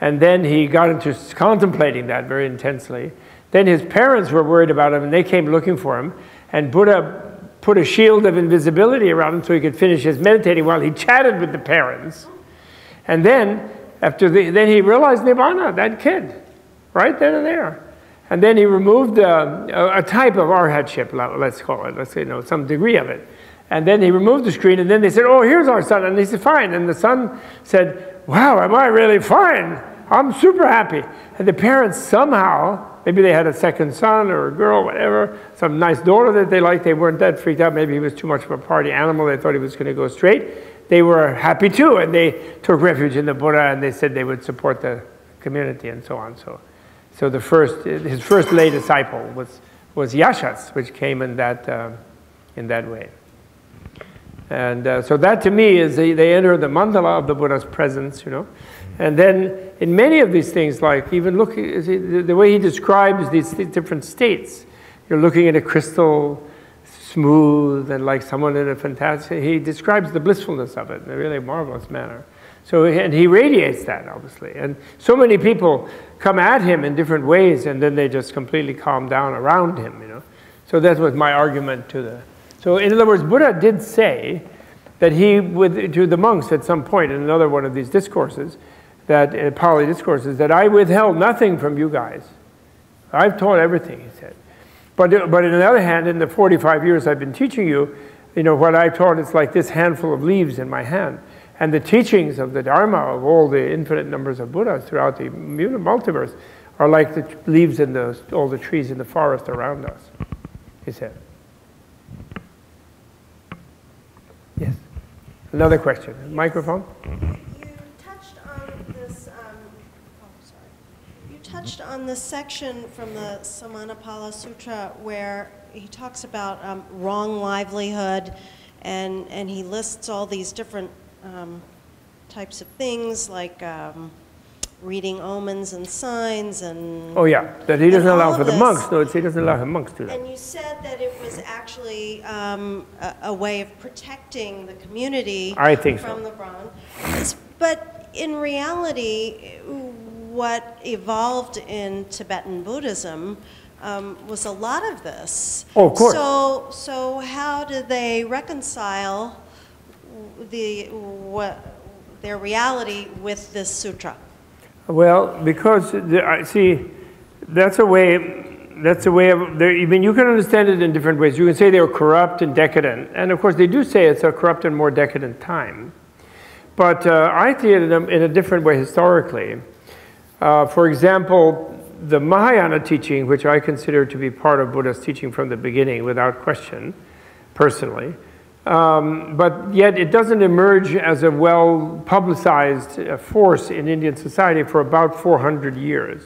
And then he got into contemplating that very intensely. Then his parents were worried about him and they came looking for him. And Buddha put a shield of invisibility around him so he could finish his meditating while he chatted with the parents. And then, after the, then he realized Nibbana, that kid, right then and there. And then he removed uh, a type of arhatship, let's call it, let's say, you know, some degree of it. And then he removed the screen, and then they said, oh, here's our son. And he said, fine. And the son said, wow, am I really fine? I'm super happy. And the parents somehow, maybe they had a second son or a girl, whatever, some nice daughter that they liked. They weren't that freaked out. Maybe he was too much of a party animal. They thought he was going to go straight. They were happy too. And they took refuge in the Buddha, and they said they would support the community and so on. So, so the first, his first lay disciple was, was Yashas, which came in that, uh, in that way. And uh, so that to me is they, they enter the mandala of the Buddha's presence, you know. And then in many of these things, like even look, the way he describes these different states, you're looking at a crystal smooth and like someone in a fantastic, he describes the blissfulness of it in a really marvelous manner. So, and he radiates that, obviously. And so many people come at him in different ways, and then they just completely calm down around him, you know. So that was my argument to the... So in other words, Buddha did say that he, with, to the monks at some point in another one of these discourses, that uh, Pali discourses, that I withheld nothing from you guys. I've taught everything, he said. But, but on the other hand, in the forty-five years I've been teaching you, you know, what I taught is like this handful of leaves in my hand. And the teachings of the Dharma, of all the infinite numbers of Buddhas throughout the multiverse, are like the leaves in the, all the trees in the forest around us, he said. Yes. Another question. Yes. Microphone. You touched on this. Um, oh, sorry. You touched on this section from the Samanapala Sutra where he talks about um, wrong livelihood, and and he lists all these different um, types of things like um, reading omens and signs and. Oh yeah, that he doesn't allow for the monks. No, he doesn't allow the monks to that. And you said that it was actually um, a, a way of protecting the community. I think from so. the Brahmin. But in reality, what evolved in Tibetan Buddhism um, was a lot of this. Oh, of course. So, so how do they reconcile the what their reality with this sutra? Well, because, the, see, that's a way, that's a way of, I mean, you can understand it in different ways. You can say they were corrupt and decadent. And of course, they do say it's a corrupt and more decadent time. But uh, I see it in a, in a different way historically. Uh, for example, the Mahayana teaching, which I consider to be part of Buddha's teaching from the beginning, without question, personally. Um, but yet it doesn't emerge as a well-publicized force in Indian society for about four hundred years.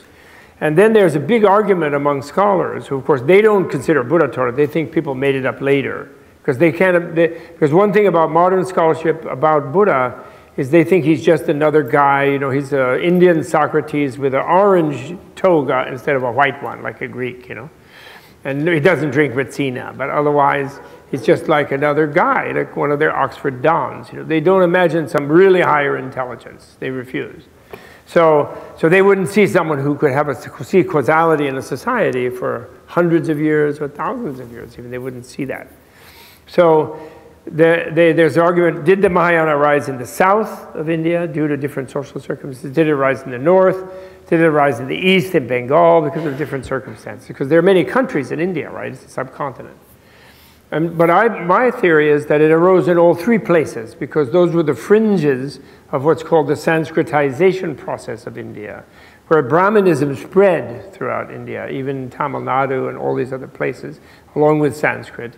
And then there's a big argument among scholars who, of course, they don't consider Buddha taught it. They think people made it up later. Because they can't, they, because one thing about modern scholarship about Buddha is they think he's just another guy, you know, he's an Indian Socrates with an orange toga instead of a white one, like a Greek, you know. And he doesn't drink Retsina, but otherwise... It's just like another guy, like one of their Oxford dons. You know, they don't imagine some really higher intelligence. They refuse. So, so they wouldn't see someone who could have a, see causality in a society for hundreds of years or thousands of years. Even they wouldn't see that. So the, they, there's the argument, did the Mahayana rise in the south of India due to different social circumstances? Did it rise in the north? Did it rise in the east, in Bengal, because of different circumstances? Because there are many countries in India, right? It's a subcontinent. And, but I, my theory is that it arose in all three places because those were the fringes of what's called the Sanskritization process of India, where Brahminism spread throughout India, even Tamil Nadu and all these other places, along with Sanskrit.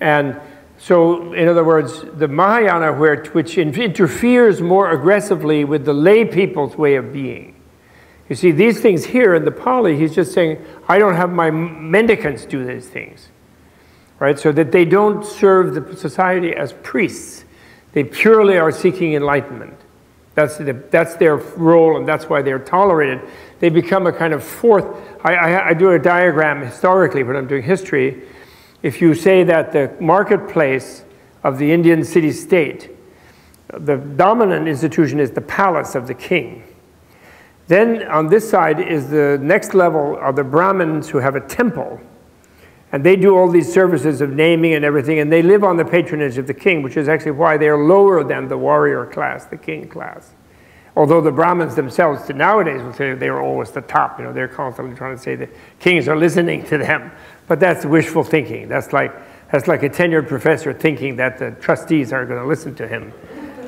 And so, in other words, the Mahayana, where, which interferes more aggressively with the lay people's way of being. You see, these things here in the Pali, he's just saying, I don't have my mendicants do these things. Right, so that they don't serve the society as priests. They purely are seeking enlightenment. That's, the, that's their role, and that's why they're tolerated. They become a kind of fourth... I, I, I do a diagram historically when I'm doing history. If you say that the marketplace of the Indian city-state, the dominant institution is the palace of the king. Then on this side is the next level of the Brahmins who have a temple. And they do all these services of naming and everything, and they live on the patronage of the king, which is actually why they are lower than the warrior class, the king class. Although the Brahmins themselves nowadays will say they were always the top. You know, they're constantly trying to say the kings are listening to them. But that's wishful thinking. That's like, that's like a tenured professor thinking that the trustees are going to listen to him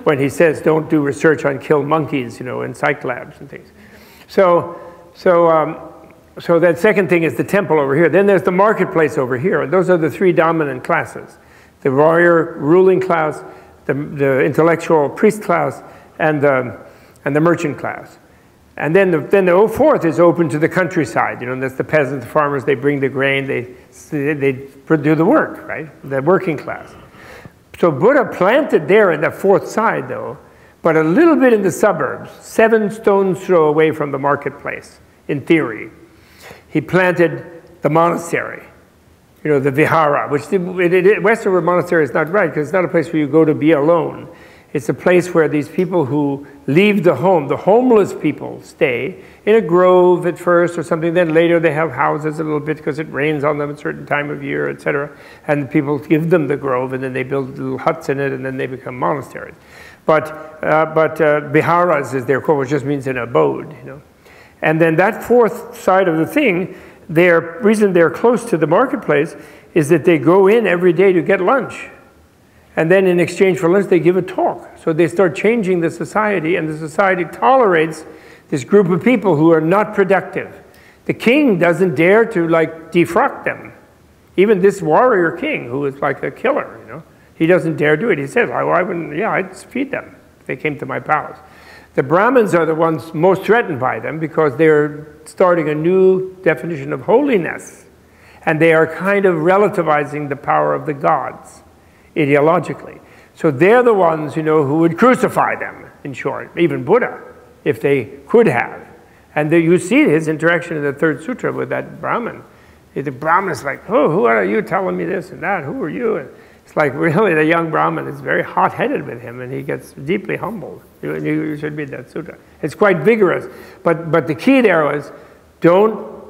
when he says, don't do research on killed monkeys, you know, in psych labs and things. So, so, um, so that second thing is the temple over here. Then there's the marketplace over here. Those are the three dominant classes. The warrior ruling class, the, the intellectual priest class, and the... and the merchant class. And then the, then the fourth is open to the countryside. You know, that's the peasants, the farmers, they bring the grain, they, they do the work, right? The working class. So Buddha planted there in the fourth side, though, but a little bit in the suburbs, seven stones throw away from the marketplace, in theory. He planted the monastery, you know, the vihara, which the it, it, Western monastery is not right, because it's not a place where you go to be alone. It's a place where these people who leave the home, the homeless people, stay in a grove at first or something. Then later they have houses a little bit because it rains on them at a certain time of year, et cetera. And people give them the grove, and then they build little huts in it, and then they become monasteries. But uh, but uh, viharas is their core, which just means an abode, you know. And then that fourth side of the thing, their reason they're close to the marketplace is that they go in every day to get lunch. And then in exchange for lunch, they give a talk. So they start changing the society, and the society tolerates this group of people who are not productive. The king doesn't dare to, like, defrock them. Even this warrior king, who is like a killer, you know, he doesn't dare do it. He says, I, I wouldn't, yeah, I'd feed them if they came to my palace. The Brahmins are the ones most threatened by them because they're starting a new definition of holiness. And they are kind of relativizing the power of the gods. Ideologically. So they're the ones, you know, who would crucify them, in short, even Buddha, if they could have. And the, you see his interaction in the Third Sutra with that Brahmin. The Brahmin is like, oh, who are you telling me this and that? Who are you? And it's like, really, the young Brahmin is very hot-headed with him, and he gets deeply humbled. You, you should read that sutra. It's quite vigorous. But, but the key there was, don't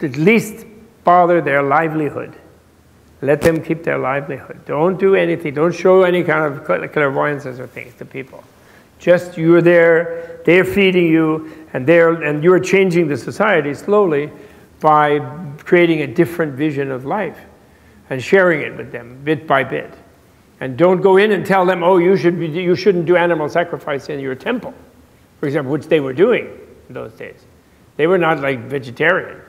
at least bother their livelihood. Let them keep their livelihood. Don't do anything. Don't show any kind of clairvoyances or things to people. Just you're there, they're feeding you, and, they're, and you're changing the society slowly by creating a different vision of life and sharing it with them bit by bit. And don't go in and tell them, oh, you, should be, you shouldn't do animal sacrifice in your temple, for example, which they were doing in those days. They were not like vegetarian.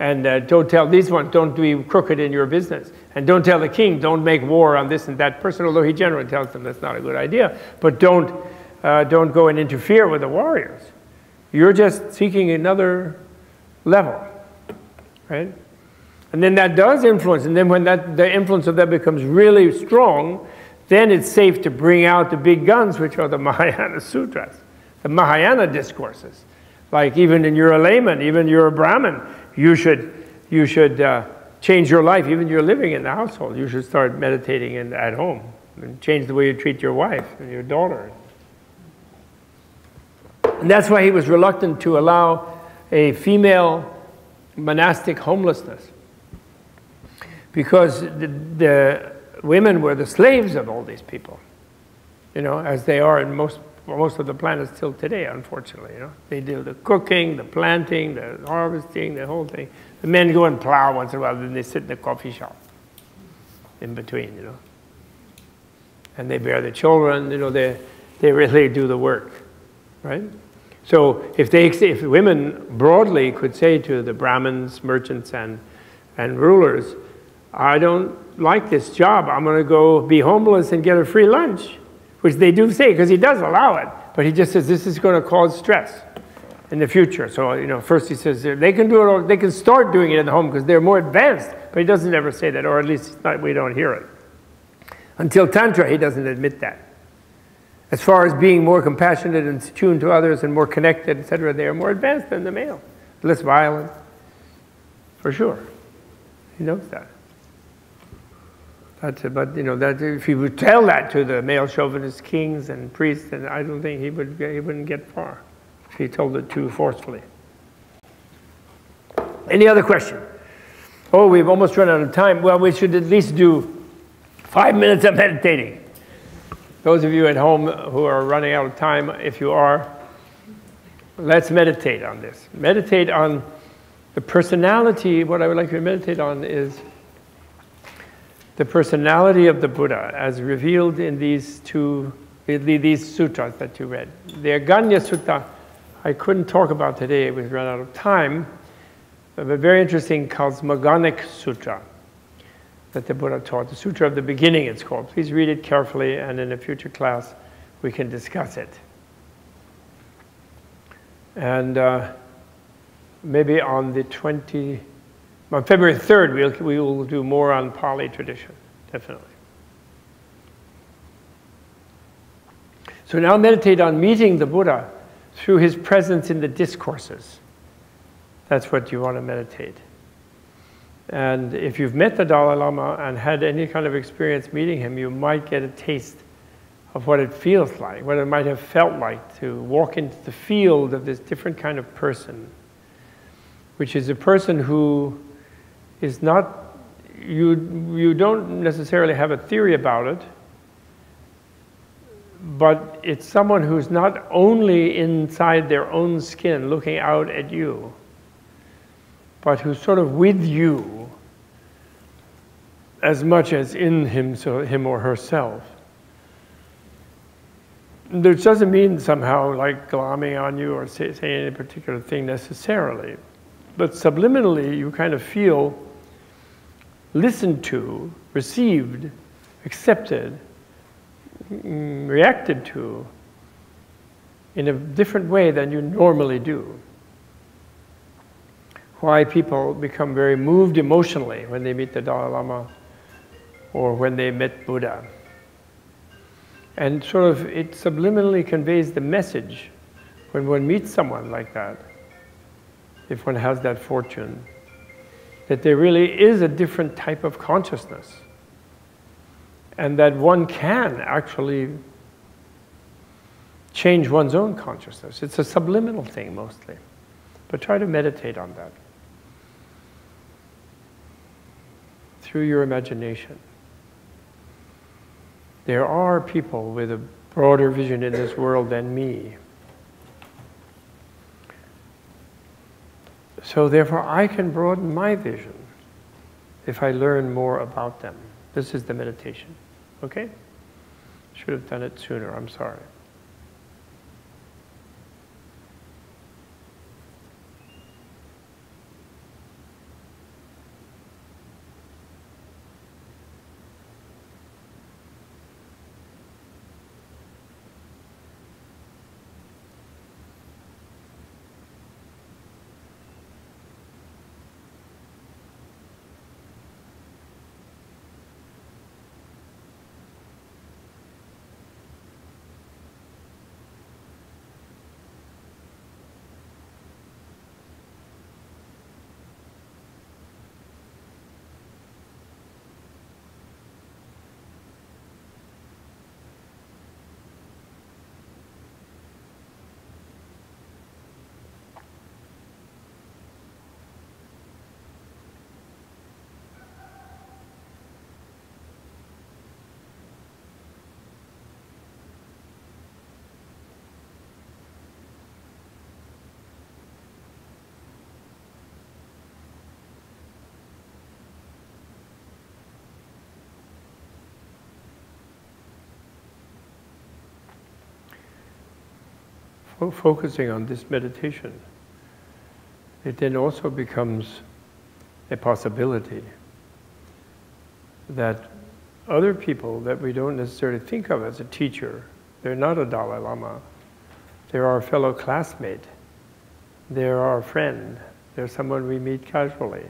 And uh, don't tell these ones, don't be crooked in your business. And don't tell the king, don't make war on this and that person, although he generally tells them that's not a good idea. But don't, uh, don't go and interfere with the warriors. You're just seeking another level, right? And then that does influence. And then when that, the influence of that becomes really strong, then it's safe to bring out the big guns, which are the Mahayana sutras, the Mahayana discourses. Like even in your layman, even you're a Brahmin, You should, you should uh, change your life, even you're living in the household. You should start meditating in, at home and change the way you treat your wife and your daughter. And that's why he was reluctant to allow a female monastic homelessness, because the, the women were the slaves of all these people, you know, as they are in most most of the planet still today, unfortunately. You know, they do the cooking, the planting, the harvesting, the whole thing. The men go and plow once in a while, then they sit in the coffee shop in between, you know. And they bear the children, you know, they, they really do the work, right? So if, they, if women broadly could say to the Brahmins, merchants, and, and rulers, I don't like this job, I'm going to go be homeless and get a free lunch. Which they do say, because he does allow it, but he just says this is going to cause stress in the future. So, you know, first he says they can do it, all, they can start doing it at home because they're more advanced. But he doesn't ever say that, or at least it's not, we don't hear it. Until Tantra, he doesn't admit that. As far as being more compassionate and tuned to others and more connected, et cetera, they are more advanced than the male, less violent, for sure. He knows that. But, but you know, that if he would tell that to the male chauvinist kings and priests, then I don't think he would he wouldn't get far if he told it too forcefully. Any other question? Oh, we've almost run out of time. Well, we should at least do five minutes of meditating. Those of you at home who are running out of time, if you are, Let's meditate on this. Meditate on the personality. What I would like you to meditate on is the personality of the Buddha as revealed in these two, these suttas that you read. The Aganya Sutta I couldn't talk about today, we've run out of time, but a very interesting cosmogonic sutra that the Buddha taught. The Sutra of the Beginning, it's called. Please read it carefully, and in a future class we can discuss it. And uh, maybe on the twentieth, on February third, we'll, we will do more on Pali tradition, definitely. So now meditate on meeting the Buddha through his presence in the discourses. That's what you want to meditate. And if you've met the Dalai Lama and had any kind of experience meeting him, you might get a taste of what it feels like, what it might have felt like to walk into the field of this different kind of person, which is a person who is not, you, you don't necessarily have a theory about it, but it's someone who's not only inside their own skin looking out at you, but who's sort of with you as much as in him, so him or herself. This doesn't mean somehow like glomming on you or saying any particular thing necessarily, but subliminally you kind of feel listened to, received, accepted, reacted to in a different way than you normally do. Why people become very moved emotionally when they meet the Dalai Lama or when they met Buddha. And sort of it subliminally conveys the message when one meets someone like that, if one has that fortune, that there really is a different type of consciousness and that one can actually change one's own consciousness. It's a subliminal thing mostly, but try to meditate on that through your imagination. There are people with a broader vision in this world than me. So therefore, I can broaden my vision if I learn more about them. This is the meditation, okay? Should have done it sooner, I'm sorry. Focusing on this meditation, it then also becomes a possibility that other people that we don't necessarily think of as a teacher, they're not a Dalai Lama, they're our fellow classmate, they're our friend, they're someone we meet casually.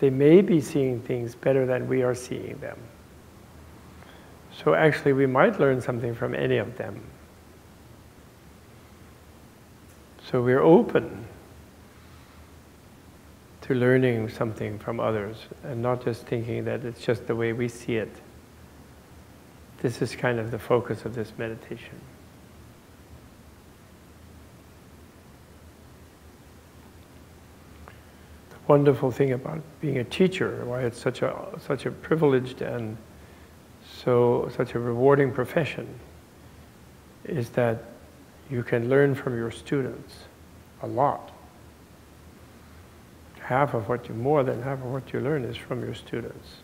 They may be seeing things better than we are seeing them. So actually we might learn something from any of them. So we're open to learning something from others and not just thinking that it's just the way we see it. This is kind of the focus of this meditation. The wonderful thing about being a teacher, why it's such a, such a privileged and so, such a rewarding profession, is that You can learn from your students a lot. Half of what you, more than half of what you learn is from your students.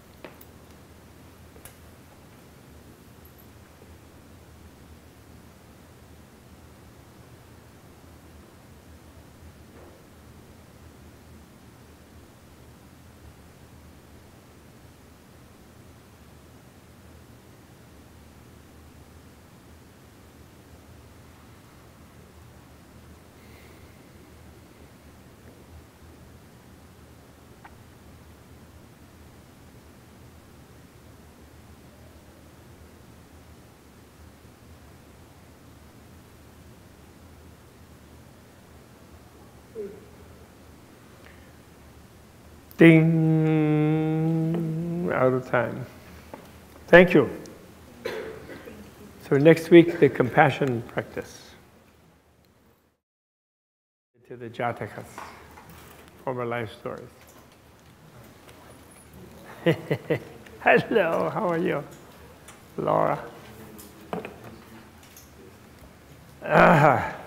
Ding, out of time. Thank you. So next week, the compassion practice. To the Jatakas, former life stories. Hello, how are you? Laura. Ah.